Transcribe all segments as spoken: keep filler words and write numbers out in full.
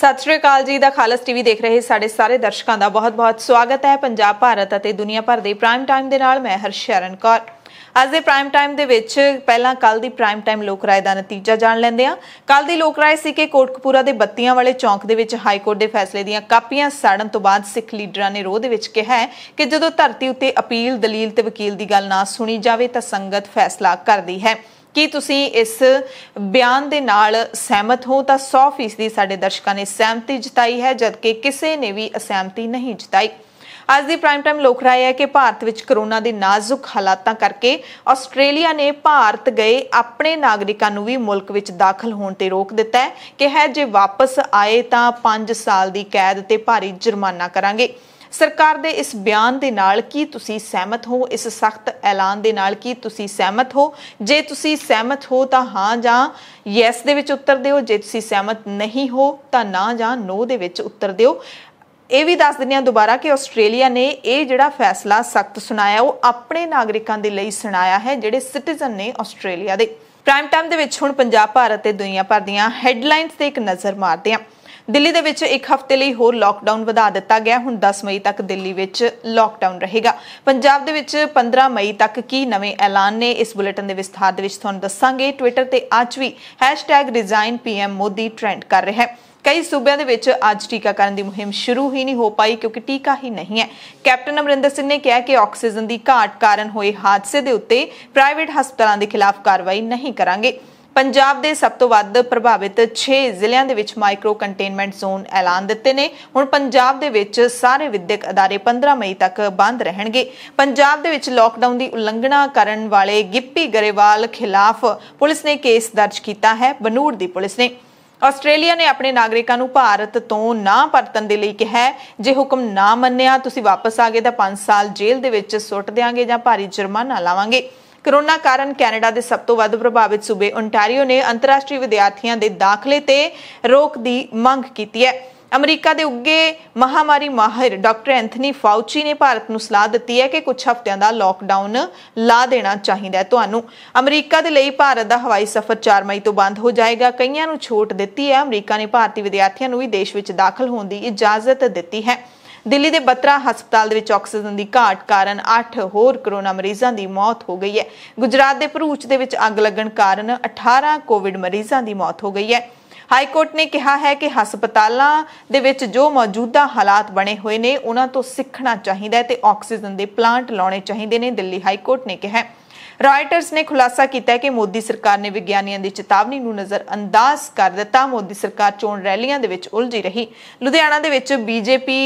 ਸਤਿ ਸ਼੍ਰੀ ਅਕਾਲ ਜੀ ਦਾ ਖਾਲਸ ਟੀਵੀ ਦੇਖ ਰਹੇ ਸਾਡੇ ਸਾਰੇ ਦਰਸ਼ਕਾਂ ਦਾ ਬਹੁਤ-ਬਹੁਤ ਸਵਾਗਤ ਹੈ। ਪੰਜਾਬ ਭਾਰਤ ਅਤੇ ਦੁਨੀਆ ਭਰ ਦੇ ਪ੍ਰਾਈਮ ਟਾਈਮ ਦੇ ਨਾਲ ਮੈਂ ਹਰਸ਼ਰਨ ਕੌਰ। ਅੱਜ ਦੇ ਪ੍ਰਾਈਮ ਟਾਈਮ ਦੇ ਵਿੱਚ ਪਹਿਲਾਂ ਕੱਲ ਦੀ ਪ੍ਰਾਈਮ ਟਾਈਮ ਲੋਕ ਰਾਏ ਦਾ ਨਤੀਜਾ ਜਾਣ ਲੈਂਦੇ ਆ। ਕੱਲ ਦੀ ਲੋਕ ਰਾਏ ਸੀ ਕਿ ਕੋਟਕਪੂਰਾ ਦੇ ਬੱਤੀਆਂ ਵਾਲੇ ਚੌਂਕ ਦੇ ਵਿੱਚ ਹਾਈ ਕੋਰਟ ਦੇ ਫੈਸਲੇ ਦੀਆਂ ਕਾਪੀਆਂ ਸਾੜਨ ਤੋਂ ਬਾਅਦ ਸਿੱਖ ਲੀਡਰਾਂ ਨੇ ਰੋਹ ਦੇ ਵਿੱਚ ਕਿਹਾ ਕਿ ਜਦੋਂ ਧਰਤੀ ਉੱਤੇ ਅਪੀਲ, ਦਲੀਲ ਤੇ ਵਕੀਲ ਦੀ ਗੱਲ ਨਾ ਸੁਣੀ ਜਾਵੇ ਤਾਂ ਸੰਗਤ ਫੈਸਲਾ ਕਰਦੀ ਹੈ। ਕੀ ਤੁਸੀਂ ਇਸ ਬਿਆਨ ਦੇ ਨਾਲ ਸਹਿਮਤ ਹੋ? ਤਾਂ ਸੌ ਫੀਸਦੀ ਸਾਡੇ ਦਰਸ਼ਕਾਂ ਨੇ ਸਹਿਮਤੀ ਜਤਾਈ ਹੈ, ਜਦਕਿ ਕਿਸੇ ਨੇ ਵੀ ਅਸਹਿਮਤੀ ਨਹੀਂ ਜਤਾਈ। ਅੱਜ ਦੀ ਪ੍ਰਾਈਮ ਟਾਈਮ ਲੋਕ ਰਾਏ ਹੈ ਕਿ ਭਾਰਤ ਵਿੱਚ ਕਰੋਨਾ ਦੇ ਨਾਜ਼ੁਕ ਹਾਲਾਤਾਂ ਕਰਕੇ ਆਸਟ੍ਰੇਲੀਆ ਨੇ ਭਾਰਤ ਗਏ ਆਪਣੇ ਨਾਗਰਿਕਾਂ ਨੂੰ ਵੀ ਮੁਲਕ ਵਿੱਚ ਦਾਖਲ ਹੋਣ ਤੇ ਰੋਕ ਦਿੱਤਾ ਹੈ। ਕਿਹਾ ਜੇ ਵਾਪਸ ਆਏ ਤਾਂ ਪੰਜ ਸਾਲ ਦੀ ਕੈਦ ਤੇ ਭਾਰੀ ਜੁਰਮਾਨਾ ਕਰਾਂਗੇ। ਸਰਕਾਰ ਦੇ ਇਸ ਬਿਆਨ ਦੇ ਨਾਲ ਕੀ ਤੁਸੀਂ ਸਹਿਮਤ ਹੋ? ਇਸ ਸਖਤ ਐਲਾਨ ਦੇ ਨਾਲ ਕੀ ਤੁਸੀਂ ਸਹਿਮਤ ਹੋ? ਜੇ ਤੁਸੀਂ ਸਹਿਮਤ ਹੋ ਤਾਂ ਹਾਂ ਜਾਂ ਯੈਸ ਦੇ ਵਿੱਚ ਉੱਤਰ ਦਿਓ, ਜੇ ਤੁਸੀਂ ਸਹਿਮਤ ਨਹੀਂ ਹੋ ਤਾਂ ਨਾ ਜਾਂ ਨੋ ਦੇ ਵਿੱਚ ਉੱਤਰ ਦਿਓ। ਇਹ ਵੀ ਦੱਸ ਦਿੰਦੇ ਹਾਂ ਦੁਬਾਰਾ ਕਿ ਆਸਟ੍ਰੇਲੀਆ ਨੇ ਇਹ ਜਿਹੜਾ ਫੈਸਲਾ ਸਖਤ ਸੁਣਾਇਆ ਉਹ ਆਪਣੇ ਨਾਗਰਿਕਾਂ ਦੇ ਲਈ ਸੁਣਾਇਆ ਹੈ ਜਿਹੜੇ ਸਿਟੀਜ਼ਨ ਨੇ ਆਸਟ੍ਰੇਲੀਆ ਦੇ। ਪ੍ਰਾਈਮ ਟਾਈਮ ਦੇ ਵਿੱਚ ਹੁਣ ਪੰਜਾਬ, ਭਾਰਤ ਤੇ ਦੁਨੀਆ ਭਰ ਦੀਆਂ ਹੈਡਲਾਈਨਸ ਤੇ ਇੱਕ ਨਜ਼ਰ ਮਾਰਦੇ ਹਾਂ। ਦਿੱਲੀ ਦੇ ਵਿੱਚ ਇੱਕ ਹਫ਼ਤੇ ਲਈ ਹੋਰ ਲਾਕਡਾਊਨ ਵਧਾ ਦਿੱਤਾ ਗਿਆ। ਹੁਣ ਦਸ ਮਈ ਤੱਕ ਦਿੱਲੀ ਵਿੱਚ ਲਾਕਡਾਊਨ ਰਹੇਗਾ। ਪੰਜਾਬ ਦੇ ਵਿੱਚ ਪੰਦਰਾਂ ਮਈ ਤੱਕ ਕੀ ਨਵੇਂ ਐਲਾਨ ਨੇ, ਇਸ ਬੁਲੇਟਿਨ ਦੇ ਵਿਸਥਾਰ ਦੇ ਵਿੱਚ ਤੁਹਾਨੂੰ ਦੱਸਾਂਗੇ। ਟਵਿੱਟਰ ਤੇ ਅੱਜ ਵੀ hashtag resign PM Modi trend ਕਰ ਰਿਹਾ ਹੈ। ਕਈ ਸੂਬਿਆਂ ਦੇ ਵਿੱਚ ਅੱਜ ਟੀਕਾਕਰਨ ਦੀ ਮੁਹਿੰਮ ਸ਼ੁਰੂ ਹੀ ਨਹੀਂ ਹੋ ਪਾਈ ਕਿਉਂਕਿ ਟੀਕਾ ਹੀ ਨਹੀਂ ਹੈ। ਕੈਪਟਨ ਅਮਰਿੰਦਰ ਸਿੰਘ ਨੇ ਕਿਹਾ ਕਿ ਆਕਸੀਜਨ ਦੀ ਘਾਟ ਕਾਰਨ ਹੋਏ ਹਾਦਸੇ ਦੇ ਉੱਤੇ ਪ੍ਰਾਈਵੇਟ ਹਸਪਤਾਲਾਂ ਦੇ ਖਿਲਾਫ ਕਾਰਵਾਈ ਨਹੀਂ ਕਰਾਂਗੇ। ਪੰਜਾਬ ਦੇ ਸਭ ਤੋਂ ਵੱਧ ਪ੍ਰਭਾਵਿਤ ਛੇ ਜ਼ਿਲ੍ਹਿਆਂ ਦੇ ਵਿੱਚ ਮਾਈਕਰੋ ਕੰਟੇਨਮੈਂਟ ਜ਼ੋਨ ਐਲਾਨ ਦਿੱਤੇ ਨੇ। ਹੁਣ ਪੰਜਾਬ ਦੇ ਵਿੱਚ ਸਾਰੇ ਵਿਦਿਅਕ ਅਦਾਰੇ ਪੰਦਰਾਂ ਮਈ ਤੱਕ ਬੰਦ ਰਹਿਣਗੇ। ਪੰਜਾਬ ਦੇ ਵਿੱਚ ਲਾਕਡਾਊਨ ਦੀ ਉਲੰਘਣਾ ਕਰਨ ਵਾਲੇ ਗਿੱਪੀ ਗਰੇਵਾਲ ਖਿਲਾਫ ਪੁਲਿਸ ਨੇ ਕੇਸ ਦਰਜ ਕੀਤਾ ਹੈ। ਬਨੂੜ ਦੀ ਪੁਲਿਸ ਨੇ ਆਸਟ੍ਰੇਲੀਆ ਨੇ ਆਪਣੇ ਨਾਗਰਿਕਾਂ ਨੂੰ ਭਾਰਤ ਤੋਂ ਨਾ ਪਰਤਣ ਦੇ ਲਈ ਕਿਹਾ ਹੈ। ਜੇ ਹੁਕਮ ਨਾ ਮੰਨਿਆ ਤੁਸੀਂ ਵਾਪਸ ਆ ਗਏ ਤਾਂ ਪੰਜ ਸਾਲ ਜੇਲ੍ਹ ਦੇ ਵਿੱਚ ਸੁੱਟ ਦਿਆਂਗੇ ਜਾਂ ਭਾਰੀ ਜੁਰਮਾਨਾ ਲਾਵਾਂਗੇ। ਕਰੋਨਾ ਕਾਰਨ ਕੈਨੇਡਾ ਦੇ ਸਭ ਤੋਂ ਵੱਧ ਪ੍ਰਭਾਵਿਤ ਸੂਬੇ ਓਨਟਾਰੀਓ ਨੇ ਅੰਤਰਰਾਸ਼ਟਰੀ ਵਿਦਿਆਰਥੀਆਂ ਦੇ ਦਾਖਲੇ ਤੇ ਰੋਕ ਦੀ ਮੰਗ ਕੀਤੀ ਹੈ। ਅਮਰੀਕਾ ਦੇ ਉੱਘੇ ਮਹਾਮਾਰੀ ਮਾਹਿਰ ਡਾਕਟਰ ਐਂਥਨੀ ਫਾਊਚੀ ਨੇ ਭਾਰਤ ਨੂੰ ਸਲਾਹ ਦਿੱਤੀ ਹੈ ਕਿ ਕੁਝ ਹਫ਼ਤਿਆਂ ਦਾ ਲਾਕਡਾਊਨ ਲਾ ਦੇਣਾ ਚਾਹੀਦਾ ਹੈ ਤੁਹਾਨੂੰ। ਅਮਰੀਕਾ ਦੇ ਲਈ ਭਾਰਤ ਦਾ ਹਵਾਈ ਸਫ਼ਰ ਚਾਰ ਮਈ ਤੋਂ ਬੰਦ ਹੋ ਜਾਏਗਾ। ਕਈਆਂ ਨੂੰ ਛੋਟ ਦਿੱਤੀ ਹੈ। ਅਮਰੀਕਾ ਨੇ ਭਾਰਤੀ ਵਿਦਿਆਰਥੀਆਂ ਨੂੰ ਵੀ ਦੇਸ਼ ਵਿੱਚ ਦਾਖਲ ਹੋਣ ਦੀ ਇਜਾਜ਼ਤ ਦਿੱਤੀ ਹੈ। ਦਿੱਲੀ ਦੇ ਬਤਰਾ ਹਸਪਤਾਲ ਦੇ ਵਿੱਚ ਆਕਸੀਜਨ ਦੀ ਘਾਟ ਕਾਰਨ ਅੱਠ ਹੋਰ ਕੋਰੋਨਾ ਮਰੀਜ਼ਾਂ ਦੀ ਮੌਤ ਹੋ ਗਈ ਹੈ। ਗੁਜਰਾਤ ਦੇ ਭਰੂਚ ਦੇ ਵਿੱਚ ਅੱਗ ਲੱਗਣ ਕਾਰਨ ਅਠਾਰਾਂ ਕੋਵਿਡ ਮਰੀਜ਼ਾਂ ਦੀ ਮੌਤ ਹੋ ਗਈ ਹੈ। ਹਾਈ ਕੋਰਟ ਨੇ ਕਿਹਾ ਹੈ ਕਿ ਹਸਪਤਾਲਾਂ ਦੇ ਵਿੱਚ ਜੋ ਮੌਜੂਦਾ ਹਾਲਾਤ ਬਣੇ ਹੋਏ ਨੇ ਉਹਨਾਂ ਤੋਂ ਸਿੱਖਣਾ ਚਾਹੀਦਾ ਹੈ ਤੇ ਆਕਸੀਜਨ ਦੇ ਪਲਾਂਟ ਲਾਉਣੇ ਚਾਹੀਦੇ ਨੇ, ਦਿੱਲੀ ਹਾਈ ਕੋਰਟ ਨੇ ਕਿਹਾ। ਰਾਇਟਰਸ ਨੇ ਖੁਲਾਸਾ ਕੀਤਾ ਕਿ ਮੋਦੀ ਸਰਕਾਰ ਨੇ ਵਿਗਿਆਨੀਆਂ ਦੀ ਚੇਤਾਵਨੀ ਨੂੰ ਨਜ਼ਰਅੰਦਾਜ਼ ਕਰ ਦਿੱਤਾ। ਮੋਦੀ ਸਰਕਾਰ ਚੋਣ ਰੈਲੀਆਂ ਦੇ ਵਿੱਚ ਉਲਝੀ ਰਹੀ। ਲੁਧਿਆਣਾ ਦੇ ਵਿੱਚ ਬੀਜੇਪੀ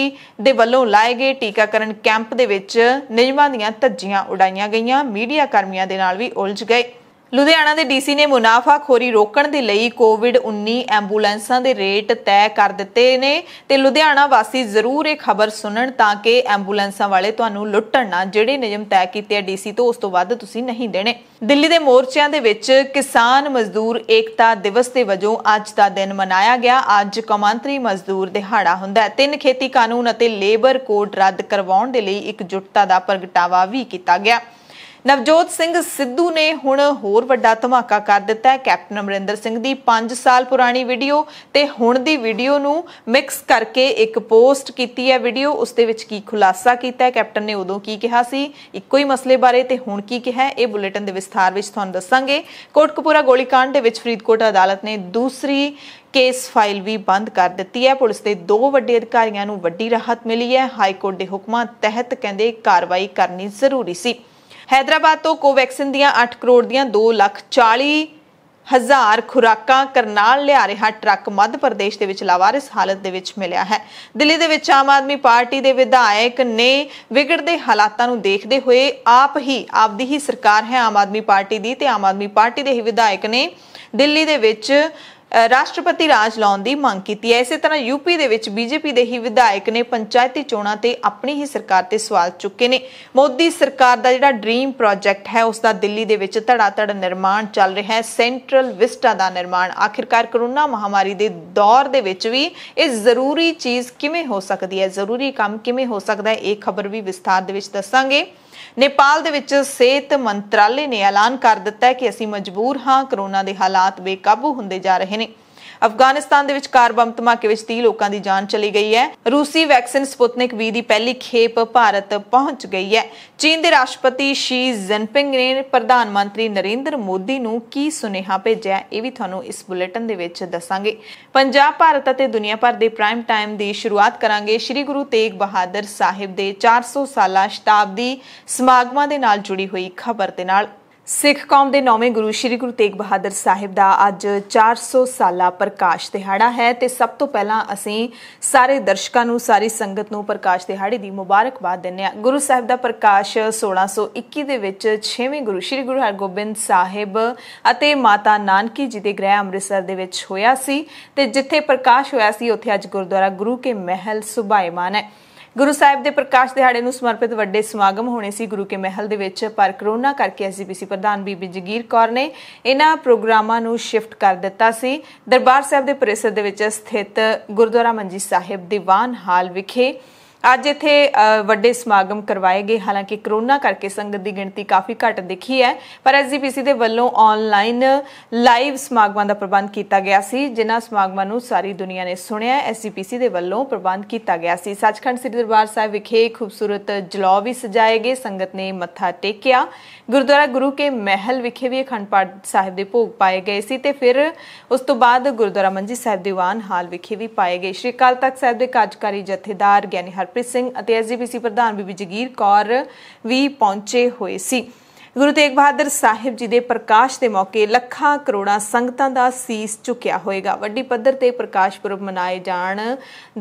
ਦੇ ਵੱਲੋਂ ਲਾਏ ਗਏ ਟੀਕਾਕਰਨ ਕੈਂਪ ਦੇ ਵਿੱਚ ਨਿਯਮਾਂ ਦੀਆਂ ਧੱਜੀਆਂ ਉਡਾਈਆਂ ਗਈਆਂ। ਮੀਡੀਆ ਕਰਮੀਆਂ ਦੇ ਨਾਲ ਵੀ ਉਲਝ ਗਏ। ਲੁਧਿਆਣਾ ਦੇ ਡੀਸੀ ਨੇ ਮੁਨਾਫਾਖੋਰੀ ਰੋਕਣ ਦੇ ਲਈ ਕੋਵਿਡ ਉੱਨੀ ਐਂਬੂਲੈਂਸਾਂ ਦੇ ਰੇਟ ਤੈਅ ਕਰ ਦਿੱਤੇ ਨੇ ਤੇ ਲੁਧਿਆਣਾ ਵਾਸੀ ਜ਼ਰੂਰ ਇਹ ਖਬਰ ਸੁਣਨ ਤਾਂ ਕਿ ਐਂਬੂਲੈਂਸਾਂ ਵਾਲੇ ਤੁਹਾਨੂੰ ਲੁੱਟਣ ਨਾ। ਜਿਹੜੇ ਨਿਯਮ ਤੈਅ ਕੀਤੇ ਆ ਡੀਸੀ ਤੋਂ ਉਸ ਤੋਂ ਵੱਧ ਤੁਸੀਂ ਨਹੀਂ ਦੇਣੇ। ਦਿੱਲੀ ਦੇ ਮੋਰਚਿਆਂ ਦੇ ਵਿੱਚ ਕਿਸਾਨ ਮਜ਼ਦੂਰ ਏਕਤਾ ਦਿਵਸ ਦੇ ਵਜੋਂ ਅੱਜ ਦਾ ਦਿਨ ਮਨਾਇਆ ਗਿਆ। ਅੱਜ ਕੌਮਾਂਤਰੀ ਮਜ਼ਦੂਰ ਦਿਹਾੜਾ ਹੁੰਦਾ ਹੈ। ਤਿੰਨ ਖੇਤੀ ਕਾਨੂੰਨ ਅਤੇ ਲੇਬਰ ਕੋਡ ਰੱਦ ਕਰਵਾਉਣ ਦੇ ਲਈ ਇਕਜੁੱਟਤਾ ਦਾ ਪ੍ਰਗਟਾਵਾ ਵੀ ਕੀਤਾ ਗਿਆ। ਨਵਜੋਤ ਸਿੰਘ ਸਿੱਧੂ ਨੇ ਹੁਣ ਹੋਰ ਵੱਡਾ ਧਮਾਕਾ ਕਰ ਦਿੱਤਾ ਹੈ। ਕੈਪਟਨ ਅਮਰਿੰਦਰ ਸਿੰਘ ਦੀ ਪੰਜ ਸਾਲ ਪੁਰਾਣੀ ਵੀਡੀਓ ਤੇ ਹੁਣ ਦੀ ਵੀਡੀਓ ਨੂੰ ਮਿਕਸ ਕਰਕੇ ਇੱਕ ਪੋਸਟ ਕੀਤੀ ਹੈ। ਵੀਡੀਓ ਉਸ ਦੇ ਵਿੱਚ ਕੀ ਖੁਲਾਸਾ ਕੀਤਾ ਹੈ, ਕੈਪਟਨ ਨੇ ਉਦੋਂ ਕੀ ਕਿਹਾ ਸੀ ਇੱਕੋ ਹੀ ਮਸਲੇ ਬਾਰੇ ਤੇ ਹੁਣ ਕੀ ਕਿਹਾ, ਇਹ ਬੁਲੇਟਿਨ ਦੇ ਵਿਸਥਾਰ ਵਿੱਚ ਤੁਹਾਨੂੰ ਦੱਸਾਂਗੇ। ਕੋਟਕਪੂਰਾ ਗੋਲੀਕਾਂਡ ਦੇ ਵਿੱਚ ਫਰੀਦਕੋਟ ਅਦਾਲਤ ਨੇ ਦੂਸਰੀ ਕੇਸ ਫਾਈਲ ਵੀ ਬੰਦ ਕਰ ਦਿੱਤੀ ਹੈ। ਪੁਲਿਸ ਦੇ ਦੋ ਵੱਡੇ ਅਧਿਕਾਰੀਆਂ ਨੂੰ ਵੱਡੀ ਰਾਹਤ ਮਿਲੀ ਹੈ। ਹਾਈ ਕੋਰਟ ਦੇ ਹੁਕਮਾਂ ਤਹਿਤ ਕਹਿੰਦੇ ਕਾਰਵਾਈ ਕਰਨੀ ਜ਼ਰੂਰੀ ਸੀ। ਹੈਦਰਾਬਾਦ ਤੋਂ ਕੋਵੈਕਸਿਨ ਦੀਆਂ ਅੱਠ ਕਰੋੜ ਦੀਆਂ ਦੋ ਲੱਖ ਚਾਲੀ ਹਜ਼ਾਰ ਖੁਰਾਕਾਂ ਕਰਨਾਲ ਲਿਆ ਰਿਹਾ ਟਰੱਕ ਮੱਧ ਪ੍ਰਦੇਸ਼ ਦੇ ਵਿੱਚ ਲਾਵਾਰਿਸ ਹਾਲਤ ਦੇ ਵਿੱਚ ਮਿਲਿਆ ਹੈ। ਦਿੱਲੀ ਦੇ ਵਿੱਚ ਆਮ ਆਦਮੀ ਪਾਰਟੀ ਦੇ ਵਿਧਾਇਕ ਨੇ ਵਿਗੜਦੇ ਹਾਲਾਤਾਂ ਨੂੰ ਦੇਖਦੇ ਹੋਏ ਆਪ ਹੀ ਆਪਦੀ ਹੀ ਸਰਕਾਰ ਹੈ ਆਮ ਆਦਮੀ ਪਾਰਟੀ ਦੀ ਤੇ ਆਮ ਆਦਮੀ ਪਾਰਟੀ ਦੇ ਹੀ ਵਿਧਾਇਕ ਨੇ ਦਿੱਲੀ ਦੇ ਵਿੱਚ ਰਾਸ਼ਟਰਪਤੀ ਰਾਜ ਲਾਉਣ ਦੀ ਮੰਗ ਕੀਤੀ ਹੈ। ਇਸੇ ਤਰ੍ਹਾਂ ਯੂਪੀ ਦੇ ਵਿੱਚ ਬੀਜੇਪੀ ਦੇ ਹੀ ਵਿਧਾਇਕ ਨੇ ਪੰਚਾਇਤੀ ਚੋਣਾਂ ਤੇ ਆਪਣੀ ਹੀ ਸਰਕਾਰ ਤੇ ਸਵਾਲ ਚੁੱਕੇ ਨੇ। ਮੋਦੀ ਸਰਕਾਰ ਦਾ ਜਿਹੜਾ ਡ੍ਰੀਮ ਪ੍ਰੋਜੈਕਟ ਹੈ ਉਸ ਦਾ ਦਿੱਲੀ ਦੇ ਵਿੱਚ ਧੜਾਧੜ ਨਿਰਮਾਣ ਚੱਲ ਰਿਹਾ ਹੈ। ਸੈਂਟਰਲ ਵਿਸਟਾ ਦਾ ਨਿਰਮਾਣ ਆਖਿਰਕਾਰ ਕਰੋਨਾ ਮਹਾਮਾਰੀ ਦੇ ਦੌਰ ਦੇ ਵਿੱਚ ਵੀ ਇਹ ਜ਼ਰੂਰੀ ਚੀਜ਼ ਕਿਵੇਂ ਹੋ ਸਕਦੀ ਹੈ, ਜ਼ਰੂਰੀ ਕੰਮ ਕਿਵੇਂ ਹੋ ਸਕਦਾ ਹੈ, ਇਹ ਖਬਰ ਵੀ ਵਿਸਥਾਰ ਦੇ ਵਿੱਚ ਦੱਸਾਂਗੇ। ਨੇਪਾਲ ਦੇ ਵਿੱਚ ਸਿਹਤ ਮੰਤਰਾਲੇ ਨੇ ਐਲਾਨ ਕਰ ਦਿੱਤਾ ਹੈ ਕਿ ਅਸੀਂ ਮਜਬੂਰ ਹਾਂ, ਕਰੋਨਾ ਦੇ ਹਾਲਾਤ ਬੇਕਾਬੂ ਹੁੰਦੇ ਜਾ ਰਹੇ ਨੇ। ਅਫਗਾਨਿਸਤਾਨ ਦੇ ਵਿੱਚ ਕਾਰ ਬੰਬ ਧਮਾਕੇ ਵਿੱਚ ਤੀਹ ਲੋਕਾਂ ਦੀ ਜਾਨ ਚਲੀ ਗਈ ਹੈ। ਰੂਸੀ ਵੈਕਸੀਨ ਸਪੁਤਨਿਕ ਵੀਹ ਦੀ ਪਹਿਲੀ ਖੇਪ ਭਾਰਤ ਪਹੁੰਚ ਗਈ ਹੈ। ਚੀਨ ਦੇ ਰਾਸ਼ਟਰਪਤੀ ਸ਼ੀ ਜਿਨਪਿੰਗ ਨੇ ਪ੍ਰਧਾਨ ਮੰਤਰੀ ਨਰਿੰਦਰ ਮੋਦੀ ਨੂੰ ਕੀ ਸੁਨੇਹਾ ਭੇਜਿਆ ਇਹ ਵੀ ਤੁਹਾਨੂੰ ਇਸ ਬੁਲੇਟਿਨ ਦੇ ਵਿੱਚ ਦੱਸਾਂਗੇ। ਪੰਜਾਬ, ਭਾਰਤ ਅਤੇ ਦੁਨੀਆ ਭਰ ਦੇ ਪ੍ਰਾਈਮ ਟਾਈਮ ਦੀ ਸ਼ੁਰੂਆਤ ਕਰਾਂਗੇ ਸ਼੍ਰੀ ਗੁਰੂ ਤੇਗ ਬਹਾਦਰ ਸਾਹਿਬ ਦੇ ਚਾਰ ਸੌ ਸਾਲਾ ਸ਼ਤਾਬਦੀ ਸਮਾਗਮਾਂ ਦੇ ਨਾਲ ਜੁੜੀ ਹੋਈ ਖਬਰ ਦੇ ਨਾਲ। ਸਿੱਖ ਕੌਮ ਦੇ ਨੌਵੇਂ ਗੁਰੂ ਸ਼੍ਰੀ ਗੁਰੂ ਤੇਗ ਬਹਾਦਰ ਸਾਹਿਬ ਦਾ ਅੱਜ ਚਾਰ ਸੌ ਸਾਲਾ ਪ੍ਰਕਾਸ਼ ਦਿਹਾੜਾ ਹੈ ਤੇ ਸਭ ਤੋਂ ਪਹਿਲਾਂ ਅਸੀਂ ਸਾਰੇ ਦਰਸ਼ਕਾਂ ਨੂੰ, ਸਾਰੀ ਸੰਗਤ ਨੂੰ ਪ੍ਰਕਾਸ਼ ਦਿਹਾੜੇ ਦੀ ਮੁਬਾਰਕਬਾਦ ਦਿੰਦੇ ਹਾਂ। ਗੁਰੂ ਸਾਹਿਬ ਦਾ ਪ੍ਰਕਾਸ਼ ਸੋਲਾਂ ਸੌ ਇੱਕੀ ਦੇ ਵਿੱਚ ਛੇਵੇਂ ਗੁਰੂ ਸ਼੍ਰੀ ਗੁਰੂ ਹਰਗੋਬਿੰਦ ਸਾਹਿਬ ਅਤੇ ਮਾਤਾ ਨਾਨਕੀ ਜੀ ਦੇ ਗ੍ਰਹਿ ਅੰਮ੍ਰਿਤਸਰ ਦੇ ਵਿੱਚ ਹੋਇਆ ਸੀ ਤੇ ਜਿੱਥੇ ਪ੍ਰਕਾਸ਼ ਹੋਇਆ ਸੀ ਉੱਥੇ ਅੱਜ ਗੁਰਦੁਆਰਾ ਗੁਰੂ ਕੇ ਮਹਿਲ ਸੁਭਾਏਮਾਨ ਹੈ। ਗੁਰੂ ਸਾਹਿਬ ਦੇ ਪ੍ਰਕਾਸ਼ ਦਿਹਾੜੇ ਨੂੰ ਸਮਰਪਿਤ ਵੱਡੇ ਸਮਾਗਮ ਹੋਣੇ ਸੀ ਗੁਰੂ ਕੇ ਮਹਿਲ ਦੇ ਵਿੱਚ, ਪਰ ਕਰੋਨਾ ਕਰਕੇ ਐਸਜੀਪੀਸੀ ਪ੍ਰਧਾਨ ਬੀਬੀ ਜਗੀਰ ਕੌਰ ਨੇ ਇਹਨਾਂ ਪ੍ਰੋਗਰਾਮਾਂ ਨੂੰ ਸ਼ਿਫਟ ਕਰ ਦਿੱਤਾ ਸੀ। ਦਰਬਾਰ ਸਾਹਿਬ ਦੇ ਪਰਿਸਰ ਦੇ ਵਿੱਚ ਸਥਿਤ ਗੁਰਦੁਆਰਾ ਮੰਜੀ ਸਾਹਿਬ ਦੀਵਾਨ ਹਾਲ ਵਿਖੇ ਅੱਜ ਇੱਥੇ ਵੱਡੇ ਸਮਾਗਮ ਕਰਵਾਏ ਗਏ। ਹਾਲਾਂਕਿ ਕਰੋਨਾ ਕਰਕੇ ਸੰਗਤ ਦੀ ਗਿਣਤੀ ਕਾਫੀ ਘੱਟ ਦਿਖੀ ਹੈ, ਪਰ ਐਸਜੀਪੀਸੀ ਦੇ ਵੱਲੋਂ ਆਨਲਾਈਨ ਲਾਈਵ ਸਮਾਗਮਾਂ ਦਾ ਪ੍ਰਬੰਧ ਕੀਤਾ ਗਿਆ ਸੀ। ਜਿਨ੍ਹਾਂ ਸਮਾਗਮਾਂ ਨੂੰ ਸਾਰੀ ਦੁਨੀਆ ਨੇ ਸੁਣਿਆ, ਐਸਜੀਪੀਸੀ ਦੇ ਵੱਲੋਂ ਪ੍ਰਬੰਧ ਕੀਤਾ ਗਿਆ ਸੀ। ਸੱਚਖੰਡ ਸ੍ਰੀ ਦਰਬਾਰ ਸਾਹਿਬ ਵਿਖੇ ਖੂਬਸੂਰਤ ਜਲੌ ਵੀ ਸਜਾਏ ਗਏ, ਸੰਗਤ ਨੇ ਮੱਥਾ ਟੇਕਿਆ। ਗੁਰਦੁਆਰਾ ਗੁਰੂ ਕੇ ਮਹਿਲ ਵਿਖੇ ਵੀ ਅਖੰਡ ਪਾਠ ਸਾਹਿਬ ਦੇ ਭੋਗ ਪਾਏ ਗਏ ਸੀ ਤੇ ਫਿਰ ਉਸ ਤੋਂ ਬਾਅਦ ਗੁਰਦੁਆਰਾ ਮੰਜੀ ਸਾਹਿਬ ਦੀਵਾਨ ਹਾਲ ਵਿਖੇ ਵੀ ਪਾਏ ਗਏ। ਸ਼੍ਰੀ ਅਕਾਲ ਤਖ਼ਤ ਸਾਹਿਬ ਦੇ ਕਾਰਜਕਾਰੀ ਜਥੇਦਾਰ ਗਿਆਨੀ ਪ੍ਰੀਤ ਸਿੰਘ ਅਤੇ ਐਸਜੀਪੀਸੀ ਪ੍ਰਧਾਨ ਬੀਬੀ ਜਗੀਰ ਕੌਰ ਵੀ ਪਹੁੰਚੇ ਹੋਏ ਸੀ। ਗੁਰੂ ਤੇਗ ਬਹਾਦਰ ਸਾਹਿਬ ਜੀ ਦੇ ਪ੍ਰਕਾਸ਼ ਦੇ ਮੌਕੇ ਲੱਖਾਂ ਕਰੋੜਾਂ ਸੰਗਤਾਂ ਦਾ ਸੀਸ ਝੁਕਿਆ ਹੋਏਗਾ। ਵੱਡੀ ਪੱਧਰ ਤੇ ਪ੍ਰਕਾਸ਼ ਪੁਰਬ ਮਨਾਏ ਜਾਣ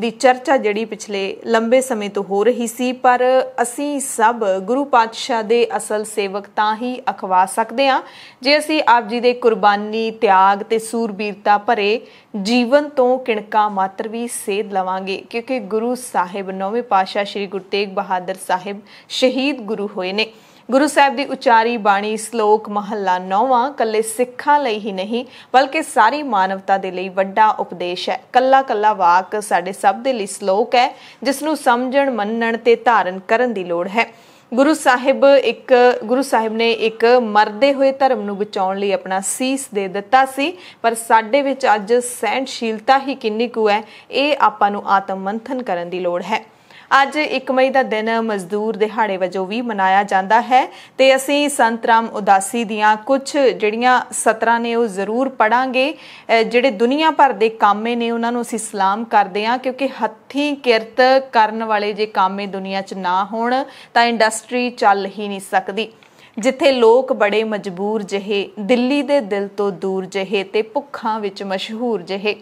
ਦੀ ਚਰਚਾ ਜਿਹੜੀ ਪਿਛਲੇ ਲੰਬੇ ਸਮੇਂ ਤੋਂ ਹੋ ਰਹੀ ਸੀ, ਪਰ ਅਸੀਂ ਸਭ ਗੁਰੂ ਪਾਤਸ਼ਾਹ ਦੇ ਅਸਲ ਸੇਵਕ ਤਾਂ ਹੀ ਅਖਵਾ ਸਕਦੇ ਹਾਂ ਜੇ ਅਸੀਂ ਆਪ ਜੀ ਦੇ ਕੁਰਬਾਨੀ, ਤਿਆਗ ਤੇ ਸੂਰਬੀਰਤਾ ਭਰੇ ਜੀਵਨ ਤੋਂ ਕਿਣਕਾ ਮਾਤਰ ਵੀ ਸੇਧ ਲਵਾਂਗੇ, ਕਿਉਂਕਿ ਗੁਰੂ ਸਾਹਿਬ ਨੌਵੇਂ ਪਾਤਸ਼ਾਹ ਸ਼੍ਰੀ ਗੁਰੂ ਤੇਗ ਬਹਾਦਰ ਸਾਹਿਬ ਸ਼ਹੀਦ ਗੁਰੂ ਹੋਏ ਨੇ। ਗੁਰੂ ਸਾਹਿਬ ਦੀ ਉਚਾਰੀ ਬਾਣੀ ਸ਼ਲੋਕ ਮਹੱਲਾ ਨੌਵਾਂ ਕੱਲੇ ਸਿੱਖਾਂ ਲਈ ਹੀ ਨਹੀਂ ਬਲਕਿ ਸਾਰੀ ਮਾਨਵਤਾ ਦੇ ਲਈ ਵੱਡਾ ਉਪਦੇਸ਼ ਹੈ। ਕੱਲਾ ਕੱਲਾ ਵਾਕ ਸਾਡੇ ਸਭ ਦੇ ਲਈ ਸ਼ਲੋਕ ਹੈ, ਜਿਸ ਨੂੰ ਸਮਝਣ, ਮੰਨਣ ਤੇ ਧਾਰਨ ਕਰਨ ਦੀ ਲੋੜ ਹੈ। ਗੁਰੂ ਸਾਹਿਬ ਇੱਕ ਗੁਰੂ ਸਾਹਿਬ ਨੇ ਇੱਕ ਮਰਦੇ ਹੋਏ ਧਰਮ ਨੂੰ ਬਚਾਉਣ ਲਈ ਆਪਣਾ ਸੀਸ ਦੇ ਦਿੱਤਾ ਸੀ, ਪਰ ਸਾਡੇ ਵਿੱਚ ਅੱਜ ਸਹਿਣਸ਼ੀਲਤਾ ਹੀ ਕਿੰਨੀ ਕੁ ਹੈ ਇਹ ਆਪਾਂ ਨੂੰ ਆਤਮ ਮੰਥਨ ਕਰਨ ਦੀ ਲੋੜ ਹੈ। ਅੱਜ ਇੱਕ ਮਈ ਦਾ ਦਿਨ ਮਜ਼ਦੂਰ ਦਿਹਾੜੇ ਵਜੋਂ ਵੀ ਮਨਾਇਆ ਜਾਂਦਾ ਹੈ ਤੇ ਅਸੀਂ ਸੰਤ ਰਾਮ ਉਦਾਸੀ ਦੀਆਂ ਕੁਝ ਜਿਹੜੀਆਂ ਸਤਰਾਂ ਨੇ ਉਹ ਜ਼ਰੂਰ ਪੜਾਂਗੇ। ਜਿਹੜੇ ਦੁਨੀਆ ਭਰ ਦੇ ਕਾਮੇ ਨੇ ਉਹਨਾਂ ਨੂੰ ਅਸੀਂ ਸਲਾਮ ਕਰਦੇ ਹਾਂ, ਕਿਉਂਕਿ ਹੱਥੀਂ ਕਿਰਤ ਕਰਨ ਵਾਲੇ ਜੇ ਕਾਮੇ ਦੁਨੀਆ 'ਚ ਨਾ ਹੋਣ ਤਾਂ ਇੰਡਸਟਰੀ ਚੱਲ ਹੀ ਨਹੀਂ ਸਕਦੀ। ਜਿੱਥੇ ਲੋਕ ਬੜੇ ਮਜਬੂਰ ਜਿਹੇ, ਦਿੱਲੀ ਦੇ ਦਿਲ ਤੋਂ ਦੂਰ ਜਿਹੇ ਤੇ ਭੁੱਖਾਂ ਵਿੱਚ ਮਸ਼ਹੂਰ ਜਿਹੇ,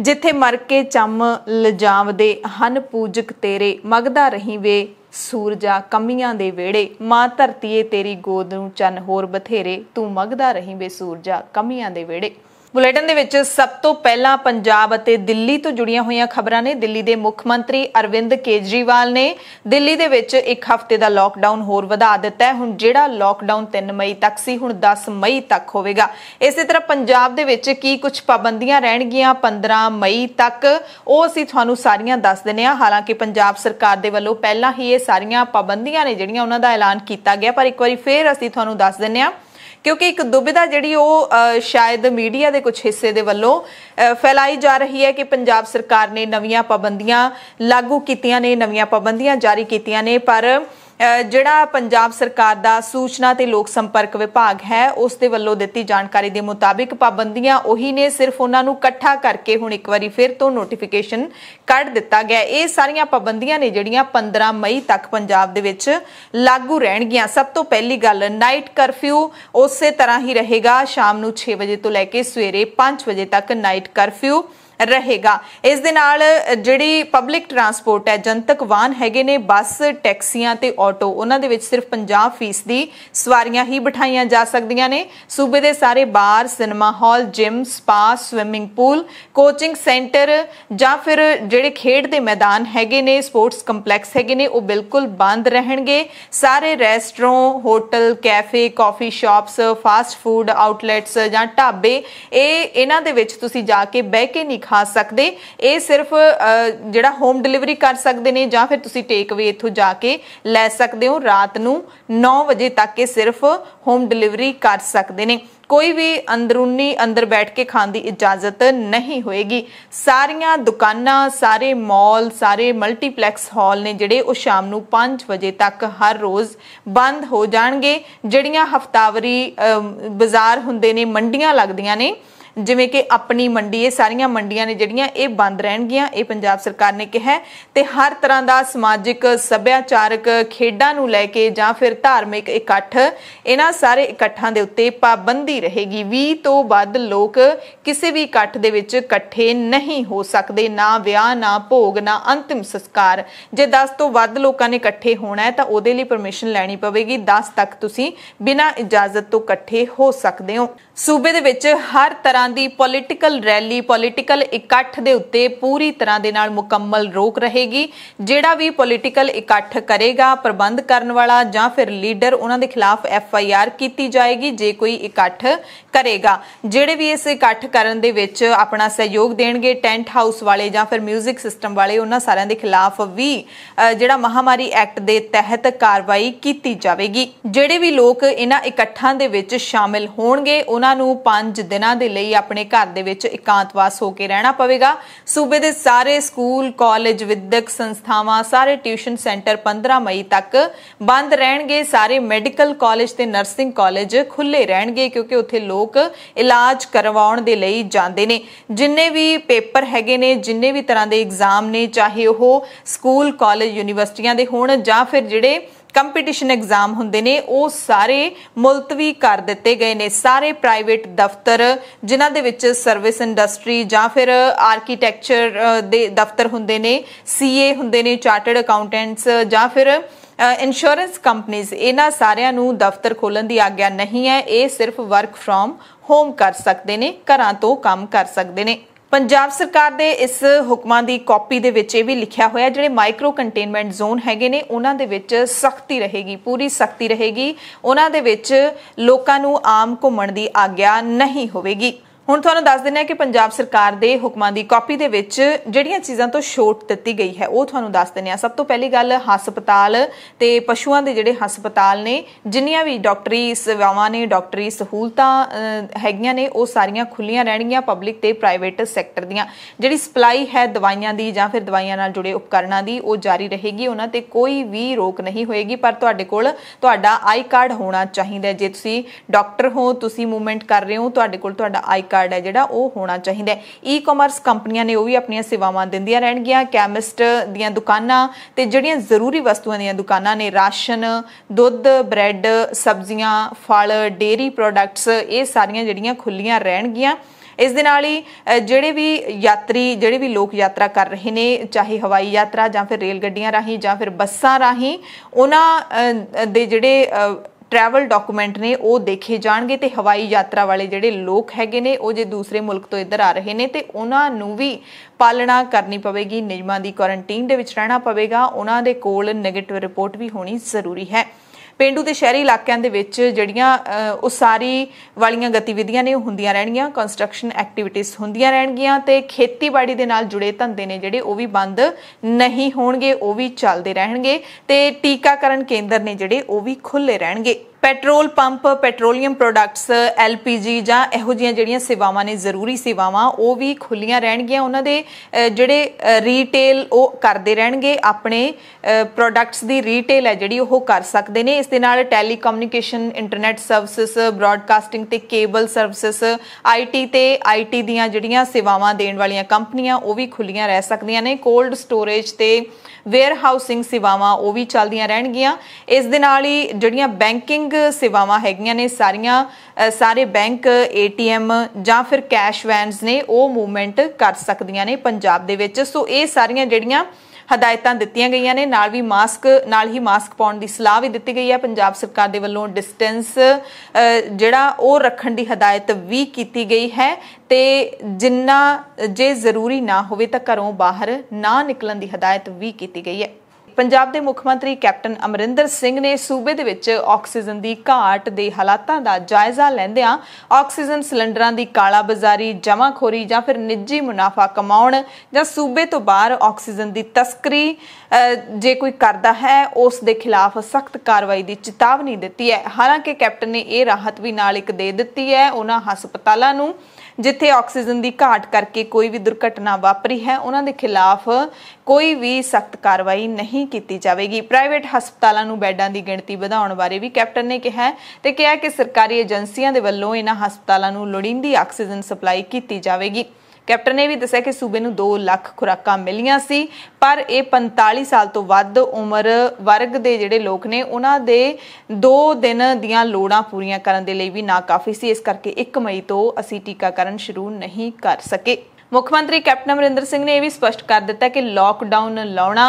ਜਿੱਥੇ ਮਰ ਕੇ ਚੰਮ ਲਜਾਵਦੇ ਹਨ ਪੂਜਕ ਤੇਰੇ, ਮਗਦਾ ਰਹੀ ਵੇ ਸੂਰਜਾ ਕਮੀਆਂ ਦੇ ਵਿਹੜੇ, ਮਾਂ ਧਰਤੀਏ ਤੇਰੀ ਗੋਦ ਨੂੰ ਚੰਨ ਹੋਰ ਬਥੇਰੇ, ਤੂੰ ਮਗਦਾ ਰਹੀ ਵੇ ਸੂਰਜਾ ਕਮੀਆਂ ਦੇ ਵਿਹੜੇ। ਬੁਲੇਟਿਨ ਦੇ ਵਿੱਚ ਸਭ ਤੋਂ ਪਹਿਲਾਂ ਪੰਜਾਬ ਅਤੇ ਦਿੱਲੀ ਤੋਂ ਜੁੜੀਆਂ ਹੋਈਆਂ ਖਬਰਾਂ ਨੇ। ਦਿੱਲੀ ਦੇ ਮੁੱਖ ਮੰਤਰੀ ਅਰਵਿੰਦ ਕੇਜਰੀਵਾਲ ਨੇ ਦਿੱਲੀ ਦੇ ਵਿੱਚ ਇੱਕ ਹਫ਼ਤੇ ਦਾ ਲੋਕਡਾਊਨ ਹੋਰ ਵਧਾ ਦਿੱਤਾ ਹੈ। ਹੁਣ ਜਿਹੜਾ ਲੋਕਡਾਊਨ ਤਿੰਨ ਮਈ ਤੱਕ ਸੀ, ਹੁਣ ਦਸ ਮਈ ਤੱਕ ਹੋਵੇਗਾ। ਇਸੇ ਤਰ੍ਹਾਂ ਪੰਜਾਬ ਦੇ ਵਿੱਚ ਕੀ ਕੁਝ ਪਾਬੰਦੀਆਂ ਰਹਿਣਗੀਆਂ ਪੰਦਰਾਂ ਮਈ ਤੱਕ, ਉਹ ਅਸੀਂ ਤੁਹਾਨੂੰ ਸਾਰੀਆਂ ਦੱਸ ਦਿੰਦੇ ਹਾਂ। ਹਾਲਾਂਕਿ ਪੰਜਾਬ ਸਰਕਾਰ ਦੇ ਵੱਲੋਂ ਪਹਿਲਾਂ ਹੀ ਇਹ ਸਾਰੀਆਂ ਪਾਬੰਦੀਆਂ ਨੇ ਜਿਹੜੀਆਂ ਉਹਨਾਂ ਦਾ ਐਲਾਨ ਕੀਤਾ ਗਿਆ, ਪਰ ਇੱਕ ਵਾਰੀ ਫੇਰ ਅਸੀਂ ਤੁਹਾਨੂੰ ਦੱਸ ਦਿੰਦੇ ਹਾਂ, ਕਿਉਂਕਿ ਇੱਕ ਦੁਬਿਧਾ ਜਿਹੜੀ ਉਹ ਸ਼ਾਇਦ ਮੀਡੀਆ ਦੇ ਕੁਝ ਹਿੱਸੇ ਦੇ ਵੱਲੋਂ ਫੈਲਾਈ ਜਾ ਰਹੀ ਹੈ ਕਿ ਪੰਜਾਬ ਸਰਕਾਰ ਨੇ ਨਵੀਆਂ ਪਾਬੰਦੀਆਂ ਲਾਗੂ ਕੀਤੀਆਂ ਨੇ, ਨਵੀਆਂ ਪਾਬੰਦੀਆਂ ਜਾਰੀ ਕੀਤੀਆਂ ਨੇ, ਪਰ ਜਿਹੜਾ ਪੰਜਾਬ ਸਰਕਾਰ ਦਾ ਸੂਚਨਾ ਤੇ ਲੋਕ ਸੰਪਰਕ ਵਿਭਾਗ ਹੈ ਉਸ ਦੇ ਵੱਲੋਂ ਦਿੱਤੀ ਜਾਣਕਾਰੀ ਦੇ ਮੁਤਾਬਿਕ ਪਾਬੰਦੀਆਂ ਉਹੀ ਨੇ, ਸਿਰਫ ਉਹਨਾਂ ਨੂੰ ਇਕੱਠਾ ਕਰਕੇ ਹੁਣ ਇੱਕ ਵਾਰੀ ਫਿਰ ਤੋਂ ਨੋਟੀਫਿਕੇਸ਼ਨ ਕੱਢ ਦਿੱਤਾ ਗਿਆ। ਇਹ ਸਾਰੀਆਂ ਪਾਬੰਦੀਆਂ ਨੇ ਜਿਹੜੀਆਂ ਪੰਦਰਾਂ ਮਈ ਤੱਕ ਪੰਜਾਬ ਦੇ ਵਿੱਚ ਲਾਗੂ ਰਹਿਣਗੀਆਂ। ਸਭ ਤੋਂ ਪਹਿਲੀ ਗੱਲ, ਨਾਈਟ ਕਰਫਿਊ ਉਸੇ ਤਰ੍ਹਾਂ ਹੀ ਰਹੇਗਾ। ਸ਼ਾਮ ਨੂੰ ਛੇ ਵਜੇ ਤੋਂ ਲੈ ਕੇ ਸਵੇਰੇ ਪੰਜ ਵਜੇ ਤੱਕ ਨਾਈਟ ਕਰਫਿਊ ਰਹੇਗਾ। ਇਸ ਦੇ ਨਾਲ ਜਿਹੜੀ ਪਬਲਿਕ ਟਰਾਂਸਪੋਰਟ ਹੈ, ਜਨਤਕ ਵਾਹਨ ਹੈਗੇ ਨੇ, ਬੱਸ, ਟੈਕਸੀਆਂ ਤੇ ਆਟੋ, ਉਹਨਾਂ ਦੇ ਵਿੱਚ ਸਿਰਫ ਪੰਜਾਹ ਫੀਸਦੀ ਸਵਾਰੀਆਂ ਹੀ ਬਿਠਾਈਆਂ ਜਾ ਸਕਦੀਆਂ ਨੇ। ਸੂਬੇ ਦੇ ਸਾਰੇ bar, cinema hall, gym, spa, swimming pool, coaching centre ਜਾਂ ਫਿਰ ਜਿਹੜੇ ਖੇਡ ਦੇ ਮੈਦਾਨ ਹੈਗੇ ਨੇ, ਸਪੋਰਟਸ ਕੰਪਲੈਕਸ ਹੈਗੇ ਨੇ, ਉਹ ਬਿਲਕੁਲ ਬੰਦ ਰਹਿਣਗੇ। ਸਾਰੇ restaurant, hotel, cafe, coffee shops, fast food outlets ਜਾਂ ਢਾਬੇ, ਇਹ ਇਹਨਾਂ ਦੇ ਵਿੱਚ ਤੁਸੀਂ ਜਾ ਕੇ ਬਹਿ ਕੇ ਨਹੀਂ ਖਾ ਸਕਦੇ। ਇਹ ਸਿਰਫ ਜਿਹੜਾ ਹੋਮ ਡਿਲੀਵਰੀ ਕਰ ਸਕਦੇ ਨੇ ਜਾਂ ਫਿਰ ਤੁਸੀਂ ਟੇਕ ਅਵੇ ਇੱਥੋਂ ਜਾ ਕੇ ਲੈ सकते हो। रात नूं नौ बजे तक के सिर्फ होम डिलीवरी कर सकते हैं। कोई भी अंदरूनी अंदर बैठ के खाने की इजाजत नहीं होएगी। सारिया दुकाना, सारे मॉल, सारे मल्टीपलैक्स हॉल ने जिहड़े उह शाम नूं पाँच बजे तक हर रोज़ बंद हो जाणगे। जिहड़ियां हफ्तावरी बाजार हुंदे ने, मंडियां लगदियां ने, जिमें कि अपनी मंडी, ये सारियां मंडियां ने जिहड़ियां ये बंद रहणगियां, ये पंजाब सरकार ने कहा। तो हर तरह का समाजिक, सभ्याचारक, खेडां नूं लै के जां फिर धार्मिक इकट्ठ, इन्हां सारे इकट्ठां दे उत्ते पाबंदी रहेगी। बीस तो वध लोग किसी भी इकट्ठ दे विच इकट्ठे नहीं हो सकते, ना विआह, ना भोग, ना अंतिम संस्कार। जे दस तो वध लोगों ने इकट्ठे होना है तो उहदे लई परमिशन लैनी पवेगी। दस तक तुसीं बिना इजाजत तो इकट्ठे हो सकते हो। सूबे दे विच हर तरह ਦੀ ਪੋਲੀਟੀਕਲ ਰੈਲੀ, ਪੋਲੀਟੀਕਲ ਇਕੱਠ ਦੇ ਉੱਤੇ ਪੂਰੀ ਤਰ੍ਹਾਂ ਦੇ ਨਾਲ ਮੁਕੰਮਲ ਰੋਕ ਰਹੇਗੀ। ਜਿਹੜਾ ਵੀ ਪੋਲੀਟੀਕਲ ਇਕੱਠ ਕਰੇਗਾ, ਪ੍ਰਬੰਧ ਕਰਨ ਵਾਲਾ ਜਾਂ ਫਿਰ ਲੀਡਰ, ਉਹਨਾਂ ਦੇ ਖਿਲਾਫ ਐਫ ਆਈ ਆਰ ਕੀਤੀ ਜਾਏਗੀ। ਜੇ ਕੋਈ ਇਕੱਠ ਕਰੇਗਾ, ਜਿਹੜੇ ਵੀ ਇਸ ਇਕੱਠ ਕਰਨ ਦੇ ਵਿੱਚ ਆਪਣਾ ਸਹਿਯੋਗ ਦੇਣਗੇ, ਟੈਂਟ ਹਾਊਸ ਵਾਲੇ ਜਾਂ ਫਿਰ ਮਿਊਜ਼ਿਕ ਸਿਸਟਮ ਵਾਲੇ, ਉਹਨਾਂ ਸਾਰਿਆਂ ਦੇ ਖਿਲਾਫ ਵੀ ਜਿਹੜਾ ਮਹਾਮਾਰੀ ਐਕਟ ਦੇ ਤਹਿਤ ਕਾਰਵਾਈ ਕੀਤੀ ਜਾਵੇਗੀ। ਜਿਹੜੇ ਵੀ ਲੋਕ ਇਹਨਾਂ ਇਕੱਠਾਂ ਦੇ ਵਿੱਚ ਸ਼ਾਮਿਲ ਹੋਣਗੇ, ਉਹਨਾਂ ਨੂੰ ਪੰਜ ਦਿਨਾਂ ਦੇ ਲਈ ਆਪਣੇ ਘਰ ਦੇ ਵਿੱਚ ਇਕਾਂਤਵਾਸ ਹੋ ਕੇ ਰਹਿਣਾ ਪਵੇਗਾ। ਸੂਬੇ ਦੇ ਸਾਰੇ ਸਕੂਲ, ਕਾਲਜ, ਵਿਦਿਅਕ ਸੰਸਥਾਵਾਂ, ਸਾਰੇ ਟਿਊਸ਼ਨ ਸੈਂਟਰ ਪੰਦਰਾਂ ਮਈ ਤੱਕ ਬੰਦ ਰਹਿਣਗੇ। ਸਾਰੇ ਮੈਡੀਕਲ ਕਾਲਜ ਤੇ ਨਰਸਿੰਗ ਕਾਲਜ ਖੁੱਲੇ ਰਹਿਣਗੇ, ਕਿਉਂਕਿ ਉੱਥੇ ਲੋਕ ਇਲਾਜ ਕਰਵਾਉਣ ਦੇ ਲਈ ਜਾਂਦੇ ਨੇ। ਜਿੰਨੇ ਵੀ ਪੇਪਰ ਹੈਗੇ ਨੇ, ਜਿੰਨੇ ਵੀ ਤਰ੍ਹਾਂ ਦੇ ਐਗਜ਼ਾਮ ਨੇ, ਚਾਹੇ ਉਹ ਸਕੂਲ, ਕਾਲਜ, ਯੂਨੀਵਰਸਿਟੀਆਂ ਦੇ ਹੋਣ ਜਾਂ ਫਿਰ ਜਿਹੜੇ ਕੰਪੀਟੀਸ਼ਨ ਐਗਜ਼ਾਮ ਹੁੰਦੇ ਨੇ, ਉਹ ਸਾਰੇ ਮੁਲਤਵੀ ਕਰ ਦਿੱਤੇ ਗਏ ਨੇ। ਸਾਰੇ ਪ੍ਰਾਈਵੇਟ ਦਫ਼ਤਰ, ਜਿਨ੍ਹਾਂ ਦੇ ਵਿੱਚ ਸਰਵਿਸ ਇੰਡਸਟਰੀ ਜਾਂ ਫਿਰ ਆਰਕੀਟੈਕਚਰ ਦੇ ਦਫ਼ਤਰ ਹੁੰਦੇ ਨੇ, ਸੀਏ ਹੁੰਦੇ ਨੇ, ਚਾਰਟਰਡ ਅਕਾਊਂਟੈਂਟਸ ਜਾਂ ਫਿਰ ਇੰਸ਼ੋਰੈਂਸ ਕੰਪਨੀਜ਼, ਇਹਨਾਂ ਸਾਰਿਆਂ ਨੂੰ ਦਫ਼ਤਰ ਖੋਲ੍ਹਣ ਦੀ ਆਗਿਆ ਨਹੀਂ ਹੈ। ਇਹ ਸਿਰਫ ਵਰਕ ਫਰੋਮ ਹੋਮ ਕਰ ਸਕਦੇ ਨੇ, ਘਰਾਂ ਤੋਂ ਕੰਮ ਕਰ ਸਕਦੇ ਨੇ। पंजाब सरकार दे इस हुक्मां दी कॉपी दे विच भी लिखिया होया जिहड़े माइक्रो कंटेनमेंट जोन हैगे ने, उन्हां दे विच सख्ती रहेगी, पूरी सख्ती रहेगी। उन्हां दे विच लोकां नूं आम घुम्मण दी आग्या नहीं होवेगी। ਹੁਣ ਤੁਹਾਨੂੰ ਦੱਸ ਦਿੰਦੇ ਹਾਂ ਕਿ ਪੰਜਾਬ ਸਰਕਾਰ ਦੇ ਹੁਕਮਾਂ ਦੀ ਕਾਪੀ ਦੇ ਵਿੱਚ ਜਿਹੜੀਆਂ ਚੀਜ਼ਾਂ ਤੋਂ ਛੋਟ ਦਿੱਤੀ ਗਈ ਹੈ ਉਹ ਤੁਹਾਨੂੰ ਦੱਸ ਦਿੰਦੇ ਹਾਂ। ਸਭ ਤੋਂ ਪਹਿਲੀ ਗੱਲ, ਹਸਪਤਾਲ ਤੇ ਪਸ਼ੂਆਂ ਦੇ ਜਿਹੜੇ ਹਸਪਤਾਲ ਨੇ, ਜਿੰਨੀਆਂ ਵੀ ਡਾਕਟਰੀ ਸੇਵਾਵਾਂ ਨੇ, ਡਾਕਟਰੀ ਸਹੂਲਤਾਂ ਹੈਗੀਆਂ ਨੇ, ਉਹ ਸਾਰੀਆਂ ਖੁੱਲੀਆਂ ਰਹਿਣਗੀਆਂ। ਪਬਲਿਕ ਤੇ ਪ੍ਰਾਈਵੇਟ ਸੈਕਟਰ ਦੀਆਂ ਜਿਹੜੀ ਸਪਲਾਈ ਹੈ ਦਵਾਈਆਂ ਦੀ ਜਾਂ ਫਿਰ ਦਵਾਈਆਂ ਨਾਲ ਜੁੜੇ ਉਪਕਰਨਾਂ ਦੀ, ਉਹ ਜਾਰੀ ਰਹੇਗੀ। ਉਹਨਾਂ ਤੇ ਕੋਈ ਵੀ ਰੋਕ ਨਹੀਂ ਹੋਏਗੀ। ਪਰ ਤੁਹਾਡੇ ਕੋਲ ਤੁਹਾਡਾ ਆਈ ਕਾਰਡ ਹੋਣਾ ਚਾਹੀਦਾ। ਜੇ ਤੁਸੀਂ ਡਾਕਟਰ ਹੋ, ਤੁਸੀਂ ਮੂਵਮੈਂਟ ਕਰ ਰਹੇ ਹੋ, ਤੁਹਾਡੇ ਕੋਲ ਤੁਹਾਡਾ ਆਈ ਕਾਰਡ ਹੈ ਜਿਹੜਾ ਉਹ ਹੋਣਾ ਚਾਹੀਦਾ। ਈ ਕਾਮਰਸ ਕੰਪਨੀਆਂ ਨੇ ਉਹ ਵੀ ਆਪਣੀਆਂ ਸੇਵਾਵਾਂ ਦਿੰਦੀਆਂ ਰਹਿਣਗੀਆਂ। ਕੈਮਿਸਟ ਦੀਆਂ ਦੁਕਾਨਾਂ ਤੇ ਜਿਹੜੀਆਂ ਜ਼ਰੂਰੀ ਵਸਤੂਆਂ ਦੀਆਂ ਦੁਕਾਨਾਂ ਨੇ, ਰਾਸ਼ਨ, ਦੁੱਧ, ਬ੍ਰੈਡ, ਸਬਜ਼ੀਆਂ, ਫਲ, ਡੇਅਰੀ ਪ੍ਰੋਡਕਟਸ, ਇਹ ਸਾਰੀਆਂ ਜਿਹੜੀਆਂ ਖੁੱਲੀਆਂ ਰਹਿਣਗੀਆਂ। ਇਸ ਦੇ ਨਾਲ ਹੀ ਜਿਹੜੇ ਵੀ ਯਾਤਰੀ, ਜਿਹੜੇ ਵੀ ਲੋਕ ਯਾਤਰਾ ਕਰ ਰਹੇ ਨੇ, ਚਾਹੇ ਹਵਾਈ ਯਾਤਰਾ ਜਾਂ ਫਿਰ ਰੇਲ ਗੱਡੀਆਂ ਰਾਹੀਂ ਜਾਂ ਫਿਰ ਬੱਸਾਂ ਰਾਹੀਂ, ਉਹਨਾਂ ਦੇ ਜਿਹੜੇ ट्रैवल डॉक्यूमेंट ने वो देखे जाएंगे। तो हवाई यात्रा वाले जिहड़े लोग हैगे ने, वो जे दूसरे मुल्क तो इधर आ रहे हैं तो उन्होंने भी पालना करनी पवेगी। नियमां दी क्वारंटीन दे विच रहना पवेगा। उन्हों दे कोल नैगेटिव रिपोर्ट भी होनी जरूरी है। ਪੇਂਡੂ ਤੇ ਸ਼ਹਿਰੀ ਇਲਾਕਿਆਂ ਦੇ ਵਿੱਚ ਜਿਹੜੀਆਂ ਉਸਾਰੀ ਵਾਲੀਆਂ ਗਤੀਵਿਧੀਆਂ ਨੇ ਉਹ ਹੁੰਦੀਆਂ ਰਹਿਣਗੀਆਂ, ਕੰਸਟਰਕਸ਼ਨ ਐਕਟੀਵਿਟੀਜ਼ ਹੁੰਦੀਆਂ ਰਹਿਣਗੀਆਂ ਤੇ ਖੇਤੀਬਾੜੀ ਦੇ ਨਾਲ ਜੁੜੇ ਧੰਦੇ ਨੇ ਜਿਹੜੇ ਉਹ ਵੀ ਬੰਦ ਨਹੀਂ ਹੋਣਗੇ, ਉਹ ਵੀ ਚੱਲਦੇ ਰਹਿਣਗੇ। ਤੇ ਟੀਕਾਕਰਨ ਕੇਂਦਰ ਨੇ ਜਿਹੜੇ ਉਹ ਵੀ ਖੁੱਲ੍ਹੇ ਰਹਿਣਗੇ। Petrol pump, petroleum products, L P G ਜਾਂ ਇਹੋ ਜਿਹੀਆਂ ਜਿਹੜੀਆਂ ਸੇਵਾਵਾਂ ਨੇ, ਜ਼ਰੂਰੀ ਸੇਵਾਵਾਂ, ਉਹ ਵੀ ਖੁੱਲ੍ਹੀਆਂ ਰਹਿਣਗੀਆਂ। ਉਹਨਾਂ ਦੇ ਜਿਹੜੇ ਰੀਟੇਲ ਉਹ ਕਰਦੇ ਰਹਿਣਗੇ, ਆਪਣੇ ਪ੍ਰੋਡਕਟਸ ਦੀ ਰੀਟੇਲ ਹੈ ਜਿਹੜੀ ਉਹ ਕਰ ਸਕਦੇ ਨੇ। ਇਸ ਦੇ ਨਾਲ ਟੈਲੀਕਮਿਊਨੀਕੇਸ਼ਨ, ਇੰਟਰਨੈਟ ਸਰਵਿਸਿਸ, ਬ੍ਰੌਡਕਾਸਟਿੰਗ ਤੇ ਕੇਬਲ ਸਰਵਿਸਿਸ, ਆਈ ਟੀ ਤੇ ਆਈ ਟੀ ਦੀਆਂ ਜਿਹੜੀਆਂ ਸੇਵਾਵਾਂ ਦੇਣ ਵਾਲੀਆਂ ਕੰਪਨੀਆਂ ਉਹ ਵੀ ਖੁੱਲ੍ਹੀਆਂ ਰਹਿ ਸਕਦੀਆਂ ਨੇ। ਕੋਲਡ ਸਟੋਰੇਜ ਤੇ ਵੇਅਰ ਹਾਊਸਿੰਗ ਸੇਵਾਵਾਂ ਉਹ ਵੀ ਚੱਲਦੀਆਂ ਰਹਿਣਗੀਆਂ। ਇਸ ਦੇ ਨਾਲ ਹੀ ਜਿਹੜੀਆਂ ਬੈਂਕਿੰਗ ਸੇਵਾਵਾਂ ਹੈਗੀਆਂ ਨੇ, ਸਾਰੀਆਂ ਸਾਰੇ ਬੈਂਕ, ਏਟੀਐਮ ਜਾਂ ਫਿਰ ਕੈਸ਼ ਵੈਨਸ ਨੇ ਉਹ ਮੂਵਮੈਂਟ ਕਰ ਸਕਦੀਆਂ ਨੇ ਪੰਜਾਬ ਦੇ ਵਿੱਚ। ਸੋ ਇਹ ਸਾਰੀਆਂ ਜਿਹੜੀਆਂ ਹਦਾਇਤਾਂ ਦਿੱਤੀਆਂ ਗਈਆਂ ਨੇ, ਨਾਲ ਵੀ ਮਾਸਕ, ਨਾਲ ਹੀ ਮਾਸਕ ਪਾਉਣ ਦੀ ਸਲਾਹ ਵੀ ਦਿੱਤੀ ਗਈ ਹੈ। ਪੰਜਾਬ ਸਰਕਾਰ ਦੇ ਵੱਲੋਂ ਡਿਸਟੈਂਸ ਜਿਹੜਾ ਉਹ ਰੱਖਣ ਦੀ ਹਦਾਇਤ ਵੀ ਕੀਤੀ ਗਈ ਹੈ। ਤੇ ਜਿੰਨਾ ਜੇ ਜ਼ਰੂਰੀ ਨਾ ਹੋਵੇ ਤਾਂ ਘਰੋਂ ਬਾਹਰ ਨਾ ਨਿਕਲਣ ਦੀ ਹਦਾਇਤ ਵੀ ਕੀਤੀ ਗਈ ਹੈ। पंजाब के मुख्य मंत्री कैप्टन अमरिंदर सिंह ने सूबे दे विच ऑक्सीजन की घाट के हालातों का जायजा लैंदियां ऑक्सीजन सिलेंडर की काला बाजारी जमाखोरी या फिर निजी मुनाफा कमाउण या सूबे तो बाहर ऑक्सीजन की तस्करी जे कोई करता है उस दे खिलाफ सख्त कार्रवाई की चेतावनी दी है। हालांकि कैप्टन ने यह राहत भी नाल एक दे दी है, उन्होंने हस्पतालों नूं जिथे ऑक्सीजन की घाट करके कोई भी दुर्घटना वापरी है उन्होंने खिलाफ कोई भी सख्त कार्रवाई नहीं की जाएगी। प्राइवेट हस्पतालों नूं बैडां की गिणती वधाउण बारे भी कैप्टन ने कहा ते कहा कि सरकारी एजेंसियां दे वल्लों इन्हां हस्पतालों नूं लोड़ींदी ऑक्सीजन सप्लाई की जाएगी। कैप्टन ने भी दस्सिया कि सूबे नूं दो लख खुराकां मिलियां सी पर यह पैंताली साल तो वध उम्र वर्ग के जिहड़े लोग ने उन्हां दे दो दिन दीआं लोड़ां पूरीआं करन दे लई भी नाकाफी सी, इस करके एक मई तो असीं टीकाकरण शुरू नहीं कर सके। मुख्य मंत्री कैप्टन अमरिंदर सिंह ने यह भी स्पष्ट कर दिता कि लॉकडाउन लाना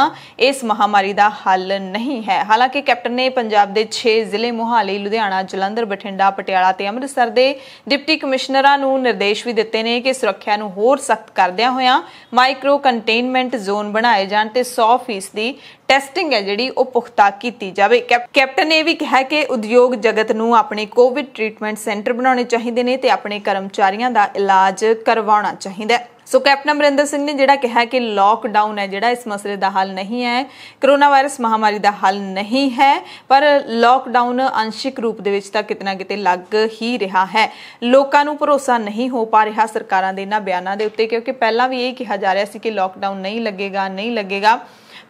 इस महामारी का हल नहीं है। हालांकि कैप्टन ने पंजाब के छे जिले मोहाली लुधियाना जलंधर बठिंडा पटियाला ते अमृतसर के डिप्टी कमिश्नरां नूं निर्देश भी दिते ने कि सुरक्षा नूं होर सख्त करदिया होया माइक्रो कंटेनमेंट जोन बनाए जाण ते सौ फीसदी ਟੈਸਟਿੰਗ ਹੈ ਜਿਹੜੀ ਉਹ ਪੁਖਤਾ ਕੀਤੀ ਜਾਵੇ। ਕੈਪਟਨ ਨੇ ਵੀ ਕਿਹਾ ਕਿ ਉਦਯੋਗ ਜਗਤ ਨੂੰ ਆਪਣੇ ਕੋਵਿਡ ਟ੍ਰੀਟਮੈਂਟ ਸੈਂਟਰ ਬਣਾਉਣੇ ਚਾਹੀਦੇ ਨੇ ਤੇ ਆਪਣੇ ਕਰਮਚਾਰੀਆਂ ਦਾ ਇਲਾਜ ਕਰਵਾਉਣਾ ਚਾਹੀਦਾ ਹੈ। ਸੋ ਕੈਪਟਨ ਅਮਰਿੰਦਰ ਸਿੰਘ ਨੇ ਜਿਹੜਾ ਕਿਹਾ ਕਿ ਲੌਕਡਾਊਨ ਹੈ ਜਿਹੜਾ ਇਸ ਮਸਲੇ ਦਾ ਹੱਲ ਨਹੀਂ ਹੈ, ਕਰੋਨਾ ਵਾਇਰਸ ਮਹਾਮਾਰੀ ਦਾ ਹੱਲ ਨਹੀਂ ਹੈ, ਪਰ ਲੌਕਡਾਊਨ ਅੰਸ਼ਿਕ ਰੂਪ ਦੇ ਵਿੱਚ ਤਾਂ ਕਿਤੇ ਨਾ ਕਿਤੇ ਲੱਗ ਹੀ ਰਿਹਾ ਹੈ। ਲੋਕਾਂ ਨੂੰ ਭਰੋਸਾ ਨਹੀਂ ਹੋ ਪਾ ਰਿਹਾ ਸਰਕਾਰਾਂ ਦੇ ਇਹਨਾਂ ਬਿਆਨਾਂ ਦੇ ਉੱਤੇ, ਕਿਉਂਕਿ ਪਹਿਲਾਂ ਵੀ ਇਹ ਕਿਹਾ ਜਾ ਰਿਹਾ ਸੀ ਕਿ ਲੌਕਡਾਊਨ ਨਹੀਂ ਲੱਗੇਗਾ ਨਹੀਂ ਲੱਗੇਗਾ।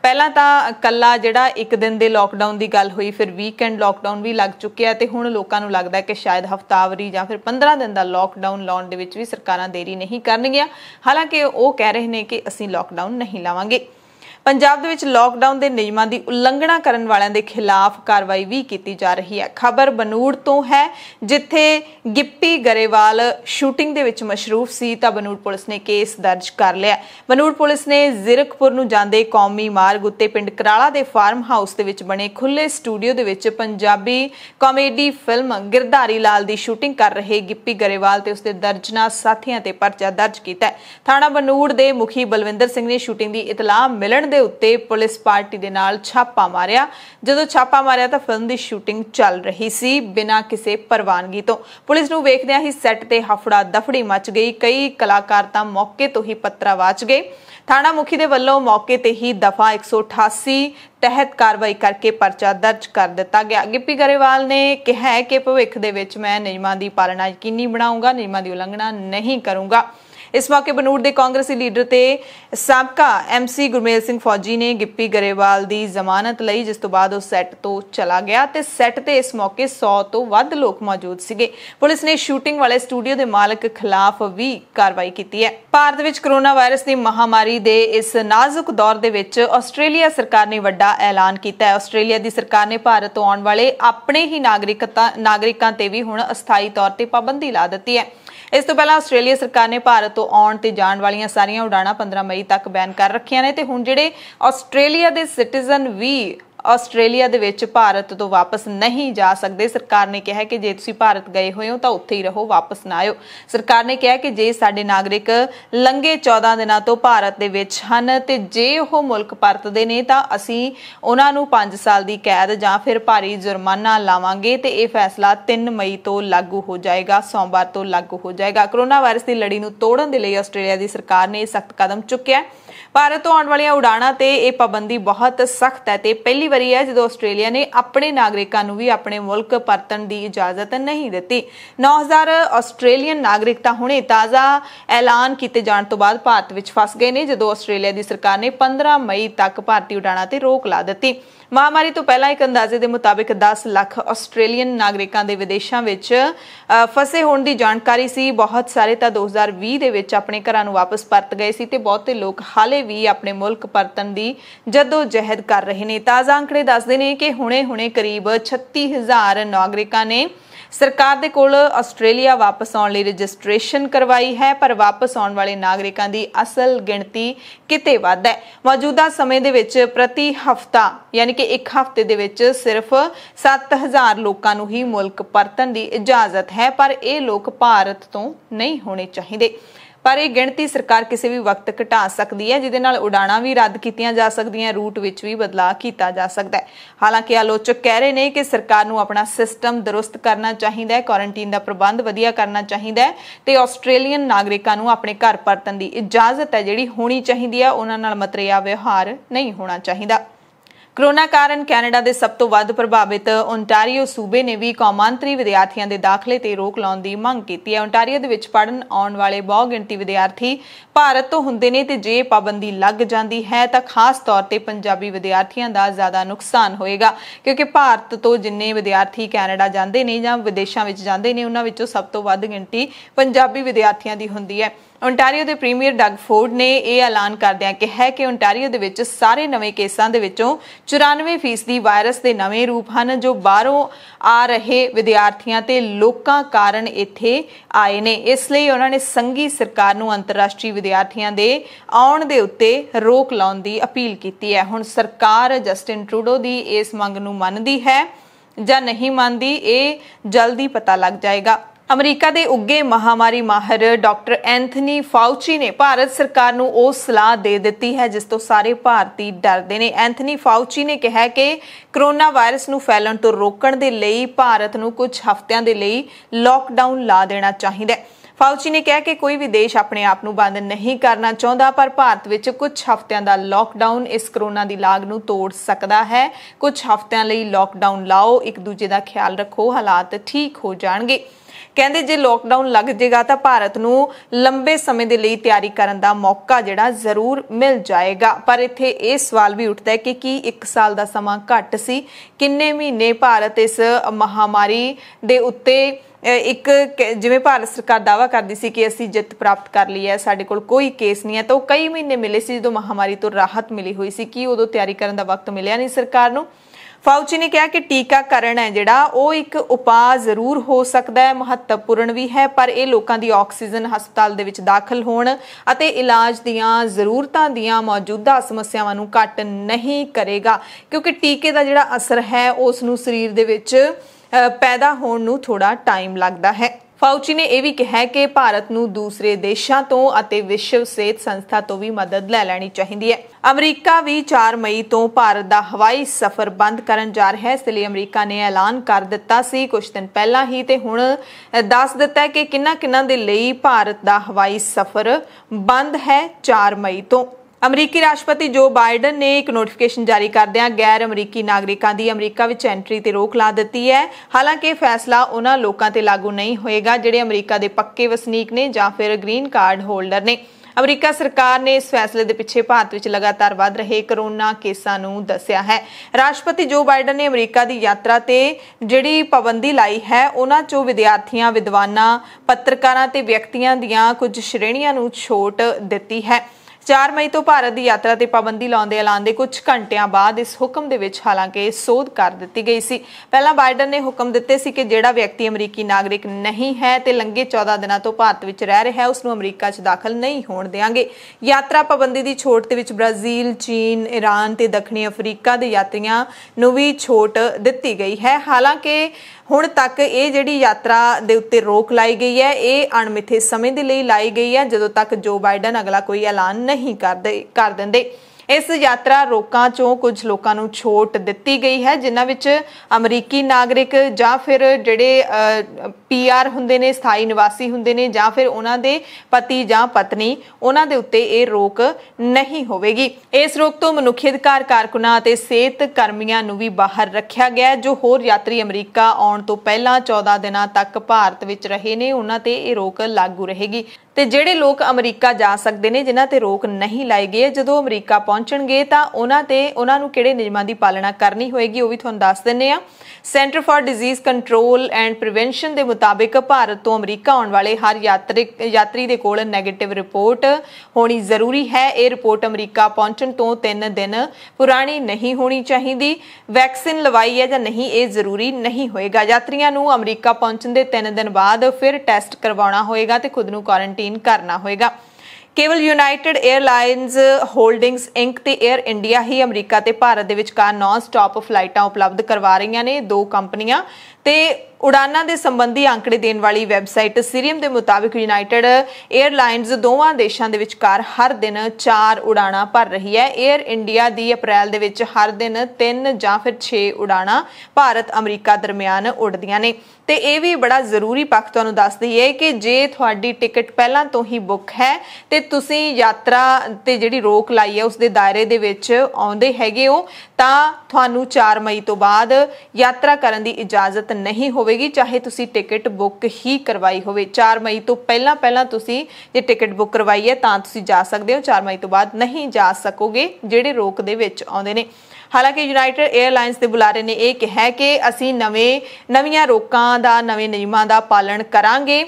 ਪਹਿਲਾਂ ਤਾਂ ਕੱਲਾ ਜਿਹੜਾ ਇੱਕ ਦਿਨ ਦੇ ਲੋਕਡਾਊਨ ਦੀ ਗੱਲ ਹੋਈ, ਫਿਰ ਵੀਕਐਂਡ ਲੋਕਡਾਊਨ ਵੀ ਲੱਗ ਚੁੱਕਿਆ ਤੇ ਹੁਣ ਲੋਕਾਂ ਨੂੰ ਲੱਗਦਾ ਹੈ ਕਿ ਸ਼ਾਇਦ ਹਫਤਾਵਰੀ ਜਾਂ ਫਿਰ ਪੰਦਰਾਂ ਦਿਨ ਦਾ ਲੋਕਡਾਊਨ ਲਾਉਣ ਦੇ ਵਿੱਚ ਵੀ ਸਰਕਾਰਾਂ ਦੇਰੀ ਨਹੀਂ ਕਰਨਗੀਆਂ। ਹਾਲਾਂਕਿ ਉਹ ਕਹਿ ਰਹੇ ਨੇ ਕਿ ਅਸੀਂ ਲੋਕਡਾਊਨ ਨਹੀਂ ਲਾਵਾਂਗੇ। ਪੰਜਾਬ ਦੇ ਵਿੱਚ ਲੋਕਡਾਊਨ ਦੇ ਨਿਯਮਾਂ ਦੀ ਉਲੰਘਣਾ ਕਰਨ ਵਾਲਿਆਂ ਦੇ ਖਿਲਾਫ ਕਾਰਵਾਈ ਵੀ ਕੀਤੀ ਜਾ ਰਹੀ ਹੈ। ਖਬਰ ਬਨੂੜ ਤੋਂ ਹੈ ਜਿੱਥੇ ਗਿੱਪੀ ਗਰੇਵਾਲ ਸ਼ੂਟਿੰਗ ਦੇ ਵਿੱਚ ਮਸ਼ਰੂਫ ਸੀ ਤਾਂ ਬਨੂੜ ਪੁਲਿਸ ਨੇ ਕੇਸ ਦਰਜ ਕਰ ਲਿਆ। ਬਨੂੜ ਪੁਲਿਸ ਨੇ ਜ਼ਿਰਕਪੁਰ ਨੂੰ ਜਾਂਦੇ ਕੌਮੀ ਮਾਰਗ ਉੱਤੇ ਪਿੰਡ ਕਰਾਲਾ ਦੇ ਫਾਰਮ ਹਾਊਸ ਦੇ ਵਿੱਚ ਬਣੇ ਖੁੱਲੇ ਸਟੂਡੀਓ ਦੇ ਵਿੱਚ ਪੰਜਾਬੀ ਕਾਮੇਡੀ ਫਿਲਮ ਗਿਰਧਾਰੀ ਲਾਲ ਦੀ ਸ਼ੂਟਿੰਗ ਕਰ ਰਹੇ ਗਿੱਪੀ ਗਰੇਵਾਲ ਤੇ ਉਸਦੇ ਦਰਜਨਾਂ ਸਾਥੀਆਂ ਤੇ ਪਰਚਾ ਦਰਜ ਕੀਤਾ। ਥਾਣਾ ਬਨੂੜ ਦੇ ਮੁਖੀ ਬਲਵਿੰਦਰ ਸਿੰਘ ਨੇ ਸ਼ੂਟਿੰਗ ਦੀ ਇਤਲਾਹ ਮਿਲਣ ਦੇ ਉੱਤੇ ਪੁਲਿਸ ਪਾਰਟੀ ਦੇ ਨਾਲ ਛਾਪਾ ਮਾਰਿਆ। ਜਦੋਂ ਛਾਪਾ ਮਾਰਿਆ ਤਾਂ ਫਿਲਮ ਦੀ ਸ਼ੂਟਿੰਗ ਚੱਲ ਰਹੀ ਸੀ ਬਿਨਾਂ ਕਿਸੇ ਪ੍ਰਵਾਨਗੀ ਤੋਂ। ਪੁਲਿਸ ਨੂੰ ਵੇਖਦਿਆਂ ਹੀ ਸੈੱਟ ਤੇ ਹਫੜਾ ਦਫੜੀ ਮਚ ਗਈ, ਕਈ ਕਲਾਕਾਰ ਤਾਂ ਮੌਕੇ ਤੋਂ ਹੀ ਪੱਤਰਾ ਵਾਚ ਗਏ। ਥਾਣਾ ਮੁਖੀ ਦੇ ਵੱਲੋਂ ਮੌਕੇ ਤੇ ਹੀ ਦਫਾ ਇੱਕ ਸੌ ਅਠਾਸੀ ਤਹਿਤ ਕਾਰਵਾਈ ਕਰਕੇ ਪਰਚਾ ਦਰਜ ਕਰ ਦਿੱਤਾ ਗਿਆ। ਗਿੱਪੀ ਗਰੇਵਾਲ ਨੇ ਕਿਹਾ ਕਿ ਭਵਿੱਖ ਦੇ ਵਿੱਚ ਮੈਂ ਨਿਯਮਾਂ ਦੀ ਪਾਲਣਾ ਯਕੀਨੀ ਬਣਾਉਂਗਾ, ਨਿਯਮਾਂ ਦੀ ਉਲੰਘਣਾ नहीं करूंगा। इस मौके बਨੂੜ के कांग्रेसी लीडर ते साबका एम सी गुरमेल सिंह फौजी ने गिप्पी गरेवाल की जमानत लई, जिस तो बाद सैट तो चला गया ते सैट ते इस मौके सौ तो वध लोग मौजूद सीगे। पुलिस ने शूटिंग वाले स्टूडियो के मालिक खिलाफ भी कार्रवाई की है। भारत विच कोरोना वायरस की महामारी के इस नाजुक दौर दे विच आस्ट्रेलिया सरकार ने वड्डा ऐलान किया है। आस्ट्रेलिया की सरकार ने भारत तो आने वाले अपने ही नागरिकता नागरिकों ते भी हुण अस्थाई तौर पर पाबंदी ला दी है। इस तो पहला आस्ट्रेलिया सरकार ने भारत तो आउण ते जाण वालियां सारियां उड़ाणां पंद्रह मई तक बैन कर रखियां ने ते हुण जिहड़े आस्ट्रेलिया दे सिटीजन भी ਆਸਟ੍ਰੇਲੀਆ ਦੇ ਵਿੱਚ ਭਾਰਤ ਤੋਂ ਵਾਪਸ ਨਹੀਂ ਜਾ ਸਕਦੇ। ਸਰਕਾਰ ਨੇ ਕਿਹਾ ਕਿ ਜੇ ਤੁਸੀਂ ਭਾਰਤ ਗਏ ਹੋਏ ਹੋ ਤਾਂ ਉੱਥੇ ਹੀ ਰਹੋ, ਵਾਪਸ ਨਾ ਆਇਓ। ਸਰਕਾਰ ਨੇ ਕਿਹਾ ਕਿ ਜੇ ਸਾਡੇ ਨਾਗਰਿਕ ਲੰਘੇ ਚੌਦਾਂ ਦਿਨਾਂ ਤੋਂ ਭਾਰਤ ਦੇ ਵਿੱਚ ਹਨ ਤੇ ਜੇ ਉਹ ਮੁਲਕ ਪਰਤਦੇ ਨੇ ਤਾਂ ਅਸੀਂ ਉਹਨਾਂ ਨੂੰ ਪੰਜ ਸਾਲ ਦੀ ਕੈਦ ਜਾਂ ਫਿਰ ਭਾਰੀ ਜੁਰਮਾਨਾ ਲਾਵਾਂਗੇ ਤੇ ਇਹ ਫੈਸਲਾ ਤਿੰਨ ਮਈ ਤੋਂ ਲਾਗੂ ਹੋ ਜਾਏਗਾ, ਸੋਮਵਾਰ ਤੋਂ ਲਾਗੂ ਹੋ ਜਾਏਗਾ। ਕੋਰੋਨਾ ਵਾਇਰਸ ਦੀ ਲੜੀ ਨੂੰ ਤੋੜਨ ਦੇ ਲਈ ਆਸਟ੍ਰੇਲੀਆ ਦੀ ਸਰਕਾਰ ਨੇ ਸਖਤ ਕਦਮ ਚੁੱਕਿਆ। ਭਾਰਤ ਤੋਂ ਆਉਣ ਵਾਲੀਆਂ ਉਡਾਣਾਂ ਤੇ ਇਹ ਪਾਬੰਦੀ ਬਹੁਤ ਸਖਤ ਹੈ ਤੇ ਪਹਿਲੀ ਵਾਰੀ ਹੈ ਜਦੋਂ ਆਸਟ੍ਰੇਲੀਆ ਨੇ ਆਪਣੇ ਨਾਗਰਿਕਾਂ ਨੂੰ ਵੀ ਆਪਣੇ ਮੁਲਕ ਪਰਤਣ ਦੀ ਇਜਾਜ਼ਤ ਨਹੀਂ ਦਿੱਤੀ। ਨੌ ਹਜ਼ਾਰ ਆਸਟ੍ਰੇਲੀਅਨ ਨਾਗਰਿਕ ਤਾਂ ਹੁਣੇ ਤਾਜ਼ਾ ਐਲਾਨ ਕੀਤੇ ਜਾਣ ਤੋਂ ਬਾਅਦ ਭਾਰਤ ਵਿੱਚ ਫਸ ਗਏ ਨੇ, ਜਦੋਂ ਆਸਟ੍ਰੇਲੀਆ ਦੀ ਸਰਕਾਰ ਨੇ ਪੰਦਰਾਂ ਮਈ ਤੱਕ ਭਾਰਤੀ ਉਡਾਣਾਂ ਤੇ ਰੋਕ ਲਾ ਦਿੱਤੀ। ਮਹਾਮਾਰੀ ਤੋਂ ਪਹਿਲਾਂ ਇੱਕ ਅੰਦਾਜ਼ੇ ਦੇ ਮੁਤਾਬਿਕ ਦਸ ਲੱਖ ਆਸਟ੍ਰੇਲੀਅਨ ਨਾਗਰਿਕਾਂ ਦੇ ਵਿਦੇਸ਼ਾਂ ਵਿੱਚ ਫਸੇ ਹੋਣ ਦੀ ਜਾਣਕਾਰੀ ਸੀ। ਬਹੁਤ ਸਾਰੇ ਤਾਂ ਦੋ ਹਜ਼ਾਰ ਵੀਹ ਦੇ ਵਿੱਚ ਆਪਣੇ ਘਰਾਂ ਨੂੰ ਵਾਪਸ ਪਰਤ ਗਏ ਸੀ ਤੇ ਬਹੁਤੇ ਲੋਕ ਹਾਲੇ ਵੀ ਆਪਣੇ ਮੁਲਕ ਪਰਤਣ ਦੀ ਜੱਦੋ ਜਹਿਦ ਕਰ ਰਹੇ ਨੇ। ਤਾਜ਼ਾ ਅੰਕੜੇ ਦੱਸਦੇ ਨੇ ਕਿ ਹੁਣੇ-ਹੁਣੇ ਕਰੀਬ ਛੱਤੀ ਹਜ਼ਾਰ ਨਾਗਰਿਕਾਂ ਨੇ ਸਰਕਾਰ ਦੇ ਕੋਲ ਆਸਟ੍ਰੇਲੀਆ ਵਾਪਸ ਆਉਣ ਲਈ ਰਜਿਸਟ੍ਰੇਸ਼ਨ ਕਰਵਾਈ ਹੈ, ਪਰ ਵਾਪਸ ਆਉਣ ਵਾਲੇ ਨਾਗਰਿਕਾਂ ਦੀ ਅਸਲ ਗਿਣਤੀ ਕਿਤੇ ਵੱਧ ਹੈ। ਮੌਜੂਦਾ ਸਮੇਂ ਦੇ ਵਿੱਚ ਪ੍ਰਤੀ ਹਫਤਾ ਯਾਨੀ ਕਿ ਇੱਕ ਹਫਤੇ ਦੇ ਵਿੱਚ ਸਿਰਫ ਸੱਤ ਹਜ਼ਾਰ ਲੋਕਾਂ ਨੂੰ ਹੀ ਮੁਲਕ ਪਰਤਣ ਦੀ ਇਜਾਜ਼ਤ ਹੈ, ਪਰ ਇਹ ਲੋਕ ਭਾਰਤ ਤੋਂ ਨਹੀਂ ਹੋਣੇ ਚਾਹੀਦੇ। पर यह गिणती सरकार किसी भी वक्त घटा सकती है, जिहदे नाल उड़ाणा भी रद्द कीतियां जा सकदियां, रूट विच भी बदलाव किया जा सकता है। हालांकि आलोचक कह रहे हैं कि सरकार नूं अपना सिस्टम दुरुस्त करना चाहिए, क्वारंटीन का प्रबंध वधिया करना चाहिए तो ऑस्ट्रेलियन नागरिकों नूं अपने घर परतन की इजाजत है जिहड़ी होनी चाहिए है, उन्हां नाल मतरेया व्यवहार नहीं होना चाहिए। कोरोना कारण कैनेडा के सब तो वध प्रभावित ओंटारियो सूबे ने भी कौमांतरी विद्यार्थियों के दाखिले ते रोक लाने की मांग की है। ओंटारियो दे विच पढ़न आने वाले बहुत गिणती विद्यार्थी भारत तो हुंदे ने ते जे पाबंदी लग जाती है तो खास तौर पर पंजाबी विद्यार्थियों का ज़्यादा नुकसान होएगा, क्योंकि भारत तो जिन्ने विद्यार्थी कैनेडा जाते हैं या विदेशों में जाते हैं उन्हां विचों सब तो वध गिणती पंजाबी विद्यार्थियों की हुंदी है। ओंटारियो के प्रीमियर डग फोर्ड ने यह ऐलान करदियां कहा कि ओंटारियो दे विच सारे नवे केसां दे विचों चौरानवे फीसदी वायरस के नवे रूप हैं जो बाहरों आ रहे विद्यार्थियों ते लोकां कारण इत्थे आए ने, इसलिए उन्होंने संघी सरकार नूं अंतरराष्ट्रीय विद्यार्थियों के आउण दे उत्ते रोक लाउण दी अपील की है। हुण सरकार जस्टिन ट्रूडो की इस मंग नूं मनदी है जां नहीं मनदी यह जल्दी पता लग जाएगा। अमरीका के उगे महामारी माहिर डॉक्टर एंथनी फाउची ने भारत सरकार को वो सलाह दे दी है जिस तो सारे भारतीय डरते हैं। एंथनी फाउची ने कहा कि करोना वायरस को फैलन तो रोकने के लिए भारत को कुछ हफ्तों के लिए लॉकडाउन ला देना चाहिए। फाउची ने कहा कि कोई भी देश अपने आप को बंद नहीं करना चाहता, पर भारत में कुछ हफ्तों का लॉकडाउन इस करोना की लाग को तोड़ सकता है। कुछ हफ्तों लिए लॉकडाउन लाओ, एक दूजे का ख्याल रखो, हालात ठीक हो जाएंगे। कहते जे लॉकडाउन लग जाएगा तो भारत को लंबे समय के लिए तैयारी करने का मौका जिहड़ा जरूर मिल जाएगा, पर इत्थे ये सवाल भी उठता है कि की एक साल का समा घट सी, किन्ने महीने भारत इस महामारी दे उत्ते एक जिवें भारत सरकार दावा करती सी कि असीं जित प्राप्त कर ली है, साडे कोल कोई केस नहीं है, तो कई महीने मिले सी जो महामारी तो राहत मिली हुई सी, कि उदों तैयारी करने का वक्त मिलिया नहीं सरकार नूं। फाउची ने कहा कि टीकाकरण है जिहड़ा वह एक उपाय जरूर हो सकता है, महत्वपूर्ण भी है, पर यह लोगों की ऑक्सीजन हस्पताल दे विच दाखिल होने अते इलाज दियां जरूरतां दियां मौजूदा समस्यावां नूं घट नहीं करेगा, क्योंकि टीके का जिहड़ा असर है उस नूं शरीर दे विच पैदा होने नूं थोड़ा टाइम लगता है। फाउची ने यह भी कहा कि भारत को दूसरे देशों तो अते विश्व सेहत संस्था तो भी मदद ले लैनी चाहिए है। अमरीका भी चार मई तो भारत का हवाई सफर बंद करन जा रहा है, इसलिए अमरीका ने ऐलान कर दिता सी कुछ दिन पहला ही, तो हुण दस दिता है कि किन्ना किन्ना दे लई भारत का हवाई सफर बंद है चार मई तो। अमरीकी राष्ट्रपति जो बाइडन ने एक नोटिफिकेशन जारी करदियां गैर अमरीकी नागरिकों की अमरीका विच एंट्री ते रोक ला दी है। हालांकि फैसला उन्हां लोकां ते लागू नहीं होएगा जिहड़े अमरीका के पक्के वसनीक ने जां फिर ग्रीन कार्ड होल्डर ने। अमरीका सरकार ने इस फैसले के पिछे भारत में लगातार वध रहे कोरोना केसां नूं दस्या है। राष्ट्रपति जो बाइडन ने अमरीका की यात्रा ते जिहड़ी पाबंदी लाई है उन्हां चों विद्यार्थियों, विद्वानां, पत्रकारां ते व्यक्तियां दीयां कुछ श्रेणियां नूं छूट दित्ती है। चार मई तो भारत की यात्रा ते पाबंदी लाने के ऐलान के कुछ घंटिया बाद इस हुक्म दे विच हालांकि सोध कर दी गई सी। पहला बाइडन ने हुक्म दिते सी कि जिहड़ा व्यक्ति अमरीकी नागरिक नहीं है ते लंघे चौदह दिनों तो भारत विच रह रहा है उसनूं अमरीका च दाखिल नहीं होण देंगे। यात्रा पाबंदी की छूट दे विच ब्राजील, चीन, ईरान ते दक्षिणी अफ्रीका के यात्रियों नूं भी छूट दिती गई है। हालांकि हुण तक ये जिहड़ी यात्रा दे उत्ते रोक लाई गई है ये अणमिथे समय के लिए लाई गई है, जदों तक जो बाइडन अगला कोई ऐलान नहीं करदे कर दिंदे। इस यात्रा रोकां चों कुछ लोकां नूं छूट दित्ती गई है जिन्हां विच अमरीकी नागरिक जां फिर जिहड़े पी आर हुंदे ने, स्थाई निवासी हुंदे ने, जां फिर उन्हां दे पति जां पत्नी, उन्हां दे उत्ते ये रोक नहीं होवेगी। इस रोक तो मनुखी अधिकार कारकुनां ते सेहत कर्मियां नूं भी बाहर रखिया गया है जो होर यात्री अमरीका आउण तो पहलां चौदह दिनां तक भारत विच रहे ने उन्हां ते ये रोक लागू रहेगी, ते जिहड़े लोग अमरीका जा सकदे ने जिन्हां ते रोक नहीं लाई गई है जदों अमरीका पहुंचणगे तां उन्हां ते उन्हां नूं किहड़े नियमां दी पालना करनी होएगी वो भी तुहानूं दस्स दिंदे आ। Centre for disease control and prevention दे मुताबिक भारत तो अमरीका आने वाले हर यात्री यात्री दे कोल नैगेटिव रिपोर्ट होनी जरूरी है। ये रिपोर्ट अमरीका पहुंचण तो तीन दिन पुरानी नहीं होनी चाहिदी। वैक्सीन लवाई है जां नहीं ये जरूरी नहीं होएगा। यात्रियों नूं अमरीका पहुंचण दे तीन दिन बाद फिर टैसट करवाउणा होएगा ते खुद नूं क्वारंटीन करना होएगा। केवल यूनाइटेड एयरलाइंस होल्डिंग्स इंक ते एयर इंडिया ही अमरीका ते भारत दे विचकार नॉन स्टॉप फ्लाइटां उपलब्ध करवा रही ने। दो कंपनियां ते उड़ाना दे संबंधी आंकड़े देने वाली वैबसाइट सीरियम के मुताबिक यूनाइटेड एयरलाइंस दोवां देशों के विचकार हर दिन चार उड़ाना भर रही है। एयर इंडिया की अप्रैल दे विच हर दिन तीन जां फिर छे उड़ाना भारत अमरीका दरमियान उड़दियां ने। ते यह भी बड़ा जरूरी पक्ष तुहानूं दस दईए कि जे तुहाडी टिकट पहलां तो ही बुक है ते तुसीं यात्रा ते जिहड़ी रोक लाई है उस दे दायरे दे विच आउंदे हैगे हो तां तुहानूं चार मई तो बाद यात्रा करन दी इजाज़त नहीं होवेगी, चाहे तुसीं टिकट बुक ही करवाई होवे। चार मई तो पहलां पहलां तुसीं जे टिकट बुक करवाई है तां तुसीं जा सकदे हो, चार मई तो बाद नहीं जा सकोगे जिहड़े रोक दे विच आउंदे ने। हालांकि यूनाइटेड एयरलाइंस के बुलारे ने यह कहा कि असी नवें नवीं रोकां दा नवें नियमों का पालन करांगे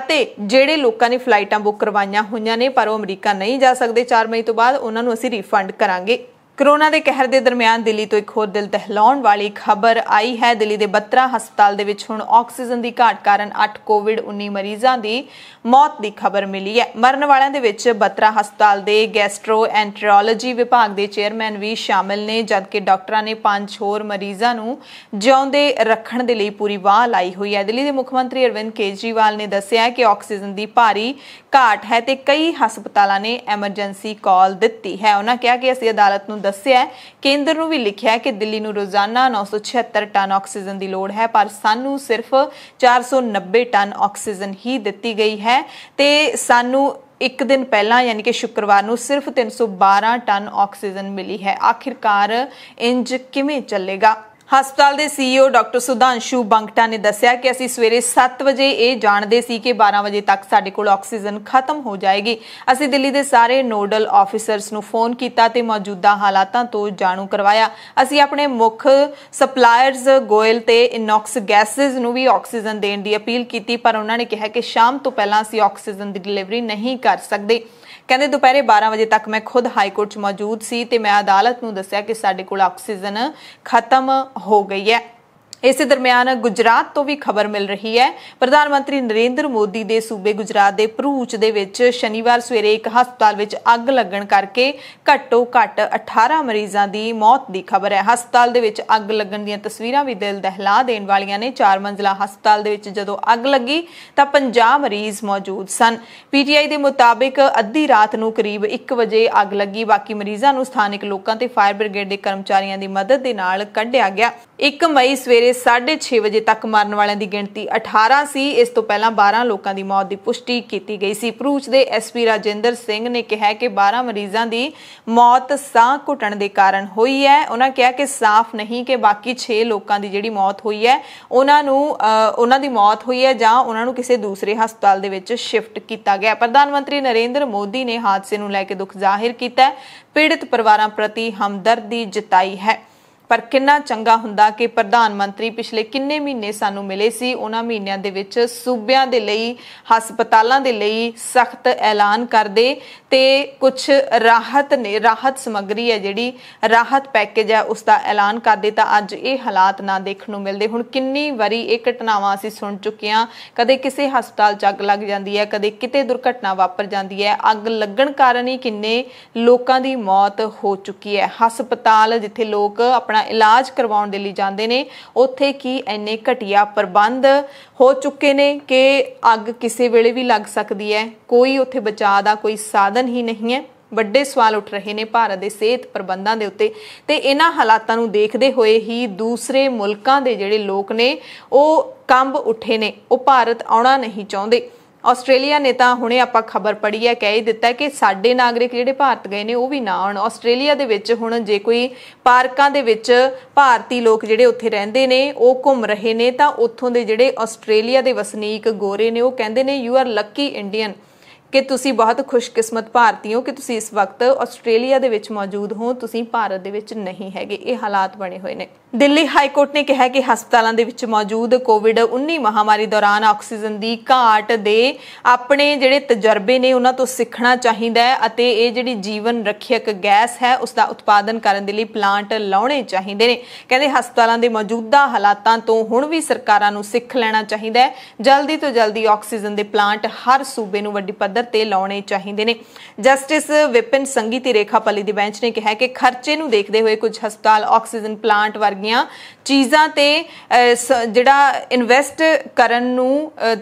अते जिहड़े लोगों ने फ्लाइटां बुक करवाइयां होईयां ने पर वो अमरीका नहीं जा सकते चार मई तो बाद उन्हां नूं असी रिफंड करांगे। कोरोना के कहर के दरमियान दिल्ली तो एक होर दिल दहलाउण वाली खबर आई है। दिल्ली के बत्रा हस्पताल दे विच हुण ऑक्सीजन की घाट कारण अठ कोविड उन्नीस मरीजों की मौत की खबर मिली है। मरण वालों दे विच बत्रा हस्पताल के गैसट्रो एंटरोलॉजी विभाग के चेयरमैन भी शामिल ने, जबकि डॉक्टरों ने पांच होर मरीजों नूं जिउंदे रखण दे लई पूरी वाह लाई हुई है। दिल्ली के मुख्यमंत्री अरविंद केजरीवाल ने दस्सिया कि ऑक्सीजन की भारी घाट है तो कई हस्पतालों ने एमरजेंसी कॉल दी है। उन्होंने कहा कि असीं अदालत नूं दस्सिया केंद्र नूं भी लिखिया कि दिल्ली नूं रोजाना नौ सौ छिहत्तर टन ऑक्सीजन की लोड़ है पर सानू सिर्फ चार सौ नब्बे टन ऑक्सीजन ही दिती गई है ते सानू एक दिन पहला यानी कि शुक्रवार को सिर्फ तीन सौ बारह टन ऑक्सीजन मिली है। आखिरकार इंज किवें चलेगा। ਹਸਪਤਾਲ ਦੇ ਸੀਈਓ ਡਾਕਟਰ ਸੁਧਾਂਸ਼ੂ ਬੰਗਟਾ ਨੇ ਦੱਸਿਆ ਕਿ ਅਸੀਂ ਸਵੇਰੇ ਸੱਤ ਵਜੇ ਇਹ ਜਾਣਦੇ ਸੀ ਕਿ ਬਾਰਾਂ ਵਜੇ ਤੱਕ ਸਾਡੇ ਕੋਲ ਆਕਸੀਜਨ ਖਤਮ ਹੋ ਜਾਏਗੀ। ਅਸੀਂ ਦਿੱਲੀ ਦੇ ਸਾਰੇ ਨੋਡਲ ਆਫਿਸਰਸ ਨੂੰ ਫੋਨ ਕੀਤਾ ਤੇ ਮੌਜੂਦਾ ਹਾਲਾਤਾਂ ਤੋਂ ਜਾਣੂ ਕਰਵਾਇਆ। ਅਸੀਂ ਆਪਣੇ ਮੁੱਖ ਸਪਲਾਇਰਸ ਗੋਇਲ ਤੇ ਇਨੌਕਸ ਗੈਸਸ ਨੂੰ ਵੀ ਆਕਸੀਜਨ ਦੇਣ ਦੀ ਅਪੀਲ ਕੀਤੀ ਪਰ ਉਹਨਾਂ ਨੇ ਕਿਹਾ ਕਿ ਸ਼ਾਮ ਤੋਂ ਪਹਿਲਾਂ ਅਸੀਂ ਆਕਸੀਜਨ ਦੀ ਡਿਲੀਵਰੀ ਨਹੀਂ ਕਰ ਸਕਦੇ। ਕਹਿੰਦੇ ਦੁਪਹਿਰੇ ਬਾਰਾਂ ਵਜੇ ਤੱਕ ਮੈਂ ਖੁਦ ਹਾਈਕੋਰਟ 'ਚ ਮੌਜੂਦ ਸੀ ਤੇ ਮੈਂ ਅਦਾਲਤ ਨੂੰ ਦੱਸਿਆ ਕਿ ਸਾਡੇ ਕੋਲ ਆਕਸੀਜਨ ਖਤਮ ਹੋ ਗਈ ਹੈ। इस दरम्यान गुजरात तो भी खबर मिल रही है। प्रधानमंत्री नरेंद्र मोदी के सूबे गुजरात के भरूच दे विच शनिवार सवेरे एक हस्पताल विच अग लगन करके घट्टो घट्ट अठारह मरीजों की मौत की खबर है। हस्पताल दे विच अग लगन दी तस्वीरां भी दिल दहला देण वालियां ने। चार मंजिला हस्पताल दे विच जदों अग लगी तां पचास मरीज मौजूद सन। पीटीआई के मुताबिक अद्धी रात नूं करीब एक बजे अग लगी। बाकी मरीजों नूं स्थानिक लोकां ते फायर ब्रिगेड के कर्मचारियों की मदद के नाल कढिया गया। एक मई सवेरे साढ़े छे बजे तक मरण वालों की गिणती अठारह सी। इस तो पहला बारह लोगों की मौत की पुष्टि की गई सी। भरूच के एस पी राजेंद्र सिंह ने कहा कि बारह मरीजों की मौत साह घुटन के कारण हुई है। उन्होंने कहा कि साफ नहीं कि बाकी छे लोगों की जिहड़ी मौत हुई है उन्होंने उन्हों की मौत हुई है जां उन्हां नूं किसी दूसरे हस्पताल दे विच शिफ्ट किया गया। प्रधानमंत्री नरेंद्र मोदी ने हादसे नूं लैके दुख जाहिर किया, पीड़ित परिवारां प्रति हमदर्दी जताई है। पर किन्ना चंगा हुंदा कि प्रधानमंत्री पिछले किन्ने महीने सानू मिले सी, उन्हां महीनों दे विच सूबियां दे लई हस्पतालां दे लई सख्त ऐलान करदे ते कुछ राहत ने राहत समग्री है जिहड़ी राहत पैकेज है उसका ऐलान करदे तां अज ये हालात ना देखण नूं मिलदे। हुण किन्नी वारी ये घटनावां असीं सुण चुके हां, कदे किसी हस्पताल च अग लग जांदी है, कदे किते दुर्घटना वापर जांदी है। अग लगण कारण ही किन्ने लोकां दी मौत हो चुकी है। हस्पताल जिथे लोग अपना इलाज करवाउण दे लई जांदे ने उत्थे की इन्ने घटिया प्रबंध हो चुके ने कि अग किसी वेले भी लग सकती है। कोई उत्थे बचाव दा कोई साधन ही नहीं है। ਵੱਡੇ ਸਵਾਲ ਉੱਠ ਰਹੇ ਨੇ ਭਾਰਤ ਦੇ ਸਿਹਤ ਪ੍ਰਬੰਧਾਂ ਦੇ ਉੱਤੇ ਤੇ ਇਹਨਾਂ ਹਾਲਾਤਾਂ ਨੂੰ ਦੇਖਦੇ ਹੋਏ ਹੀ ਦੂਸਰੇ ਮੁਲਕਾਂ ਦੇ ਜਿਹੜੇ ਲੋਕ ਨੇ ਉਹ ਕੰਬ ਉੱਠੇ ਨੇ, ਉਹ ਭਾਰਤ ਆਉਣਾ नहीं ਚਾਹੁੰਦੇ। ਆਸਟ੍ਰੇਲੀਆ ਨੇ ਤਾਂ ਹੁਣੇ ਆਪਾਂ ਖਬਰ ਪੜ੍ਹੀ ਹੈ ਕਹਿ ਦਿੱਤਾ ਕਿ ਸਾਡੇ ਨਾਗਰਿਕ ਜਿਹੜੇ ਭਾਰਤ ਗਏ ਨੇ ਉਹ ਵੀ ਨਾ ਆਉਣ। ਆਸਟ੍ਰੇਲੀਆ ਦੇ ਵਿੱਚ ਹੁਣ ਜੇ ਕੋਈ ਪਾਰਕਾਂ ਦੇ ਵਿੱਚ ਭਾਰਤੀ ਲੋਕ ਜਿਹੜੇ ਉੱਥੇ ਰਹਿੰਦੇ ਨੇ ਉਹ ਘੁੰਮ ਰਹੇ ਨੇ ਤਾਂ ਉੱਥੋਂ ਦੇ ਜਿਹੜੇ ਆਸਟ੍ਰੇਲੀਆ ਦੇ ਵਸਨੀਕ ਗੋਰੇ ਨੇ ਉਹ ਕਹਿੰਦੇ ਨੇ ਯੂ ਆਰ ਲੱਕੀ ਇੰਡੀਅਨ ਕਿ ਤੁਸੀਂ ਬਹੁਤ ਖੁਸ਼ਕਿਸਮਤ ਭਾਰਤੀ ਹੋ ਕਿ ਤੁਸੀਂ ਇਸ ਵਕਤ ਆਸਟ੍ਰੇਲੀਆ ਦੇ ਵਿੱਚ ਮੌਜੂਦ ਹੋ, ਤੁਸੀਂ ਭਾਰਤ ਦੇ ਵਿੱਚ ਨਹੀਂ ਹੈਗੇ। ਇਹ ਹਾਲਾਤ ਬਣੇ ਹੋਏ ਨੇ। ਦਿੱਲੀ ਹਾਈਕੋਰਟ ਨੇ ਕਿਹਾ ਕਿ ਹਸਪਤਾਲਾਂ ਦੇ ਵਿੱਚ ਮੌਜੂਦ ਕੋਵਿਡ ਉੱਨੀ ਮਹਾਮਾਰੀ ਦੌਰਾਨ ਆਕਸੀਜਨ ਦੀ ਘਾਟ ਦੇ ਆਪਣੇ ਜਿਹੜੇ ਤਜਰਬੇ ਨੇ ਉਹਨਾਂ ਤੋਂ ਸਿੱਖਣਾ ਚਾਹੀਦਾ ਹੈ ਅਤੇ ਇਹ ਜਿਹੜੀ ਜੀਵਨ ਰੱਖਿਅਕ ਗੈਸ ਹੈ ਉਸ ਦਾ ਉਤਪਾਦਨ ਕਰਨ ਦੇ ਲਈ ਪਲਾਂਟ ਲਾਉਣੇ ਚਾਹੀਦੇ ਨੇ। ਕਹਿੰਦੇ ਹਸਪਤਾਲਾਂ ਦੇ ਮੌਜੂਦਾ ਹਾਲਾਤਾਂ ਤੋਂ ਹੁਣ ਵੀ ਸਰਕਾਰਾਂ ਨੂੰ ਸਿੱਖ ਲੈਣਾ ਚਾਹੀਦਾ ਹੈ। ਜਲਦੀ ਤੋਂ ਜਲਦੀ ਆਕਸੀਜਨ ਦੇ ਪਲਾਂਟ ਹਰ ਸੂਬੇ ਨੂੰ ਵੱਡੀ ਪੱਧਰ ਪੱਧਰ ਤੇ ਲਾਉਣੇ ਚਾਹੀਦੇ ਨੇ। ਜਸਟਿਸ ਵਿਪਿਨ ਸੰਘੀ ਤੇ ਰੇਖਾ ਪੱਲੀ ਦੀ ਬੈਂਚ ਨੇ ਕਿਹਾ ਕਿ ਖਰਚੇ ਨੂੰ ਦੇਖਦੇ ਹੋਏ ਕੁਝ ਹਸਪਤਾਲ ਆਕਸੀਜਨ ਪਲਾਂਟ ਵਰਗੀਆਂ ਚੀਜ਼ਾਂ ਤੇ ਜਿਹੜਾ ਇਨਵੈਸਟ ਕਰਨ ਨੂੰ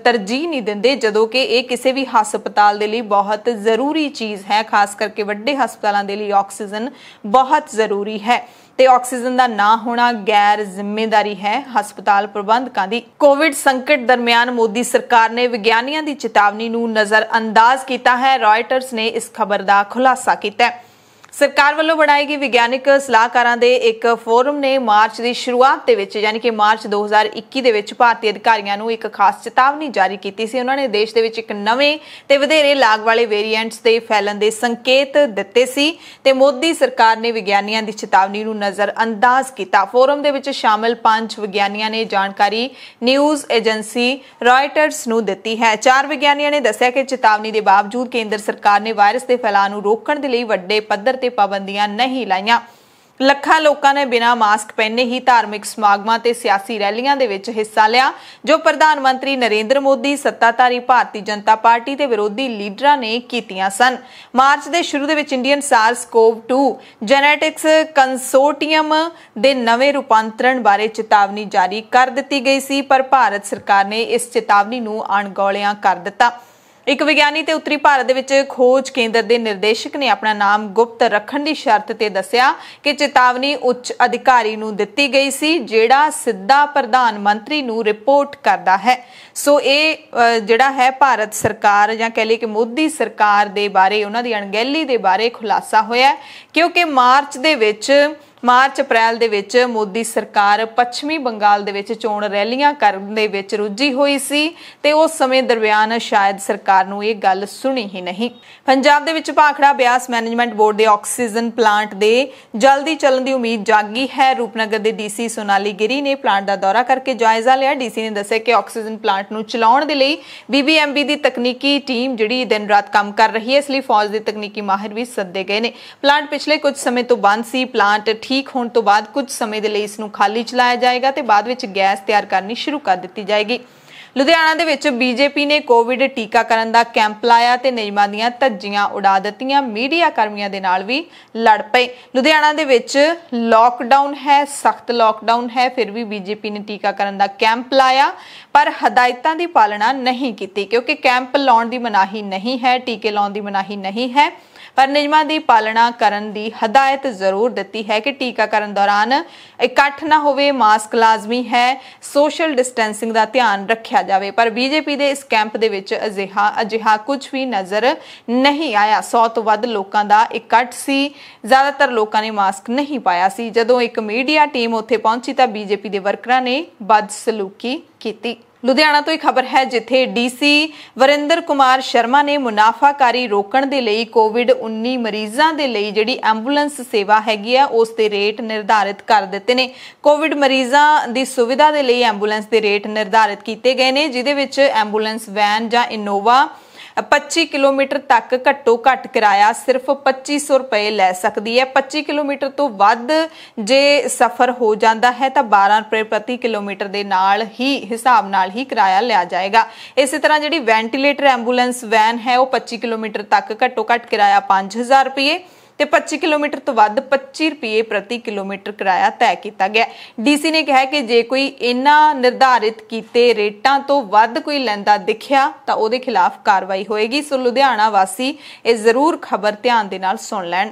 ਤਰਜੀਹ ਨਹੀਂ ਦਿੰਦੇ, ਜਦੋਂ ਕਿ ਇਹ ਕਿਸੇ ਵੀ ਹਸਪਤਾਲ ਦੇ ਲਈ ਬਹੁਤ ਜ਼ਰੂਰੀ ਚੀਜ਼ ਹੈ। ਖਾਸ ਕਰਕੇ ਵੱਡੇ ਹਸਪਤਾਲਾਂ ਦੇ ਲਈ ਆਕਸੀਜਨ ਬਹੁਤ ਜ਼ਰੂਰੀ ਹੈ ਤੇ ਆਕਸੀਜਨ ਦਾ ਨਾ ਹੋਣਾ ਗੈਰ ਜ਼ਿੰਮੇਵਾਰੀ ਹੈ ਹਸਪਤਾਲ ਪ੍ਰਬੰਧਕਾਂ ਦੀ। ਕੋਵਿਡ ਸੰਕਟ ਦਰਮਿਆਨ ਮੋਦੀ ਸਰਕਾਰ ਨੇ ਵਿਗਿਆਨੀਆਂ ਦੀ ਚੇਤਾਵਨੀ ਨੂੰ ਨਜ਼ਰਅੰਦਾਜ਼ ਕੀਤਾ ਹੈ। ਰॉयटर्स ਨੇ ਇਸ ਖਬਰ ਦਾ ਖੁਲਾਸਾ ਕੀਤਾ ਹੈ। ਸਰਕਾਰ ਵੱਲੋਂ ਬਣਾਈ ਗਈ ਵਿਗਿਆਨਕ ਸਲਾਹਕਾਰਾਂ ਦੇ ਇੱਕ ਫੋਰਮ ਨੇ ਮਾਰਚ ਦੀ ਸ਼ੁਰੂਆਤ ਦੇ ਵਿੱਚ ਯਾਨੀ ਕਿ ਮਾਰਚ ਦੋ ਹਜ਼ਾਰ ਇੱਕੀ ਦੇ ਵਿੱਚ ਭਾਰਤੀ ਅਧਿਕਾਰੀਆਂ ਨੂੰ ਇੱਕ ਖਾਸ ਚੇਤਾਵਨੀ ਜਾਰੀ ਕੀਤੀ ਸੀ। ਉਹਨਾਂ ਨੇ ਦੇਸ਼ ਦੇ ਵਿੱਚ ਇੱਕ ਨਵੇਂ ਤੇ ਵਧੇਰੇ ਲਾਗ ਵਾਲੇ ਵੇਰੀਐਂਟਸ ਦੇ ਫੈਲਣ ਦੇ ਸੰਕੇਤ ਦਿੱਤੇ ਸੀ ਤੇ ਮੋਦੀ ਸਰਕਾਰ ਨੇ ਵਿਗਿਆਨੀਆਂ ਦੀ ਚੇਤਾਵਨੀ ਨੂੰ ਨਜ਼ਰਅੰਦਾਜ਼ ਕੀਤਾ। ਫੋਰਮ ਦੇ ਵਿੱਚ ਸ਼ਾਮਲ ਪੰਜ ਵਿਗਿਆਨੀਆਂ ਨੇ ਜਾਣਕਾਰੀ ਨਿਊਜ਼ ਏਜੰਸੀ ਰॉयटर्स ਨੂੰ ਦਿੱਤੀ ਹੈ। ਚਾਰ ਵਿਗਿਆਨੀਆਂ ਨੇ ਦੱਸਿਆ ਕਿ ਚੇਤਾਵਨੀ ਦੇ ਬਾਵਜੂਦ ਕੇਂਦਰ ਸਰਕਾਰ ਨੇ ਵਾਇਰਸ ਦੇ ਫੈਲਾਅ ਨੂੰ ਰੋਕਣ ਦੇ ਲਈ ਵੱਡੇ ਪੱਧਰ ਤੇ ਪਾਬੰਦੀਆਂ ਨਹੀਂ ਲਾਈਆਂ। ਲੱਖਾਂ ਲੋਕਾਂ ਨੇ ਬਿਨਾਂ ਮਾਸਕ ਪਹਿਨੇ ਹੀ ਧਾਰਮਿਕ ਸਮਾਗਮਾਂ ਤੇ ਸਿਆਸੀ ਰੈਲੀਆਂ ਦੇ ਵਿੱਚ ਹਿੱਸਾ ਲਿਆ, ਜੋ ਪ੍ਰਧਾਨ ਮੰਤਰੀ ਨਰਿੰਦਰ ਮੋਦੀ, ਸੱਤਾਧਾਰੀ ਭਾਰਤੀ ਜਨਤਾ ਪਾਰਟੀ ਤੇ ਵਿਰੋਧੀ ਲੀਡਰਾਂ ਨੇ ਕੀਤੀਆਂ ਸਨ। ਮਾਰਚ ਦੇ ਸ਼ੁਰੂ ਦੇ ਵਿੱਚ Indian SARS CoV two genetics consortium ਦੇ ਨਵੇਂ ਰੂਪਾਂਤਰਣ ਬਾਰੇ ਚੇਤਾਵਨੀ ਜਾਰੀ ਕਰ ਦਿੱਤੀ ਗਈ ਸੀ, ਪਰ ਭਾਰਤ ਸਰਕਾਰ ਨੇ ਇਸ ਚੇਤਾਵਨੀ ਨੂੰ ਅਣਗੌਲਿਆ ਕਰ ਦਿੱਤਾ। ਇੱਕ ਵਿਗਿਆਨੀ ਤੇ ਉੱਤਰੀ ਭਾਰਤ ਦੇ ਵਿੱਚ ਖੋਜ ਕੇਂਦਰ ਦੇ ਨਿਰਦੇਸ਼ਕ ਨੇ ਆਪਣਾ ਨਾਮ ਗੁਪਤ ਰੱਖਣ ਦੀ ਸ਼ਰਤ ਤੇ ਦੱਸਿਆ ਕਿ ਚੇਤਾਵਨੀ ਉੱਚ ਅਧਿਕਾਰੀ ਨੂੰ ਦਿੱਤੀ ਗਈ ਸੀ, ਜਿਹੜਾ ਸਿੱਧਾ ਪ੍ਰਧਾਨ ਮੰਤਰੀ ਨੂੰ ਰਿਪੋਰਟ ਕਰਦਾ ਹੈ। ਸੋ ਇਹ ਜਿਹੜਾ ਹੈ ਭਾਰਤ ਸਰਕਾਰ ਜਾਂ ਕਹਿ ਲਈਏ ਕਿ ਮੋਦੀ ਸਰਕਾਰ ਦੇ ਬਾਰੇ ਉਹਨਾਂ ਦੀ ਅਣਗਹਿਲੀ ਦੇ ਬਾਰੇ ਖੁਲਾਸਾ ਹੋਇਆ, ਕਿਉਂਕਿ ਮਾਰਚ ਦੇ ਵਿੱਚ ਮਾਰਚ ਅਪ੍ਰੈਲ ਦੇ ਵਿੱਚ ਮੋਦੀ ਸਰਕਾਰ ਪੱਛਮੀ ਬੰਗਾਲ ਦੇ ਵਿੱਚ ਚੋਣ ਰੈਲੀਆਂ ਕਰਨ ਦੇ ਵਿੱਚ ਰੁੱਝੀ ਹੋਈ ਸੀ ਤੇ ਉਸ ਸਮੇਂ ਦਰਮਿਆਨ ਸ਼ਾਇਦ ਸਰਕਾਰ ਨੂੰ ਇਹ ਗੱਲ ਸੁਣੀ ਹੀ ਨਹੀਂ। ਪੰਜਾਬ ਦੇ ਵਿੱਚ ਭਾਖੜਾ ਬਿਆਸ ਮੈਨੇਜਮੈਂਟ ਬੋਰਡ ਦੇ ਆਕਸੀਜਨ ਪਲਾਂਟ ਦੇ ਜਲਦੀ ਚੱਲਣ ਦੀ ਉਮੀਦ ਜਾਗੀ ਹੈ। ਰੂਪਨਗਰ ਦੇ ਡੀਸੀ ਸੋਨਾਲੀ ਗਿਰੀ ਨੇ ਪਲਾਂਟ ਦਾ ਦੌਰਾ ਕਰਕੇ ਜਾਇਜ਼ਾ ਲਿਆ। ਡੀਸੀ ਨੇ ਦੱਸਿਆ ਕਿ ਆਕਸੀਜਨ ਪਲਾਂਟ ਨੂੰ ਚਲਾਉਣ ਦੇ ਲਈ ਬੀ ਬੀ ਐਮ ਬੀ ਦੀ ਤਕਨੀਕੀ ਟੀਮ ਜਿਹੜੀ ਦਿਨ ਰਾਤ ਕੰਮ ਕਰ ਰਹੀ ਹੈ, ਇਸ ਲਈ ਫੌਜ ਦੇ ਤਕਨੀਕੀ ਮਾਹਿਰ ਵੀ ਸੱਦੇ ਗਏ ਨੇ। ਪਲਾਂਟ ਪਿਛਲੇ ਕੁਝ ਸਮੇਂ ਤੋਂ ਬੰਦ ਸੀ। ਪਲਾਂਟ ਠੀਕ ਹੋਣ ਤੋਂ ਬਾਅਦ ਕੁਝ ਸਮੇਂ ਦੇ ਲਈ ਇਸ ਨੂੰ ਖਾਲੀ ਚਲਾਇਆ ਜਾਏਗਾ ਤੇ ਬਾਅਦ ਵਿੱਚ ਗੈਸ ਤਿਆਰ ਕਰਨੀ ਸ਼ੁਰੂ ਕਰ ਦਿੱਤੀ ਜਾਏਗੀ। ਲੁਧਿਆਣਾ ਦੇ ਵਿੱਚ ਬੀ ਜੇ ਪੀ ਨੇ ਕੋਵਿਡ ਟੀਕਾਕਰਨ ਦਾ ਕੈਂਪ ਲਾਇਆ ਤੇ ਨਿਯਮਾਂ ਦੀਆਂ ਧੱਜੀਆਂ ਉਡਾ ਦਿੱਤੀਆਂ। ਮੀਡੀਆ ਕਰਮੀਆਂ ਦੇ ਨਾਲ ਵੀ ਲੜ ਪਏ। ਲੁਧਿਆਣਾ ਦੇ ਵਿੱਚ ਲੋਕਡਾਊਨ ਹੈ, ਸਖਤ ਲੋਕਡਾਊਨ ਹੈ, ਫਿਰ ਵੀ ਬੀ ਜੇ ਪੀ ਨੇ ਟੀਕਾਕਰਨ ਦਾ ਕੈਂਪ ਲਾਇਆ ਪਰ ਹਦਾਇਤਾਂ ਦੀ ਪਾਲਣਾ ਨਹੀਂ ਕੀਤੀ, ਕਿਉਂਕਿ ਕੈਂਪ ਲਾਉਣ ਦੀ ਮਨਾਹੀ ਨਹੀਂ ਹੈ, ਟੀਕੇ ਲਾਉਣ ਦੀ ਮਨਾਹੀ ਨਹੀਂ ਹੈ, ਪਰ ਨਿਯਮਾਂ ਦੀ ਪਾਲਣਾ ਕਰਨ ਦੀ ਹਦਾਇਤ ਜ਼ਰੂਰ ਦਿੱਤੀ ਹੈ ਕਿ ਟੀਕਾਕਰਨ ਦੌਰਾਨ ਇਕੱਠ ਨਾ ਹੋਵੇ, ਮਾਸਕ ਲਾਜ਼ਮੀ ਹੈ, ਸੋਸ਼ਲ ਡਿਸਟੈਂਸਿੰਗ ਦਾ ਧਿਆਨ ਰੱਖਿਆ ਜਾਵੇ। ਪਰ ਬੀ ਜੇ ਪੀ ਦੇ ਇਸ ਕੈਂਪ ਦੇ ਵਿੱਚ ਅਜਿਹਾ ਅਜਿਹਾ ਕੁਝ ਵੀ ਨਜ਼ਰ ਨਹੀਂ ਆਇਆ। ਸੌ ਤੋਂ ਵੱਧ ਲੋਕਾਂ ਦਾ ਇਕੱਠ ਸੀ, ਜ਼ਿਆਦਾਤਰ ਲੋਕਾਂ ਨੇ ਮਾਸਕ ਨਹੀਂ ਪਾਇਆ ਸੀ। ਜਦੋਂ ਇੱਕ ਮੀਡੀਆ ਟੀਮ ਉੱਥੇ ਪਹੁੰਚੀ ਤਾਂ ਬੀ ਜੇ ਪੀ ਦੇ ਵਰਕਰਾਂ ਨੇ ਬਦਸਲੂਕੀ ਕੀਤੀ। ਲੁਧਿਆਣਾ ਤੋਂ ਇੱਕ ਖਬਰ ਹੈ, ਜਿੱਥੇ ਡੀਸੀ ਵਰਿੰਦਰ ਕੁਮਾਰ ਸ਼ਰਮਾ ਨੇ ਮੁਨਾਫਾਕਾਰੀ ਰੋਕਣ ਦੇ ਲਈ ਕੋਵਿਡ ਉੱਨੀ ਮਰੀਜ਼ਾਂ ਦੇ ਲਈ ਜਿਹੜੀ ਐਂਬੂਲੈਂਸ ਸੇਵਾ ਹੈਗੀ ਆ ਉਸ ਦੇ ਰੇਟ ਨਿਰਧਾਰਿਤ ਕਰ ਦਿੱਤੇ ਨੇ। ਕੋਵਿਡ ਮਰੀਜ਼ਾਂ ਦੀ ਸੁਵਿਧਾ ਦੇ ਲਈ ਐਂਬੂਲੈਂਸ ਦੇ ਰੇਟ ਨਿਰਧਾਰਿਤ ਕੀਤੇ ਗਏ ਨੇ, ਜਿਹਦੇ ਵਿੱਚ ਐਂਬੂਲੈਂਸ ਵੈਨ ਜਾਂ ਇਨੋਵਾ ਪੱਚੀ ਕਿਲੋਮੀਟਰ ਤੱਕ ਘੱਟੋ ਘੱਟ ਕਿਰਾਇਆ ਸਿਰਫ ਪੱਚੀ ਸੌ ਰੁਪਏ ਲੈ ਸਕਦੀ ਹੈ। ਪੱਚੀ ਕਿਲੋਮੀਟਰ ਤੋਂ ਵੱਧ ਜੇ ਸਫ਼ਰ ਹੋ ਜਾਂਦਾ ਹੈ ਤਾਂ ਬਾਰਾਂ ਰੁਪਏ ਪ੍ਰਤੀ ਕਿਲੋਮੀਟਰ ਦੇ ਨਾਲ ਹੀ ਹਿਸਾਬ ਨਾਲ ਹੀ ਕਿਰਾਇਆ ਲਿਆ ਜਾਏਗਾ। ਇਸੇ ਤਰ੍ਹਾਂ ਜਿਹੜੀ ਵੈਂਟੀਲੇਟਰ ਐਂਬੂਲੈਂਸ ਵੈਨ ਹੈ ਉਹ ਪੱਚੀ ਕਿਲੋਮੀਟਰ ਤੱਕ ਘੱਟੋ ਘੱਟ ਕਿਰਾਇਆ ਪੰਜ ਹਜ਼ਾਰ ਰੁਪਏ ਤੇ ਪੱਚੀ ਕਿਲੋਮੀਟਰ ਤੋਂ ਵੱਧ ਪੱਚੀ ਰੁਪਏ ਪ੍ਰਤੀ ਕਿਲੋਮੀਟਰ ਕਿਰਾਇਆ ਤੈਅ ਕੀਤਾ ਗਿਆ। ਡੀਸੀ ਨੇ ਕਿਹਾ ਕਿ ਜੇ ਕੋਈ ਇਹਨਾਂ ਨਿਰਧਾਰਿਤ ਕੀਤੇ ਰੇਟਾਂ ਤੋਂ ਵੱਧ ਕੋਈ ਲੈਂਦਾ ਦਿਖਿਆ ਤਾਂ ਉਹਦੇ ਖਿਲਾਫ ਕਾਰਵਾਈ ਹੋਏਗੀ। ਸੋ ਲੁਧਿਆਣਾ ਵਾਸੀ ਇਹ ਜ਼ਰੂਰ ਖਬਰ ਧਿਆਨ ਦੇ ਨਾਲ ਸੁਣ ਲੈਣ।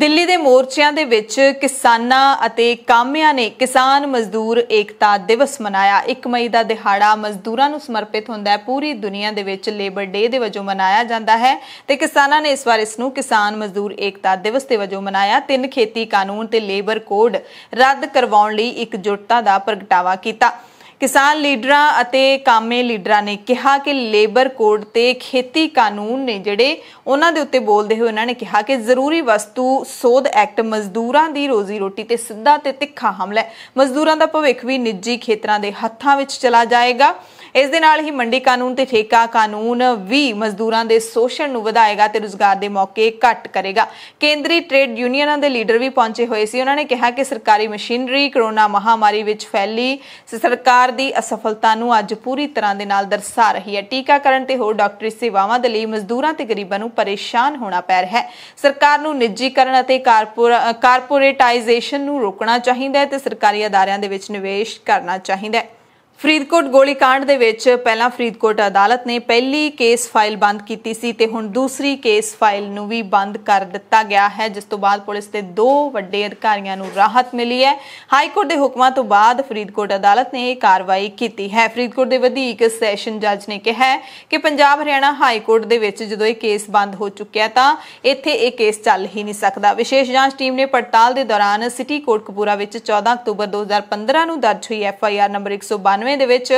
ਦਿੱਲੀ ਦੇ ਮੋਰਚਿਆਂ ਦੇ ਵਿੱਚ ਕਿਸਾਨਾਂ ਅਤੇ ਕਾਮਿਆਂ ਨੇ ਕਿਸਾਨ ਮਜ਼ਦੂਰ ਏਕਤਾ ਦਿਵਸ ਮਨਾਇਆ। ਇੱਕ ਮਈ ਦਾ ਦਿਹਾੜਾ ਮਜ਼ਦੂਰਾਂ ਨੂੰ ਸਮਰਪਿਤ ਹੁੰਦਾ ਹੈ। ਪੂਰੀ ਦੁਨੀਆ ਦੇ ਵਿੱਚ ਲੇਬਰ ਡੇ ਦੇ ਵਜੋਂ ਮਨਾਇਆ ਜਾਂਦਾ ਹੈ ਤੇ ਕਿਸਾਨਾਂ ਨੇ ਇਸ ਵਾਰ ਇਸ ਨੂੰ ਕਿਸਾਨ ਮਜ਼ਦੂਰ ਏਕਤਾ ਦਿਵਸ ਦੇ ਵਜੋਂ ਮਨਾਇਆ। ਤਿੰਨ ਖੇਤੀ ਕਾਨੂੰਨ ਤੇ ਲੇਬਰ ਕੋਡ ਰੱਦ ਕਰਵਾਉਣ ਲਈ ਇਕਜੁੱਟਤਾ ਦਾ ਪ੍ਰਗਟਾਵਾ ਕੀਤਾ। ਕਿਸਾਨ ਲੀਡਰਾਂ ਅਤੇ ਕਾਮੇ ਲੀਡਰਾਂ ਨੇ ਕਿਹਾ ਕਿ ਲੇਬਰ ਕੋਡ ਤੇ ਖੇਤੀ ਕਾਨੂੰਨ ਨੇ ਜਿਹੜੇ ਉਹਨਾਂ ਦੇ ਉੱਤੇ ਬੋਲਦੇ ਹੋਏ ਉਹਨਾਂ ਨੇ ਕਿਹਾ ਕਿ ਜ਼ਰੂਰੀ ਵਸਤੂ ਸੋਧ ਐਕਟ ਮਜ਼ਦੂਰਾਂ ਦੀ ਰੋਜ਼ੀ ਰੋਟੀ ਤੇ ਸਿੱਧਾ ਤੇ ਤਿੱਖਾ ਹਮਲਾ ਹੈ। ਮਜ਼ਦੂਰਾਂ ਦਾ ਭਵਿੱਖ ਵੀ ਨਿੱਜੀ ਖੇਤਰਾਂ ਦੇ ਹੱਥਾਂ ਵਿੱਚ ਚਲਾ ਜਾਏਗਾ। इस दे नाल ही मंडी कानून ते ठेका कानून भी मजदूरां दे शोषण नूं वधाएगा ते रोजगार दे मौके घट करेगा। केंद्रीय ट्रेड यूनियनां दे लीडर भी पहुंचे हुए सी। उन्होंने कहा कि सरकारी मशीनरी कोरोना महामारी विच फैली सरकार दी असफलता नूं अज पूरी तरह दे नाल दर्शा रही है। टीकाकरण ते होर डॉक्टरी सेवावां दे लई मजदूरां ते गरीबां नूं परेशान होना पै रिहा है। सरकार नूं निजीकरण अते कारपोरेटाइजेशन नूं रोकना चाहीदा है ते सरकारी अदारियां दे विच निवेश करना चाहीदा है। फरीदकोट गोलीकांड दे विच पहला फरीदकोट अदालत ने पहली केस फाइल बंद कीती सी ते हुण दूसरी केस फाइल नूं भी बंद कर दिता गया है, जिस तों बाद पुलिस दे दो वड्डे अधिकारियां नूं राहत मिली है। हाई कोर्ट दे हुक्मां तों बाद फरीदकोट अदालत ने कार्रवाई कीती है। फरीदकोट दे वधीक सैशन जज ने कहा है कि पंजाब हरियाणा हाई कोर्ट दे विच जदों इह केस बंद हो चुक्या तां इत्थे इह केस चल ही नहीं सकदा। विशेष जांच टीम ने पड़ताल दे दौरान सिटी कोटकपूरा विच चौदह अक्तूबर दो हज़ार पंद्रह नूं दर्ज हुई एफ आई आर नंबर एक सौ बानवे दे विच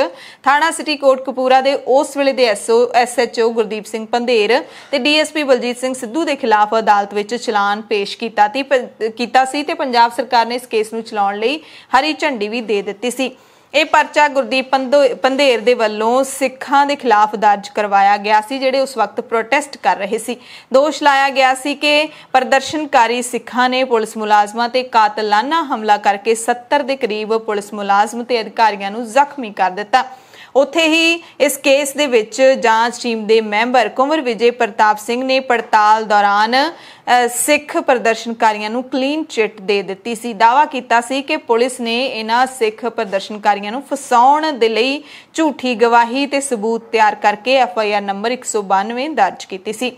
थाणा सिटी कोट कपूरा दे उस वेले दे S H O Gurdeep Singh Pander ते D S P Baljit Singh Sidhu दे खिलाफ अदालत विच चलान पेश कीता ती कीता सी ते पंजाब सरकार ने इस केस नूं चलाउण लई हरी झंडी भी दे दित्ती सी। यह परचा गुरदीप पंधेर के वालों सिखा के खिलाफ दर्ज करवाया गया सी, जेड़े उस वक्त प्रोटेस्ट कर रहे सी। दोष लाया गया सी कि प्रदर्शनकारी सिखा ने पुलिस मुलाजमां ते कातलाना हमला करके सत्तर के करीब पुलिस मुलाजम ते अधिकारियां नूं जख्मी कर दिता। उत्थे ही इस केस दे विच जांच टीम के मैंबर कुंवर विजय प्रताप सिंह ने पड़ताल दौरान सिख प्रदर्शनकारियों नूं क्लीन चिट दे दित्ती सी। दावा कीता सी कि पुलिस ने इन्हां सिख प्रदर्शनकारियों नूं फसाउण दे लई झूठी गवाही ते सबूत तैयार करके एफ आई आर नंबर एक सौ बानवे दर्ज कीती सी।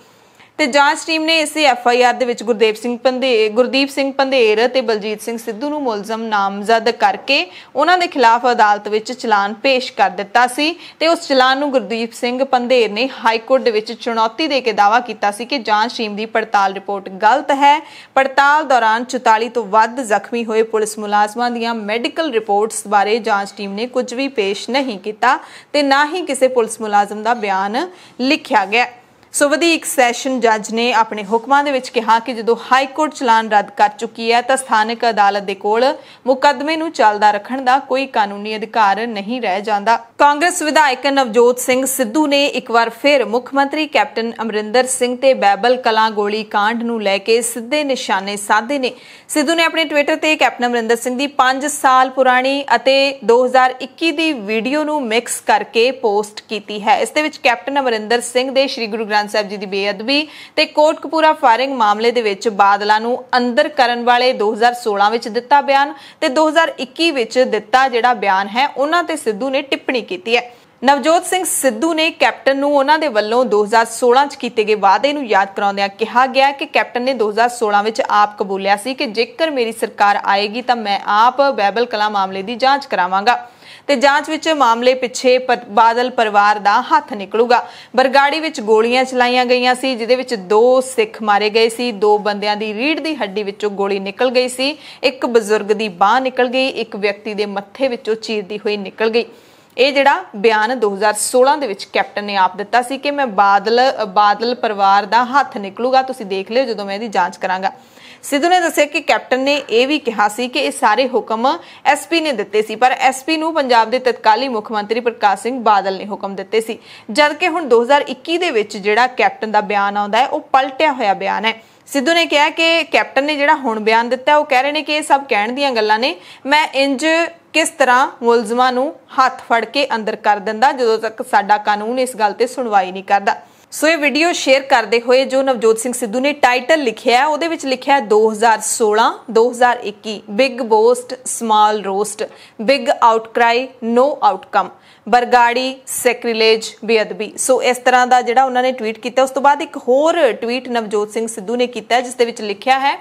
ते जांच टीम ने इस एफ आई आर दे विच गुरदेव सिंह पंधेर गुरदीप सिंह पंधेर ते बलजीत सिंह सिद्धू नूं मुलजम नामजद करके उन्हां दे खिलाफ अदालत विच चलान पेश कर दित्ता सी ते उस चलान नूं गुरदीप सिंह पंधेर ने हाई कोर्ट दे विच चुनौती दे के दावा कीता सी कि जांच टीम दी पड़ताल रिपोर्ट गलत है। पड़ताल दौरान चौताली तो वध जख्मी होए पुलिस मुलाजमां दीआं मैडिकल रिपोर्ट्स बारे जांच टीम ने कुछ भी पेश नहीं कीता ते ना ही किसी पुलिस मुलाजम का बयान लिखिया गया। सो वधीक सैशन जज ने अपने हुक्मां दे विच कहा कि जदों हाई कोर्ट चलान रद्द कर चुकी है तां स्थानक अदालत दे कोल मुकदमे नूं चलदा रखण दा कोई कानूनी अधिकार नहीं रह जांदा। कांग्रेस विधायक नवजोत सिंह सिद्धू ने एक बार फिर मुख मंत्री कैप्टन अमरिंदर सिंह ते बैबल कलां गोली कांड नूं लै के सिद्धे निशाने साधे ने। सिद्धू ने अपने ट्विटर ते कैप्टन अमरिंदर सिंह दी पांच साल पुरानी अते दो हज़ार इक्की दी वीडियो नूं मिक्स करके पोस्ट कीती है। इस दे विच कैप्टन अमरिंदर सिंह दे श्री गुरु ਸਾਹਿਬ ਜੀ ਦੀ ਬੇਅਦਬੀ ਤੇ ਕੋਟਕਪੂਰਾ ਫਾਇਰਿੰਗ ਮਾਮਲੇ ਦੇ ਵਿੱਚ ਬਾਦਲਾਂ ਨੂੰ ਅੰਦਰ ਕਰਨ ਵਾਲੇ ਦੋ ਹਜ਼ਾਰ ਸੋਲਾਂ ਵਿੱਚ ਦਿੱਤਾ ਬਿਆਨ ਤੇ ਦੋ ਹਜ਼ਾਰ ਇੱਕੀ ਵਿੱਚ ਦਿੱਤਾ ਜਿਹੜਾ ਬਿਆਨ ਹੈ ਉਹਨਾਂ ਤੇ ਸਿੱਧੂ ਨੇ ਟਿੱਪਣੀ ਕੀਤੀ ਹੈ। ਨਵਜੋਤ ਸਿੰਘ ਸਿੱਧੂ ਨੇ ਕੈਪਟਨ ਨੂੰ ਉਹਨਾਂ ਦੇ ਵੱਲੋਂ ਦੋ ਹਜ਼ਾਰ ਸੋਲਾਂ ਚ ਕੀਤੇ ਗਏ ਵਾਅਦੇ ਨੂੰ ਯਾਦ ਕਰਾਉਂਦਿਆਂ ਕਿਹਾ ਗਿਆ ਕਿ ਕੈਪਟਨ ਨੇ ਦੋ ਹਜ਼ਾਰ ਸੋਲਾਂ ਵਿੱਚ ਆਪ ਕਬੂਲਿਆ ਸੀ ਕਿ ਜੇਕਰ ਮੇਰੀ ਸਰਕਾਰ ਆਏਗੀ ਤਾਂ ਮੈਂ ਆਪ ਬੈਬਲ ਕਲਾ ਮਾਮਲੇ ਦੀ ਜਾਂਚ ਕਰਾਵਾਂਗਾ ਤੇ ਜਾਂਚ ਵਿੱਚ ਮਾਮਲੇ ਪਿੱਛੇ ਬਾਦਲ ਪਰਿਵਾਰ ਦਾ ਹੱਥ ਨਿਕਲੂਗਾ। ਬਰਗਾੜੀ ਵਿੱਚ ਗੋਲੀਆਂ ਚਲਾਈਆਂ ਗਈਆਂ ਸੀ ਜਿਹਦੇ ਵਿੱਚ ਦੋ ਸਿੱਖ ਮਾਰੇ ਗਏ ਸੀ, ਦੋ ਬੰਦਿਆਂ ਦੀ ਰੀੜ੍ਹ ਦੀ ਹੱਡੀ ਵਿੱਚੋਂ ਗੋਲੀ ਨਿਕਲ ਗਈ ਸੀ, ਇੱਕ ਬਜ਼ੁਰਗ ਦੀ ਬਾਹ ਨਿਕਲ ਗਈ, ਇੱਕ ਵਿਅਕਤੀ ਦੇ ਮੱਥੇ ਵਿੱਚੋਂ ਚੀਰਦੀ ਹੋਈ ਨਿਕਲ ਗਈ। ਇਹ ਜਿਹੜਾ ਬਿਆਨ ਦੋ ਹਜ਼ਾਰ ਸੋਲਾਂ ਦੇ ਵਿੱਚ ਕੈਪਟਨ ਨੇ ਆਪ ਦਿੱਤਾ ਸੀ ਕਿ ਮੈਂ ਬਾਦਲ ਬਾਦਲ ਪਰਿਵਾਰ ਦਾ ਹੱਥ ਨਿਕਲੂਗਾ, ਤੁਸੀਂ ਦੇਖ ਲਿਓ ਜਦੋਂ ਮੈਂ ਇਹਦੀ ਜਾਂਚ ਕਰਾਂਗਾ। ਸਿੱਧੂ ਨੇ ਦੱਸਿਆ ਕਿ ਕੈਪਟਨ ਨੇ ਇਹ ਵੀ ਕਿਹਾ ਸੀ ਕਿ ਇਹ ਸਾਰੇ ਹੁਕਮ ਐਸ ਪੀ ਨੇ ਦਿੱਤੇ ਸੀ ਪਰ ਐਸ ਪੀ ਨੂੰ ਪੰਜਾਬ ਦੇ ਤਤਕਾਲੀ ਮੁੱਖ ਮੰਤਰੀ ਪ੍ਰਕਾਸ਼ ਸਿੰਘ ਬਾਦਲ ਨੇ ਹੁਕਮ ਦਿੱਤੇ ਸੀ, ਜਦਕਿ ਹੁਣ ਦੋ ਹਜ਼ਾਰ ਇੱਕੀ ਦੇ ਵਿੱਚ ਜਿਹੜਾ ਕੈਪਟਨ ਦਾ ਬਿਆਨ ਆਉਂਦਾ ਹੈ ਉਹ ਪਲਟਿਆ ਹੋਇਆ ਬਿਆਨ ਹੈ। ਸਿੱਧੂ ਨੇ ਕਿਹਾ ਕਿ ਕੈਪਟਨ ਨੇ ਜਿਹੜਾ ਹੁਣ ਬਿਆਨ ਦਿੱਤਾ ਉਹ ਕਹਿ ਰਹੇ ਨੇ ਕਿ ਇਹ ਸਭ ਕਹਿਣ ਦੀਆਂ ਗੱਲਾਂ ਨੇ, ਮੈਂ ਇੰਜ ਕਿਸ ਤਰ੍ਹਾਂ ਮੁਲਜ਼ਮਾਂ ਨੂੰ ਹੱਥ ਫੜ ਕੇ ਅੰਦਰ ਕਰ ਦਿੰਦਾ ਜਦੋਂ ਤੱਕ ਸਾਡਾ ਕਾਨੂੰਨ ਇਸ ਗੱਲ ਤੇ ਸੁਣਵਾਈ ਨਹੀਂ ਕਰਦਾ। ਸੋ ਇਹ ਵੀਡੀਓ ਸ਼ੇਅਰ ਕਰਦੇ ਹੋਏ ਜੋ ਨਵਜੋਤ ਸਿੰਘ ਸਿੱਧੂ ਨੇ ਟਾਈਟਲ ਲਿਖਿਆ ਹੈ ਉਹਦੇ ਵਿੱਚ ਲਿਖਿਆ ਦੋ ਹਜ਼ਾਰ ਸੋਲਾਂ ਦੋ ਹਜ਼ਾਰ ਇੱਕੀ big boast small roast big outcry no outcome Bargari sacrilege ਬੇਅਦਬੀ। ਸੋ ਇਸ ਤਰ੍ਹਾਂ ਦਾ ਜਿਹੜਾ ਉਹਨਾਂ ਨੇ ਟਵੀਟ ਕੀਤਾ। ਉਸ ਤੋਂ ਬਾਅਦ ਇੱਕ ਹੋਰ ਟਵੀਟ ਨਵਜੋਤ ਸਿੰਘ ਸਿੱਧੂ ਨੇ ਕੀਤਾ ਜਿਸ ਦੇ ਵਿੱਚ ਲਿਖਿਆ ਹੈ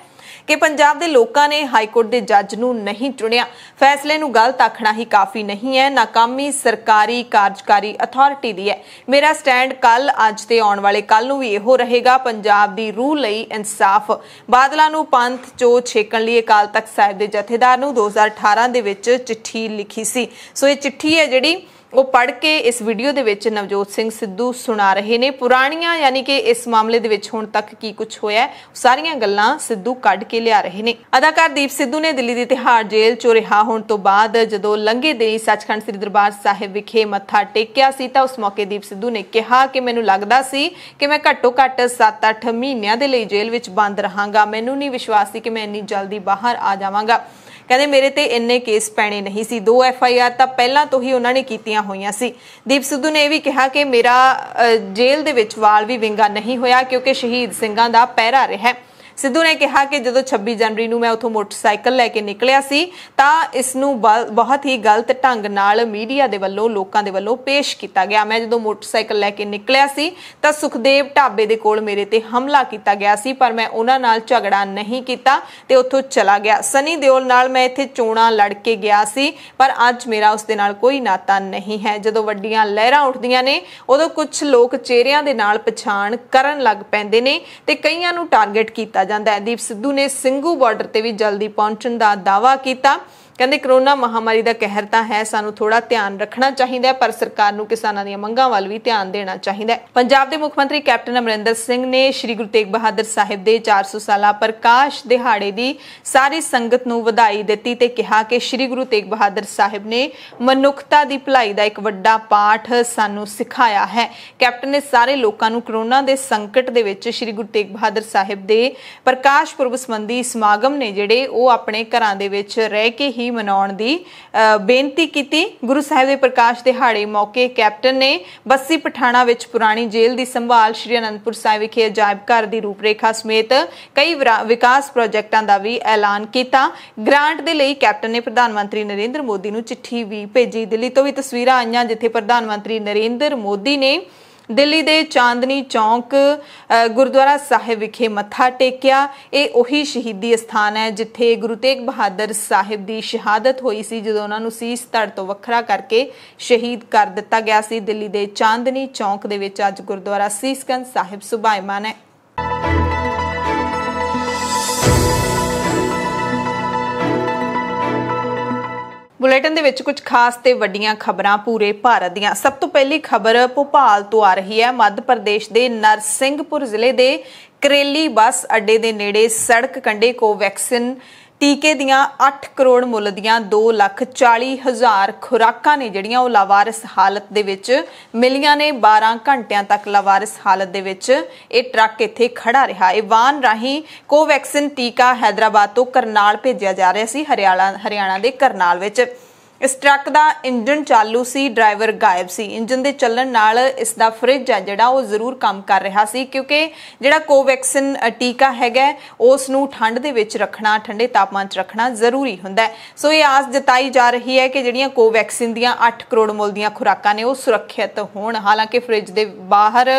ਕਿ ਪੰਜਾਬ ਦੇ ਲੋਕਾਂ ਨੇ ਹਾਈ ਕੋਰਟ ਦੇ ਜੱਜ ਨੂੰ ਨਹੀਂ ਚੁਣਿਆ, ਫੈਸਲੇ ਨੂੰ ਗਲਤ ਆਖਣਾ ਹੀ ਕਾਫੀ ਨਹੀਂ ਹੈ। ਨਾਕਾਮੀ ਸਰਕਾਰੀ ਕਾਰਜਕਾਰੀ ਅਥਾਰਟੀ ਦੀ ਹੈ। ਮੇਰਾ ਸਟੈਂਡ ਕੱਲ ਅੱਜ ਤੇ ਆਉਣ ਵਾਲੇ ਕੱਲ ਨੂੰ ਵੀ ਇਹੋ ਰਹੇਗਾ, ਪੰਜਾਬ ਦੀ ਰੂਹ ਲਈ ਇਨਸਾਫ। ਬਾਦਲਾਂ ਨੂੰ ਪੰਥ ਚੋਂ ਛੇਕਣ ਲਈ ਅਕਾਲ ਤਖਤ ਸਾਹਿਬ ਦੇ ਜਥੇਦਾਰ ਨੂੰ ਦੋ ਹਜ਼ਾਰ ਅਠਾਰਾਂ ਦੇ ਵਿੱਚ ਚਿੱਠੀ ਲਿਖੀ ਸੀ। ਸੋ ਇਹ ਚਿੱਠੀ ਹੈ ਜਿਹੜੀ ਉਹ ਪੜ੍ਹ ਕੇ ਇਸ ਵੀਡੀਓ ਦੇ ਵਿੱਚ ਨਵਜੋਤ ਸਿੰਘ ਸਿੱਧੂ ਸੁਣਾ ਰਹੇ ਨੇ। ਪੁਰਾਣੀਆਂ ਯਾਨੀ ਕਿ ਇਸ ਮਾਮਲੇ ਦੇ ਵਿੱਚ ਹੁਣ ਤੱਕ ਕੀ ਕੁਝ ਹੋਇਆ ਸਾਰੀਆਂ ਗੱਲਾਂ ਸਿੱਧੂ ਕੱਢ ਕੇ ਲਿਆ ਰਹੇ ਨੇ। ਅਦਾਕਾਰ ਦੀਪ ਸਿੱਧੂ ਨੇ ਦਿੱਲੀ ਦੀ ਤਿਹਾੜ ਜੇਲ੍ਹ ਚੋਂ ਰਿਹਾ ਹੋਣ ਤੋਂ ਬਾਅਦ ਜਦੋਂ ਲੰਘੇ ਦਿਨੀ ਸੱਚਖੰਡ ਸ੍ਰੀ ਦਰਬਾਰ ਸਾਹਿਬ ਵਿਖੇ ਮੱਥਾ ਟੇਕਿਆ ਸੀ ਤਾਂ ਉਸ ਮੌਕੇ ਦੀਪ ਸਿੱਧੂ ਨੇ ਕਿਹਾ ਕਿ ਮੈਨੂੰ ਲੱਗਦਾ ਸੀ ਕਿ ਮੈਂ ਘੱਟੋ ਘੱਟ ਸੱਤ ਅੱਠ ਮਹੀਨਿਆਂ ਦੇ ਲਈ ਜੇਲ੍ਹ ਵਿੱਚ ਬੰਦ ਰਹਾਂਗਾ। ਮੈਨੂੰ ਨਹੀਂ ਵਿਸ਼ਵਾਸ ਸੀ ਕਿ ਮੈਂ ਇੰਨੀ ਜਲਦੀ ਬਾਹਰ ਆ ਜਾਵਾਂਗਾ। ਕਹਿੰਦੇ ਮੇਰੇ ਤੇ ਇੰਨੇ ਕੇਸ ਪੈਣੇ ਨਹੀਂ ਸੀ, ਦੋ ਐਫ ਆਈ ਆਰ ਤਾਂ ਪਹਿਲਾਂ ਤੋਂ ਹੀ ਉਹਨਾਂ ਨੇ ਕੀਤੀਆਂ ਹੋਈਆਂ ਸੀ। ਦੀਪ ਸਿੱਧੂ ਨੇ ਇਹ ਵੀ ਕਿਹਾ ਕਿ ਮੇਰਾ ਜੇਲ੍ਹ ਦੇ ਵਿੱਚ ਵਾਲ ਵੀ ਵਿੰਗਾ ਨਹੀਂ ਹੋਇਆ ਕਿਉਂਕਿ ਸ਼ਹੀਦ ਸਿੰਘਾਂ ਦਾ ਪਹਿਰਾ ਰਿਹਾ। ਸਿੱਧੂ ਨੇ ਕਿਹਾ ਕਿ ਜਦੋਂ ਛੱਬੀ ਜਨਵਰੀ ਨੂੰ ਮੈਂ ਉੱਥੋਂ ਮੋਟਰਸਾਈਕਲ ਲੈ ਕੇ ਨਿਕਲਿਆ ਸੀ ਤਾਂ ਇਸ ਨੂੰ ਬਹੁਤ ਹੀ ਗਲਤ ਢੰਗ ਨਾਲ ਮੀਡੀਆ ਦੇ ਵੱਲੋਂ ਲੋਕਾਂ ਦੇ ਵੱਲੋਂ ਪੇਸ਼ ਕੀਤਾ ਗਿਆ। ਮੈਂ ਜਦੋਂ ਮੋਟਰਸਾਈਕਲ ਲੈ ਕੇ ਨਿਕਲਿਆ ਸੀ ਤਾਂ ਸੁਖਦੇਵ ਢਾਬੇ ਦੇ ਕੋਲ ਮੇਰੇ ਤੇ ਹਮਲਾ ਕੀਤਾ ਗਿਆ ਸੀ, ਪਰ ਮੈਂ ਉਹਨਾਂ ਨਾਲ ਝਗੜਾ ਨਹੀਂ ਕੀਤਾ ਤੇ ਉੱਥੋਂ ਚਲਾ ਗਿਆ। ਸਨੀ ਦਿਓਲ ਨਾਲ ਮੈਂ ਇੱਥੇ ਚੋਣਾਂ ਲੜ ਕੇ ਗਿਆ ਸੀ ਪਰ ਅੱਜ ਮੇਰਾ ਉਸ ਦੇ ਨਾਲ ਕੋਈ ਨਾਤਾ ਨਹੀਂ ਹੈ। ਜਦੋਂ ਵੱਡੀਆਂ ਲਹਿਰਾਂ ਉੱਠਦੀਆਂ ਨੇ ਉਦੋਂ ਕੁਝ ਲੋਕ ਚਿਹਰਿਆਂ ਦੇ ਨਾਲ ਪਛਾਣ ਕਰਨ ਲੱਗ ਪੈਂਦੇ ਨੇ ਤੇ ਕਈਆਂ ਨੂੰ ਟਾਰਗੇਟ ਕੀਤਾ ਜਾਂਦਾ ਹੈ। ਦੀਪ ਸਿੱਧੂ ਨੇ ਸਿੰਘੂ ਬਾਰਡਰ ਤੇ ਵੀ ਜਲਦੀ ਪਹੁੰਚਣ ਦਾ ਦਾਅਵਾ ਕੀਤਾ। ਕਹਿੰਦੇ ਕਰੋਨਾ ਮਹਾਮਾਰੀ ਦਾ ਕਹਿਰ ਤਾਂ ਹੈ, ਸਾਨੂੰ ਥੋੜਾ ਧਿਆਨ ਰੱਖਣਾ ਚਾਹੀਦਾ ਪਰ ਸਰਕਾਰ ਨੂੰ ਕਿਸਾਨਾਂ ਦੀਆਂ ਮੰਗਾਂ ਵੱਲ ਵੀ ਧਿਆਨ ਦੇਣਾ ਚਾਹੀਦਾ। ਪੰਜਾਬ ਦੇ ਮੁੱਖ ਮੰਤਰੀ ਕੈਪਟਨ ਅਮਰਿੰਦਰ ਸਿੰਘ ਨੇ ਸ਼੍ਰੀ ਗੁਰੂ ਤੇਗ ਬਹਾਦਰ ਸਾਹਿਬ ਦੇ ਚਾਰ ਸੌ ਸਾਲਾ ਪ੍ਰਕਾਸ਼ ਦਿਹਾੜੇ ਦੀ ਸਾਰੀ ਸੰਗਤ ਨੂੰ ਵਧਾਈ ਦਿੱਤੀ ਤੇ ਕਿਹਾ ਕਿ ਸ਼੍ਰੀ ਗੁਰੂ ਤੇਗ ਬਹਾਦਰ ਸਾਹਿਬ ਨੇ ਮਨੁੱਖਤਾ ਦੀ ਭਲਾਈ ਦਾ ਇੱਕ ਵੱਡਾ ਪਾਠ ਸਾਨੂੰ ਸਿਖਾਇਆ ਹੈ। ਕੈਪਟਨ ਨੇ ਸਾਰੇ ਲੋਕਾਂ ਨੂੰ ਕਰੋਨਾ ਦੇ ਸੰਕਟ ਦੇ ਵਿੱਚ ਸ਼੍ਰੀ ਗੁਰੂ ਤੇਗ ਬਹਾਦਰ ਸਾਹਿਬ ਦੇ ਪ੍ਰਕਾਸ਼ ਪੁਰਬ ਸੰਬੰਧੀ ਸਮਾਗਮ ਨੇ ਜਿਹੜੇ ਉਹ ਆਪਣੇ ਘਰਾਂ ਦੇ ਵਿੱਚ ਰਹਿ ਕੇ ਹੀ ਮਨਾਉਣ ਦੀ ਬੇਨਤੀ ਕੀਤੀ। ਗੁਰੂ ਸਾਹਿਬ ਦੇ ਪ੍ਰਕਾਸ਼ ਦਿਹਾੜੇ ਮੌਕੇ ਕੈਪਟਨ ਨੇ ਬੱਸੀ ਪਠਾਣਾ ਵਿੱਚ ਪੁਰਾਣੀ ਜੇਲ੍ਹ ਦੀ ਸੰਭਾਲ, ਸ਼੍ਰੀ ਅਨੰਦਪੁਰ ਸਾਹਿਬ ਵਿਖੇ ਅਜਾਇਬ ਘਰ ਦੀ ਰੂਪਰੇਖਾ ਸਮੇਤ ਕਈ ਵਿਕਾਸ ਪ੍ਰੋਜੈਕਟਾਂ ਦਾ ਵੀ ਐਲਾਨ ਕੀਤਾ। ਗ੍ਰਾਂਟ ਦੇ ਲਈ ਕੈਪਟਨ ਨੇ ਪ੍ਰਧਾਨ ਮੰਤਰੀ ਨਰਿੰਦਰ ਮੋਦੀ ਨੂੰ ਚਿੱਠੀ ਵੀ ਭੇਜੀ। ਦਿੱਲੀ ਤੋਂ ਵੀ ਤਸਵੀਰਾਂ ਆਈਆਂ ਜਿੱਥੇ ਪ੍ਰਧਾਨ ਮੰਤਰੀ ਨਰਿੰਦਰ ਮੋਦੀ ਨੇ ਦਿੱਲੀ ਦੇ ਚਾਂਦਨੀ ਚੌਂਕ ਗੁਰਦੁਆਰਾ ਸਾਹਿਬ ਵਿਖੇ ਮੱਥਾ ਟੇਕਿਆ। ਇਹ ਉਹੀ ਸ਼ਹੀਦੀ ਅਸਥਾਨ ਹੈ ਜਿੱਥੇ ਗੁਰੂ ਤੇਗ ਬਹਾਦਰ ਸਾਹਿਬ ਦੀ ਸ਼ਹਾਦਤ ਹੋਈ ਸੀ ਜਦੋਂ ਉਹਨਾਂ ਨੂੰ ਸੀਸ ਧੜ ਤੋਂ ਵੱਖਰਾ ਕਰਕੇ ਸ਼ਹੀਦ ਕਰ ਦਿੱਤਾ ਗਿਆ ਸੀ। ਦਿੱਲੀ ਦੇ ਚਾਂਦਨੀ ਚੌਂਕ ਦੇ ਵਿੱਚ ਅੱਜ ਗੁਰਦੁਆਰਾ ਸੀਸਗੰਜ ਸਾਹਿਬ ਸੁਭਾਈਮਾਨ ਹੈ। ਬੁਲੇਟਿਨ ਦੇ ਵਿੱਚ ਕੁਝ ਖਾਸ ਤੇ ਵੱਡੀਆਂ ਖਬਰਾਂ ਪੂਰੇ ਭਾਰਤ ਦੀਆਂ। ਸਭ ਤੋਂ ਪਹਿਲੀ ਖਬਰ ਭੋਪਾਲ ਤੋਂ ਆ ਰਹੀ ਹੈ। ਮੱਧ ਪ੍ਰਦੇਸ਼ ਦੇ ਨਰਸਿੰਘਪੁਰ ਜ਼ਿਲ੍ਹੇ ਦੇ ਕਰੇਲੀ ਬੱਸ ਅੱਡੇ ਦੇ ਨੇੜੇ ਸੜਕ ਕੰਢੇ ਕੋਵੈਕਸਿਨ ਟੀਕੇ ਦੀਆਂ ਅੱਠ ਕਰੋੜ ਮੁੱਲ ਦੀਆਂ ਦੋ ਲੱਖ ਚਾਲੀ ਹਜ਼ਾਰ ਖੁਰਾਕਾਂ ਨੇ ਜਿਹੜੀਆਂ ਉਹ ਲਾਵਾਰਿਸ ਹਾਲਤ ਦੇ ਵਿੱਚ ਮਿਲੀਆਂ ਨੇ। ਬਾਰਾਂ ਘੰਟਿਆਂ ਤੱਕ ਲਾਵਾਰਿਸ ਹਾਲਤ ਦੇ ਵਿੱਚ ਇਹ ਟਰੱਕ ਇੱਥੇ ਖੜਾ ਰਿਹਾ। ਇਹ ਵਾਹਨ ਰਾਹੀਂ ਕੋਵੈਕਸਿਨ ਟੀਕਾ ਹੈਦਰਾਬਾਦ ਤੋਂ ਕਰਨਾਲ ਭੇਜਿਆ ਜਾ ਰਿਹਾ ਸੀ, ਹਰਿਆਣਾ ਹਰਿਆਣਾ ਦੇ ਕਰਨਾਲ ਵਿੱਚ। ਇਸ ਟਰੱਕ ਦਾ ਇੰਜਨ ਚਾਲੂ ਸੀ, ਡਰਾਈਵਰ ਗਾਇਬ ਸੀ। ਇੰਜਨ ਦੇ ਚੱਲਣ ਨਾਲ ਇਸ ਦਾ ਫ੍ਰਿਜ ਹੈ ਜਿਹੜਾ ਉਹ ਜ਼ਰੂਰ ਕੰਮ ਕਰ ਰਿਹਾ ਸੀ ਕਿਉਂਕਿ ਜਿਹੜਾ ਕੋਵੈਕਸਿਨ ਟੀਕਾ ਹੈਗਾ ਉਸ ਨੂੰ ਠੰਡ ਦੇ ਵਿੱਚ ਰੱਖਣਾ, ਠੰਡੇ ਤਾਪਮਾਨ 'ਚ ਰੱਖਣਾ ਜ਼ਰੂਰੀ ਹੁੰਦਾ। ਸੋ ਇਹ ਆਸ ਜਤਾਈ ਜਾ ਰਹੀ ਹੈ ਕਿ ਜਿਹੜੀਆਂ ਕੋਵੈਕਸਿਨ ਦੀਆਂ ਅੱਠ ਕਰੋੜ ਮੁੱਲ ਦੀਆਂ ਖੁਰਾਕਾਂ ਨੇ ਉਹ ਸੁਰੱਖਿਅਤ ਹੋਣ। ਹਾਲਾਂਕਿ ਫ੍ਰਿਜ ਦੇ ਬਾਹਰ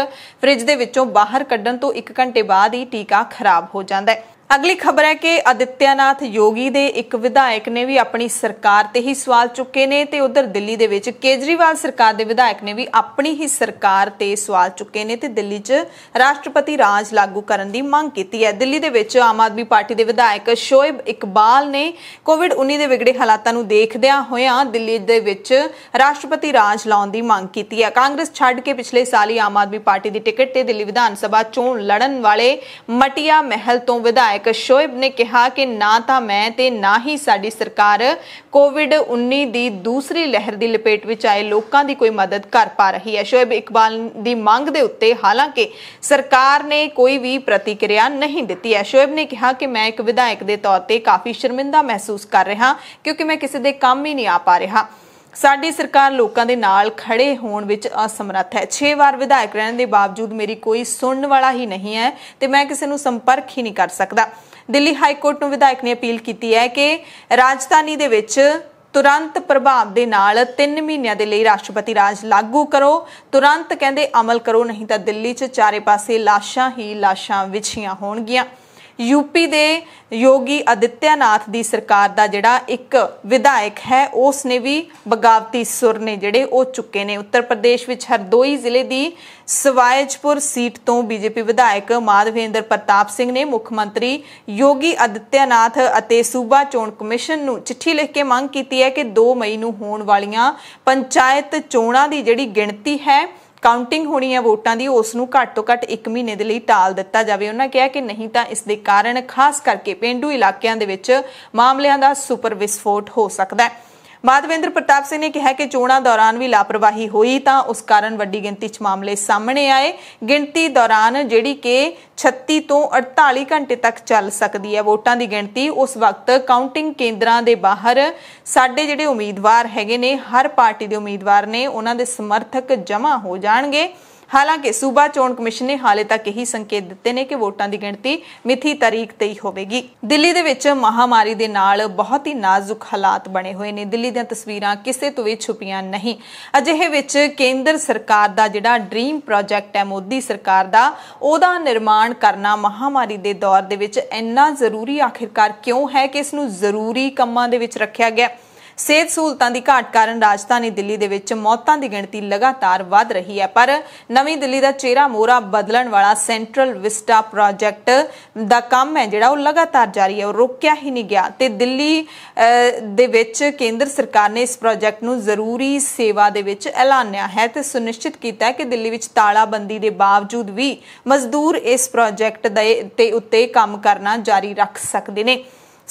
ਫ੍ਰਿਜ ਦੇ ਵਿੱਚੋਂ ਬਾਹਰ ਕੱਢਣ ਤੋਂ ਇੱਕ ਘੰਟੇ ਬਾਅਦ ਹੀ ਟੀਕਾ ਖਰਾਬ ਹੋ ਜਾਂਦਾ ਹੈ। ਅਗਲੀ ਖਬਰ ਹੈ ਕਿ ਆਦਿਤਿਆਨਾਥ ਯੋਗੀ ਦੇ ਇੱਕ ਵਿਧਾਇਕ ਨੇ ਵੀ ਆਪਣੀ ਸਰਕਾਰ ਤੇ ਹੀ ਸਵਾਲ ਚੁੱਕੇ ਨੇ ਤੇ ਉਧਰ ਦਿੱਲੀ ਦੇ ਵਿੱਚ ਕੇਜਰੀਵਾਲ ਸਰਕਾਰ ਦੇ ਵਿਧਾਇਕ ਨੇ ਵੀ ਆਪਣੀ ਹੀ ਸਰਕਾਰ ਤੇ ਸਵਾਲ ਚੁੱਕੇ ਨੇ ਤੇ ਦਿੱਲੀ 'ਚ ਰਾਸ਼ਟਰਪਤੀ ਰਾਜ ਲਾਗੂ ਕਰਨ ਦੀ ਮੰਗ ਕੀਤੀ ਹੈ। ਦਿੱਲੀ ਦੇ ਵਿੱਚ ਆਮ ਆਦਮੀ ਪਾਰਟੀ ਦੇ ਵਿਧਾਇਕ ਸ਼ੋਇਬ ਇਕਬਾਲ ਨੇ ਕੋਵਿਡ ਉੱਨੀ ਦੇ ਵਿਗੜੇ ਹਾਲਾਤਾਂ ਨੂੰ ਦੇਖਦਿਆਂ ਹੋਇਆਂ ਦਿੱਲੀ ਦੇ ਵਿੱਚ ਰਾਸ਼ਟਰਪਤੀ ਰਾਜ ਲਾਉਣ ਦੀ ਮੰਗ ਕੀਤੀ ਹੈ। ਕਾਂਗਰਸ ਛੱਡ ਕੇ ਪਿਛਲੇ ਸਾਲ ਹੀ ਆਮ ਆਦਮੀ ਪਾਰਟੀ ਦੀ ਟਿਕਟ ਤੇ ਦਿੱਲੀ ਵਿਧਾਨ ਸਭਾ ਚੋਣ ਲੜਨ ਵਾਲੇ ਮਟੀਆ ਮਹਿਲ ਤੋਂ ਵਿਧਾਇਕ ਸ਼ੋਇਬ ਨੇ ਕਿਹਾ ਕਿ ਨਾ ਤਾਂ ਮੈਂ ਤੇ ਨਾ ਹੀ ਸਾਡੀ ਸਰਕਾਰ ਕੋਵਿਡ ਉੱਨੀ ਦੀ ਦੂਸਰੀ ਲਹਿਰ ਦੀ ਲਪੇਟ ਵਿੱਚ ਆਏ ਲੋਕਾਂ ਦੀ ਕੋਈ ਮਦਦ ਕਰ ਪਾ ਰਹੀ ਹੈ। ਸ਼ੋਇਬ ਇਕਬਾਲ ਦੀ ਮੰਗ ਦੇ ਉੱਤੇ ਹਾਲਾਂਕਿ ਸਰਕਾਰ ਨੇ ਕੋਈ ਵੀ ਪ੍ਰਤੀਕਿਰਿਆ ਨਹੀਂ ਦਿੱਤੀ ਹੈ। ਸ਼ੋਇਬ ਨੇ ਕਿਹਾ ਕਿ ਮੈਂ ਇੱਕ ਵਿਧਾਇਕ ਦੇ ਤੌਰ ਤੇ ਕਾਫੀ ਸ਼ਰਮਿੰਦਾ ਮਹਿਸੂਸ ਕਰ ਰਿਹਾ ਕਿਉਂਕਿ ਮੈਂ ਕਿਸੇ ਦੇ ਕੰਮ ਹੀ ਨਹੀਂ ਆ ਪਾ ਰਿਹਾ। ਸਾਡੀ ਸਰਕਾਰ ਲੋਕਾਂ ਦੇ ਨਾਲ ਖੜੇ ਹੋਣ ਵਿੱਚ ਅਸਮਰੱਥ ਹੈ। ਛੇ ਵਾਰ ਵਿਧਾਇਕ ਰਹਿਣ ਦੇ ਬਾਵਜੂਦ ਮੇਰੀ ਕੋਈ ਸੁਣਨ ਵਾਲਾ ਹੀ ਨਹੀਂ ਹੈ ਤੇ ਮੈਂ ਕਿਸੇ ਨੂੰ ਸੰਪਰਕ ਹੀ ਨਹੀਂ ਕਰ ਸਕਦਾ। ਦਿੱਲੀ ਹਾਈ ਕੋਰਟ ਨੂੰ ਵਿਧਾਇਕ ਨੇ ਅਪੀਲ ਕੀਤੀ ਹੈ ਕਿ ਰਾਜਧਾਨੀ ਦੇ ਵਿੱਚ ਤੁਰੰਤ ਪ੍ਰਭਾਵ ਦੇ ਨਾਲ ਤਿੰਨ ਮਹੀਨਿਆਂ ਦੇ ਲਈ ਰਾਸ਼ਟਰਪਤੀ ਰਾਜ ਲਾਗੂ ਕਰੋ। ਤੁਰੰਤ ਕਹਿੰਦੇ ਅਮਲ ਕਰੋ ਨਹੀਂ ਤਾਂ ਦਿੱਲੀ 'ਚ ਚਾਰੇ ਪਾਸੇ ਲਾਸ਼ਾਂ ਹੀ ਲਾਸ਼ਾਂ ਵਿਛੀਆਂ ਹੋਣਗੀਆਂ। यूपी दे योगी आदित्यनाथ दी सरकार दा जिहड़ा एक विधायक है उसने भी बगावती सुर ने जिहड़े ओ चुके ने। उत्तर प्रदेश विच हरदोई जिले दी सवायजपुर सीट तो बीजेपी विधायक माधवेंद्र प्रताप सिंह ने मुख्यमंत्री योगी आदित्यनाथ अते सूबा चोण कमिशन नूं चिट्ठी लिख के मंग कीती है कि दो मई नूं होण वालियां पंचायत चोणां दी जिहड़ी गिणती है काउंटिंग होनी है वोटां दी उस नूं घट तो घट एक महीने दे लई टाल दिता जावे। उन्होंने कहा कि नहीं तां इस दे कारण खास करके पेंडू इलाकियां दे विच मामलियां दा सुपर विस्फोट हो सकदा है। माधवेंद्र प्रताप सिंह ने कहा कि चोणां दौरान भी लापरवाही हुई तां उस कारण वड्डी गिणती च मामले सामने आए। गिणती दौरान जिहड़ी कि छत्तीस तो अड़तालीस घंटे तक चल सकती है। वोटां दी गिणती उस वक्त काउंटिंग केंद्रां दे बाहर साडे जिहड़े उम्मीदवार हैगे ने हर पार्टी दे उम्मीदवार ने उन्हां दे समर्थक जमा हो जाणगे। हालांकि सूबा चोण कमिशन ने हाले तक यही संकेत दिते ने कि वोटां दी गिणती मिथी तारीख ते ही होवेगी। दिल्ली दे विच महामारी दे नाल बहुत ही नाजुक हालात बने हुए ने। दिल्ली दी तस्वीरां किसे तो भी छुपियां नहीं। अजिहे विच केंद्र सरकार दा जिहड़ा ड्रीम प्रोजैक्ट है मोदी सरकार दा ओहदा निर्माण करना महामारी दे दौर दे विच इन्ना जरूरी आखिरकार क्यों है कि इस नूं जरूरी कामां दे विच रखिया गया। सेहत सहूलतां की घाट कारण राजधानी दिल्ली दे विच मौतां की गिणती लगातार वध रही है। पर नवीं दिल्ली का चेहरा मोहरा बदलण वाला सेंट्रल विस्टा प्रोजैक्ट दा काम है जिहड़ा ओह लगातार जारी है, ओह रोकिया ही नहीं गया। ते दिल्ली दे विच केंद्र सरकार ने इस प्रोजैक्ट नूं जरूरी सेवा दे विच ऐलानिया है ते सुनिश्चित कीता है कि दिल्ली विच तालाबंदी के बावजूद भी मजदूर इस प्रोजैक्ट दे ते उत्ते काम करना जारी रख सकदे ने।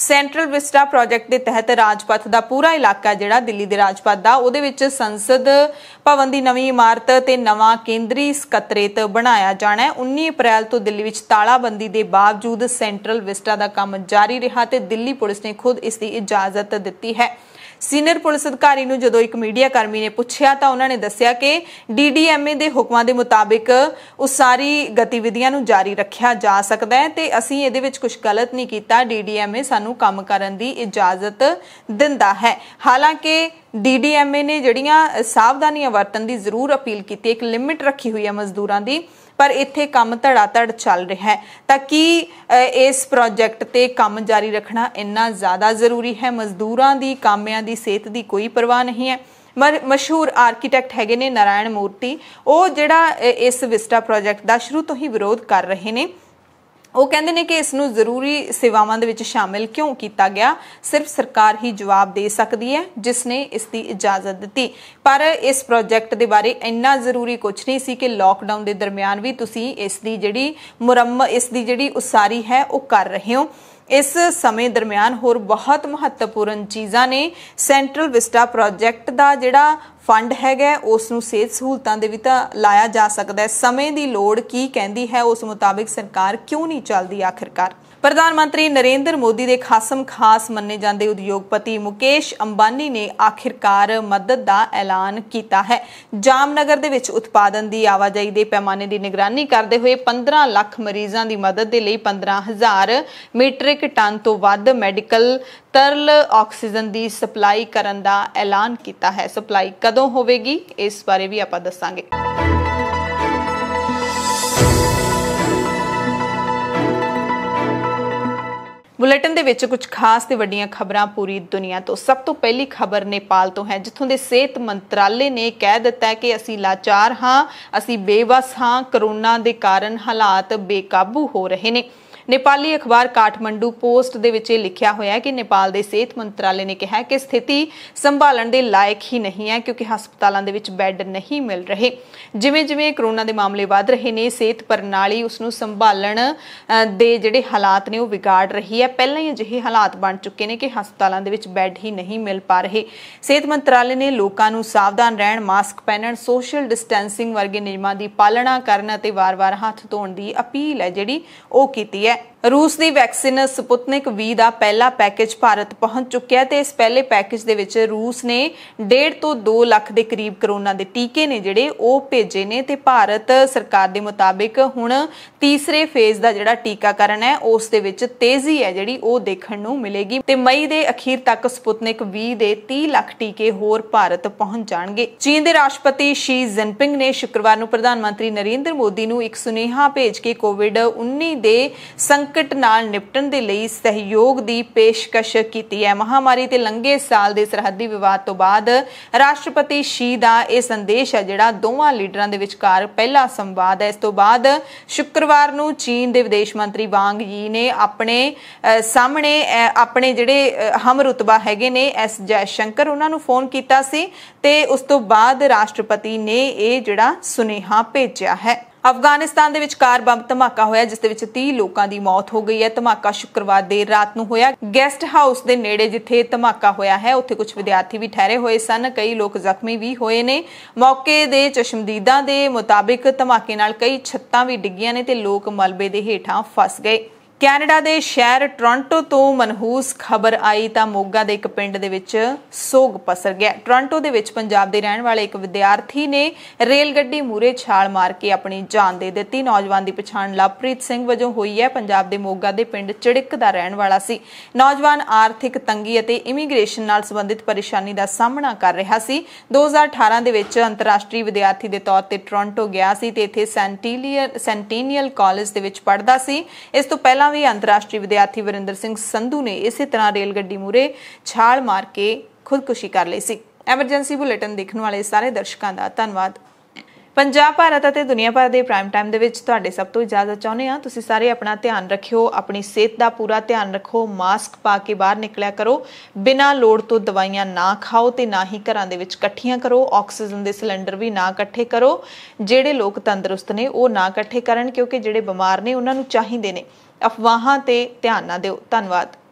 सेंट्रल विस्टा प्रोजैक्ट के तहत राजपथ का पूरा इलाका जिहड़ा दिल्ली के राजपथ का उहदे विच संसद भवन की नवीं इमारत ते नवां केंद्रीय सकत्रेत बनाया जाना है। उन्नी अप्रैल तो दिल्ली विच तालाबंदी के बावजूद सेंट्रल विस्टा का काम जारी रहा ते दिल्ली पुलिस ने खुद इसकी इजाजत दी है। सीनियर पुलिस अधिकारी नूं जदों एक मीडिया कर्मी ने पूछा तो उन्होंने दस्सिया कि डी डी एम ए के हुक्मां के मुताबिक उस सारी गतिविधियां नूं जारी रखा जा सकता है ते असीं इहदे विच कुछ गलत नहीं कीता। डी डी एम ए सानूं काम करन दी इजाजत दिंदा है। हालांकि डी डी एम ए ने जिहड़ियां सावधानियां वरतन की जरूर अपील की, एक लिमिट रखी हुई है मजदूरां की, पर इत्थे काम धड़ाधड़ चल रहा है। तां कि इस प्रोजैक्ट ते काम जारी रखना इन्ना ज़्यादा जरूरी है? मजदूरां दी कामियां दी सेहत दी कोई परवाह नहीं है। मर मशहूर आर्कीटैक्ट हैगे ने नारायण मूर्ति, वो जिहड़ा इस विस्टा प्रोजैक्ट दा शुरू तो ही विरोध कर रहे ने। वो कहते हैं कि इसनूं जरूरी सेवावां दे विच शामिल क्यों किया गया, सिर्फ सरकार ही जवाब दे सकती है जिसने इसकी इजाजत दी। पर इस प्रोजैक्ट के बारे इन्ना जरूरी कुछ नहीं सी कि लॉकडाउन के दरमियान भी तुसीं इसकी जिहड़ी मुरम्मत इसकी जिहड़ी उसारी है वो कर रहे हो। इस समय दरमियान होर बहुत महत्वपूर्ण चीज़ां ने। सेंट्रल विस्टा प्रोजैक्ट का जिहड़ा फंड हैगा उसनूं सेहत सहूलतां दे विच लाया जा सकता है। समय की लोड़ की कहती है उस मुताबिक सरकार क्यों नहीं चलती आखिरकार? प्रधानमंत्री नरेंद्र मोदी के खासम खास मन्ने जाते उद्योगपति मुकेश अंबानी ने आखिरकार मदद का ऐलान किया है। जामनगर के उत्पादन की आवाजाही के पैमाने की निगरानी करते हुए पंद्रह लाख मरीजों की मदद के लिए पंद्रह हज़ार मीट्रिक टन तो वध मैडिकल तरल ऑक्सीजन की सप्लाई करने का ऐलान किया है। सप्लाई कदों होगी इस बारे भी आप दसांगे। बुलेटिन दे विच कुछ खास ते वड्डियां खबरां पूरी दुनिया तो। सब तो पहली खबर नेपाल तो है जिथों दे सेहत मंत्रालय ने कह दिता है कि असीं लाचार हाँ, असीं बेबस हाँ, करोना दे कारण हालात बेकाबू हो रहे ने। नेपाली अखबार काठमंडू पोस्ट दे विच लिखिया होया कि नेपाल दे सेहत मंत्रालय ने कहा कि स्थिति संभालण दे लायक ही नहीं है क्योंकि हस्पतालों दे विच बैड नहीं मिल रहे। जिवें जिवें करोना दे मामले वध रहे ने सेहत प्रणाली उसनूं संभालण दे जिहड़े हालात ने वो बिगाड़ रही है। पहलां ही अजिहे हालात बन चुके ने कि हस्पतालों दे विच बैड ही नहीं मिल पा रहे। सेहत मंत्रालय ने लोकां नूं सावधान रहण, मास्क पहनण, सोशल डिस्टेंसिंग वर्गे नियमां दी पालना करन अते वार-वार हत्थ धोण दी अपील है जिहड़ी ओह कीती है। रूस की वैक्सीन स्पुतनिक वी का पहला पैकेज भारत पहुंच चुकिया है। इस पहले पैकेज के विच रूस ने डेढ़ तो दो लाख के करीब करोना के टीके ने जिहड़े ओह भेजे ने ते भारत सरकार के मुताबिक हुण तीसरे फेज का जिहड़ा टीकाकरण है उस दे विच तेजी है जिहड़ी ओह देखण नूं मिलेगी ते मई के अखीर तक स्पुतनिक वी के तीस लाख टीके होर भारत पहुंच जाणगे। चीन के राष्ट्रपति शी जिनपिंग ने शुक्रवार नूं प्रधानमंत्री नरेंद्र मोदी नूं इक सुनेहा भेज के कोविड उन्नीस दे संक ਸੰਕਟ ਨਾਲ ਨਿਪਟਣ ਦੇ ਲਈ ਸਹਿਯੋਗ ਦੀ ਪੇਸ਼ਕਸ਼ ਕੀਤੀ ਹੈ। ਮਹਾਮਾਰੀ ਤੇ ਲੰਘੇ ਸਾਲ ਦੇ ਸਰਹੱਦੀ ਵਿਵਾਦ ਤੋਂ ਬਾਅਦ ਰਾਸ਼ਟਰਪਤੀ ਸ਼ੀ ਦਾ ਇਹ ਸੰਦੇਸ਼ ਹੈ ਜਿਹੜਾ ਦੋਵਾਂ ਲੀਡਰਾਂ ਦੇ ਵਿਚਕਾਰ ਪਹਿਲਾ ਸੰਵਾਦ ਹੈ। ਇਸ ਤੋਂ ਬਾਅਦ ਸ਼ੁੱਕਰਵਾਰ ਨੂੰ ਚੀਨ ਦੇ ਵਿਦੇਸ਼ ਮੰਤਰੀ ਵਾਂਗ ਯੀ ਨੇ ਆਪਣੇ ਸਾਹਮਣੇ ਆਪਣੇ ਜਿਹੜੇ ਹਮਰੁਤਬਾ ਹੈਗੇ ਨੇ ਐਸ ਜੈ ਸ਼ੰਕਰ ਉਹਨਾਂ ਨੂੰ ਫੋਨ ਕੀਤਾ ਸੀ ਤੇ ਉਸ ਤੋਂ ਬਾਅਦ ਰਾਸ਼ਟਰਪਤੀ ਨੇ ਇਹ ਜਿਹੜਾ ਸੁਨੇਹਾ ਭੇਜਿਆ ਹੈ। ਅਫਗਾਨਿਸਤਾਨ ਦੇ ਵਿਚਕਾਰ ਬੰਬ ਧਮਾਕਾ ਹੋਇਆ ਜਿਸ ਦੇ ਵਿੱਚ ਤੀਹ ਲੋਕਾਂ ਦੀ ਮੌਤ ਹੋ ਗਈ ਹੈ। ਧਮਾਕਾ ਸ਼ੁੱਕਰਵਾਰ ਦੇਰ ਰਾਤ ਨੂੰ ਹੋਇਆ। ਗੈਸਟ ਹਾਊਸ ਦੇ ਨੇੜੇ ਜਿੱਥੇ ਧਮਾਕਾ ਹੋਇਆ ਹੈ ਉੱਥੇ ਕੁਝ ਵਿਦਿਆਰਥੀ ਵੀ ਠਹਿਰੇ ਹੋਏ ਸਨ। ਕਈ ਲੋਕ ਜ਼ਖਮੀ ਵੀ ਹੋਏ ਨੇ। ਮੌਕੇ ਦੇ ਚਸ਼ਮਦੀਦਾਂ ਦੇ ਮੁਤਾਬਿਕ ਧਮਾਕੇ ਨਾਲ ਕਈ ਛੱਤਾਂ ਵੀ ਡਿੱਗੀਆਂ ਨੇ ਤੇ ਲੋਕ ਮਲਬੇ ਦੇ ਹੇਠਾਂ ਫਸ ਗਏ। ਕੈਨੇਡਾ ਦੇ ਸ਼ਹਿਰ ਟੋਰਾਂਟੋ ਤੋਂ ਮਨਹੂਸ ਖਬਰ ਆਈ ਤਾਂ ਮੋਗਾ ਦੇ ਇੱਕ ਪਿੰਡ ਦੇ ਵਿੱਚ ਸੋਗ ਪਸਰ ਗਿਆ। ਟੋਰਾਂਟੋ ਦੇ ਵਿੱਚ ਪੰਜਾਬ ਦੇ ਰਹਿਣ ਵਾਲੇ ਇੱਕ ਵਿਦਿਆਰਥੀ ਨੇ ਰੇਲ ਗੱਡੀ ਮੂਹਰੇ ਛਾਲ ਮਾਰ ਕੇ ਆਪਣੀ ਜਾਨ ਦੇ ਦਿੱਤੀ। ਨੌਜਵਾਨ ਦੀ ਪਛਾਣ ਲਵਪ੍ਰੀਤ ਸਿੰਘ ਵਜੋਂ ਹੋਈ ਹੈ। ਪੰਜਾਬ ਦੇ ਮੋਗਾ ਦੇ ਪਿੰਡ ਚਿੜਕ ਦਾ ਰਹਿਣ ਵਾਲਾ ਸੀ। ਨੌਜਵਾਨ ਆਰਥਿਕ ਤੰਗੀ ਅਤੇ ਇਮੀਗ੍ਰੇਸ਼ਨ ਨਾਲ ਸੰਬੰਧਿਤ ਪਰੇਸ਼ਾਨੀ ਦਾ ਸਾਹਮਣਾ ਕਰ ਰਿਹਾ ਸੀ। ਦੋ ਹਜ਼ਾਰ ਅਠਾਰਾਂ ਦੇ ਵਿੱਚ ਅੰਤਰਰਾਸ਼ਟਰੀ ਵਿਦਿਆਰਥੀ ਦੇ ਤੌਰ ਤੇ ਟੋਰਾਂਟੋ ਗਿਆ ਸੀ ਤੇ ਇੱਥੇ ਸੈਂਟੀਲੀਅਰ ਸੈਂਟੀਨੀਅਲ ਕਾਲਜ ਦੇ ਵਿੱਚ ਪੜ੍ਹਦਾ ਸੀ। ਇਸ ਤੋਂ ਪਹਿਲਾਂ ਵੀ ਅੰਤਰਰਾਸ਼ਟਰੀ ਵਿਦਿਆਰਥੀ ਵਰਿੰਦਰ ਸਿੰਘ ਸੰਧੂ ਨੇ ਇਸੇ ਤਰ੍ਹਾਂ ਰੇਲ ਗੱਡੀ ਮੂਹਰੇ ਛਾਲ ਮਾਰ ਕੇ ਖੁਦਕੁਸ਼ੀ ਕਰ ਲਈ ਸੀ। ਐਮਰਜੈਂਸੀ ਬੁਲੇਟਿਨ ਦੇਖਣ ਵਾਲੇ ਸਾਰੇ ਦਰਸ਼ਕਾਂ ਦਾ ਧੰਨਵਾਦ। ਪੰਜਾਬ ਭਾਰਤ ਅਤੇ ਦੁਨੀਆ ਭਰ ਦੇ ਪ੍ਰਾਈਮ ਟਾਈਮ ਦੇ ਵਿੱਚ ਤੁਹਾਡੇ ਸਭ ਤੋਂ ਇਜਾਜ਼ਤ ਚਾਹੁੰਦੇ ਹਾਂ। ਤੁਸੀਂ ਸਾਰੇ ਆਪਣਾ ਧਿਆਨ ਰੱਖਿਓ, ਆਪਣੀ ਸਿਹਤ ਦਾ ਪੂਰਾ ਧਿਆਨ ਰੱਖੋ, ਮਾਸਕ ਪਾ ਕੇ ਬਾਹਰ ਨਿਕਲਿਆ ਕਰੋ, ਬਿਨਾਂ ਲੋੜ ਤੋਂ ਦਵਾਈਆਂ ਨਾ ਖਾਓ ਤੇ ਨਾ ਹੀ ਘਰਾਂ ਦੇ ਵਿੱਚ ਇਕੱਠੀਆਂ ਕਰੋ। ਆਕਸੀਜਨ ਦੇ ਸਿਲੰਡਰ ਵੀ ਨਾ ਇਕੱਠੇ ਕਰੋ। ਜਿਹੜੇ ਲੋਕ ਤੰਦਰੁਸਤ ਨੇ ਉਹ ਨਾ ਇਕੱਠੇ ਕਰਨ ਕਿਉਂਕਿ ਜਿਹੜੇ ਬਿਮਾਰ ਨੇ ਉਹਨਾਂ ਨੂੰ ਚਾਹੀਦੇ ਨੇ। ਅਫਵਾਹਾਂ ਤੇ ਧਿਆਨ ਨਾ ਦਿਓ। ਧੰਨਵਾਦ।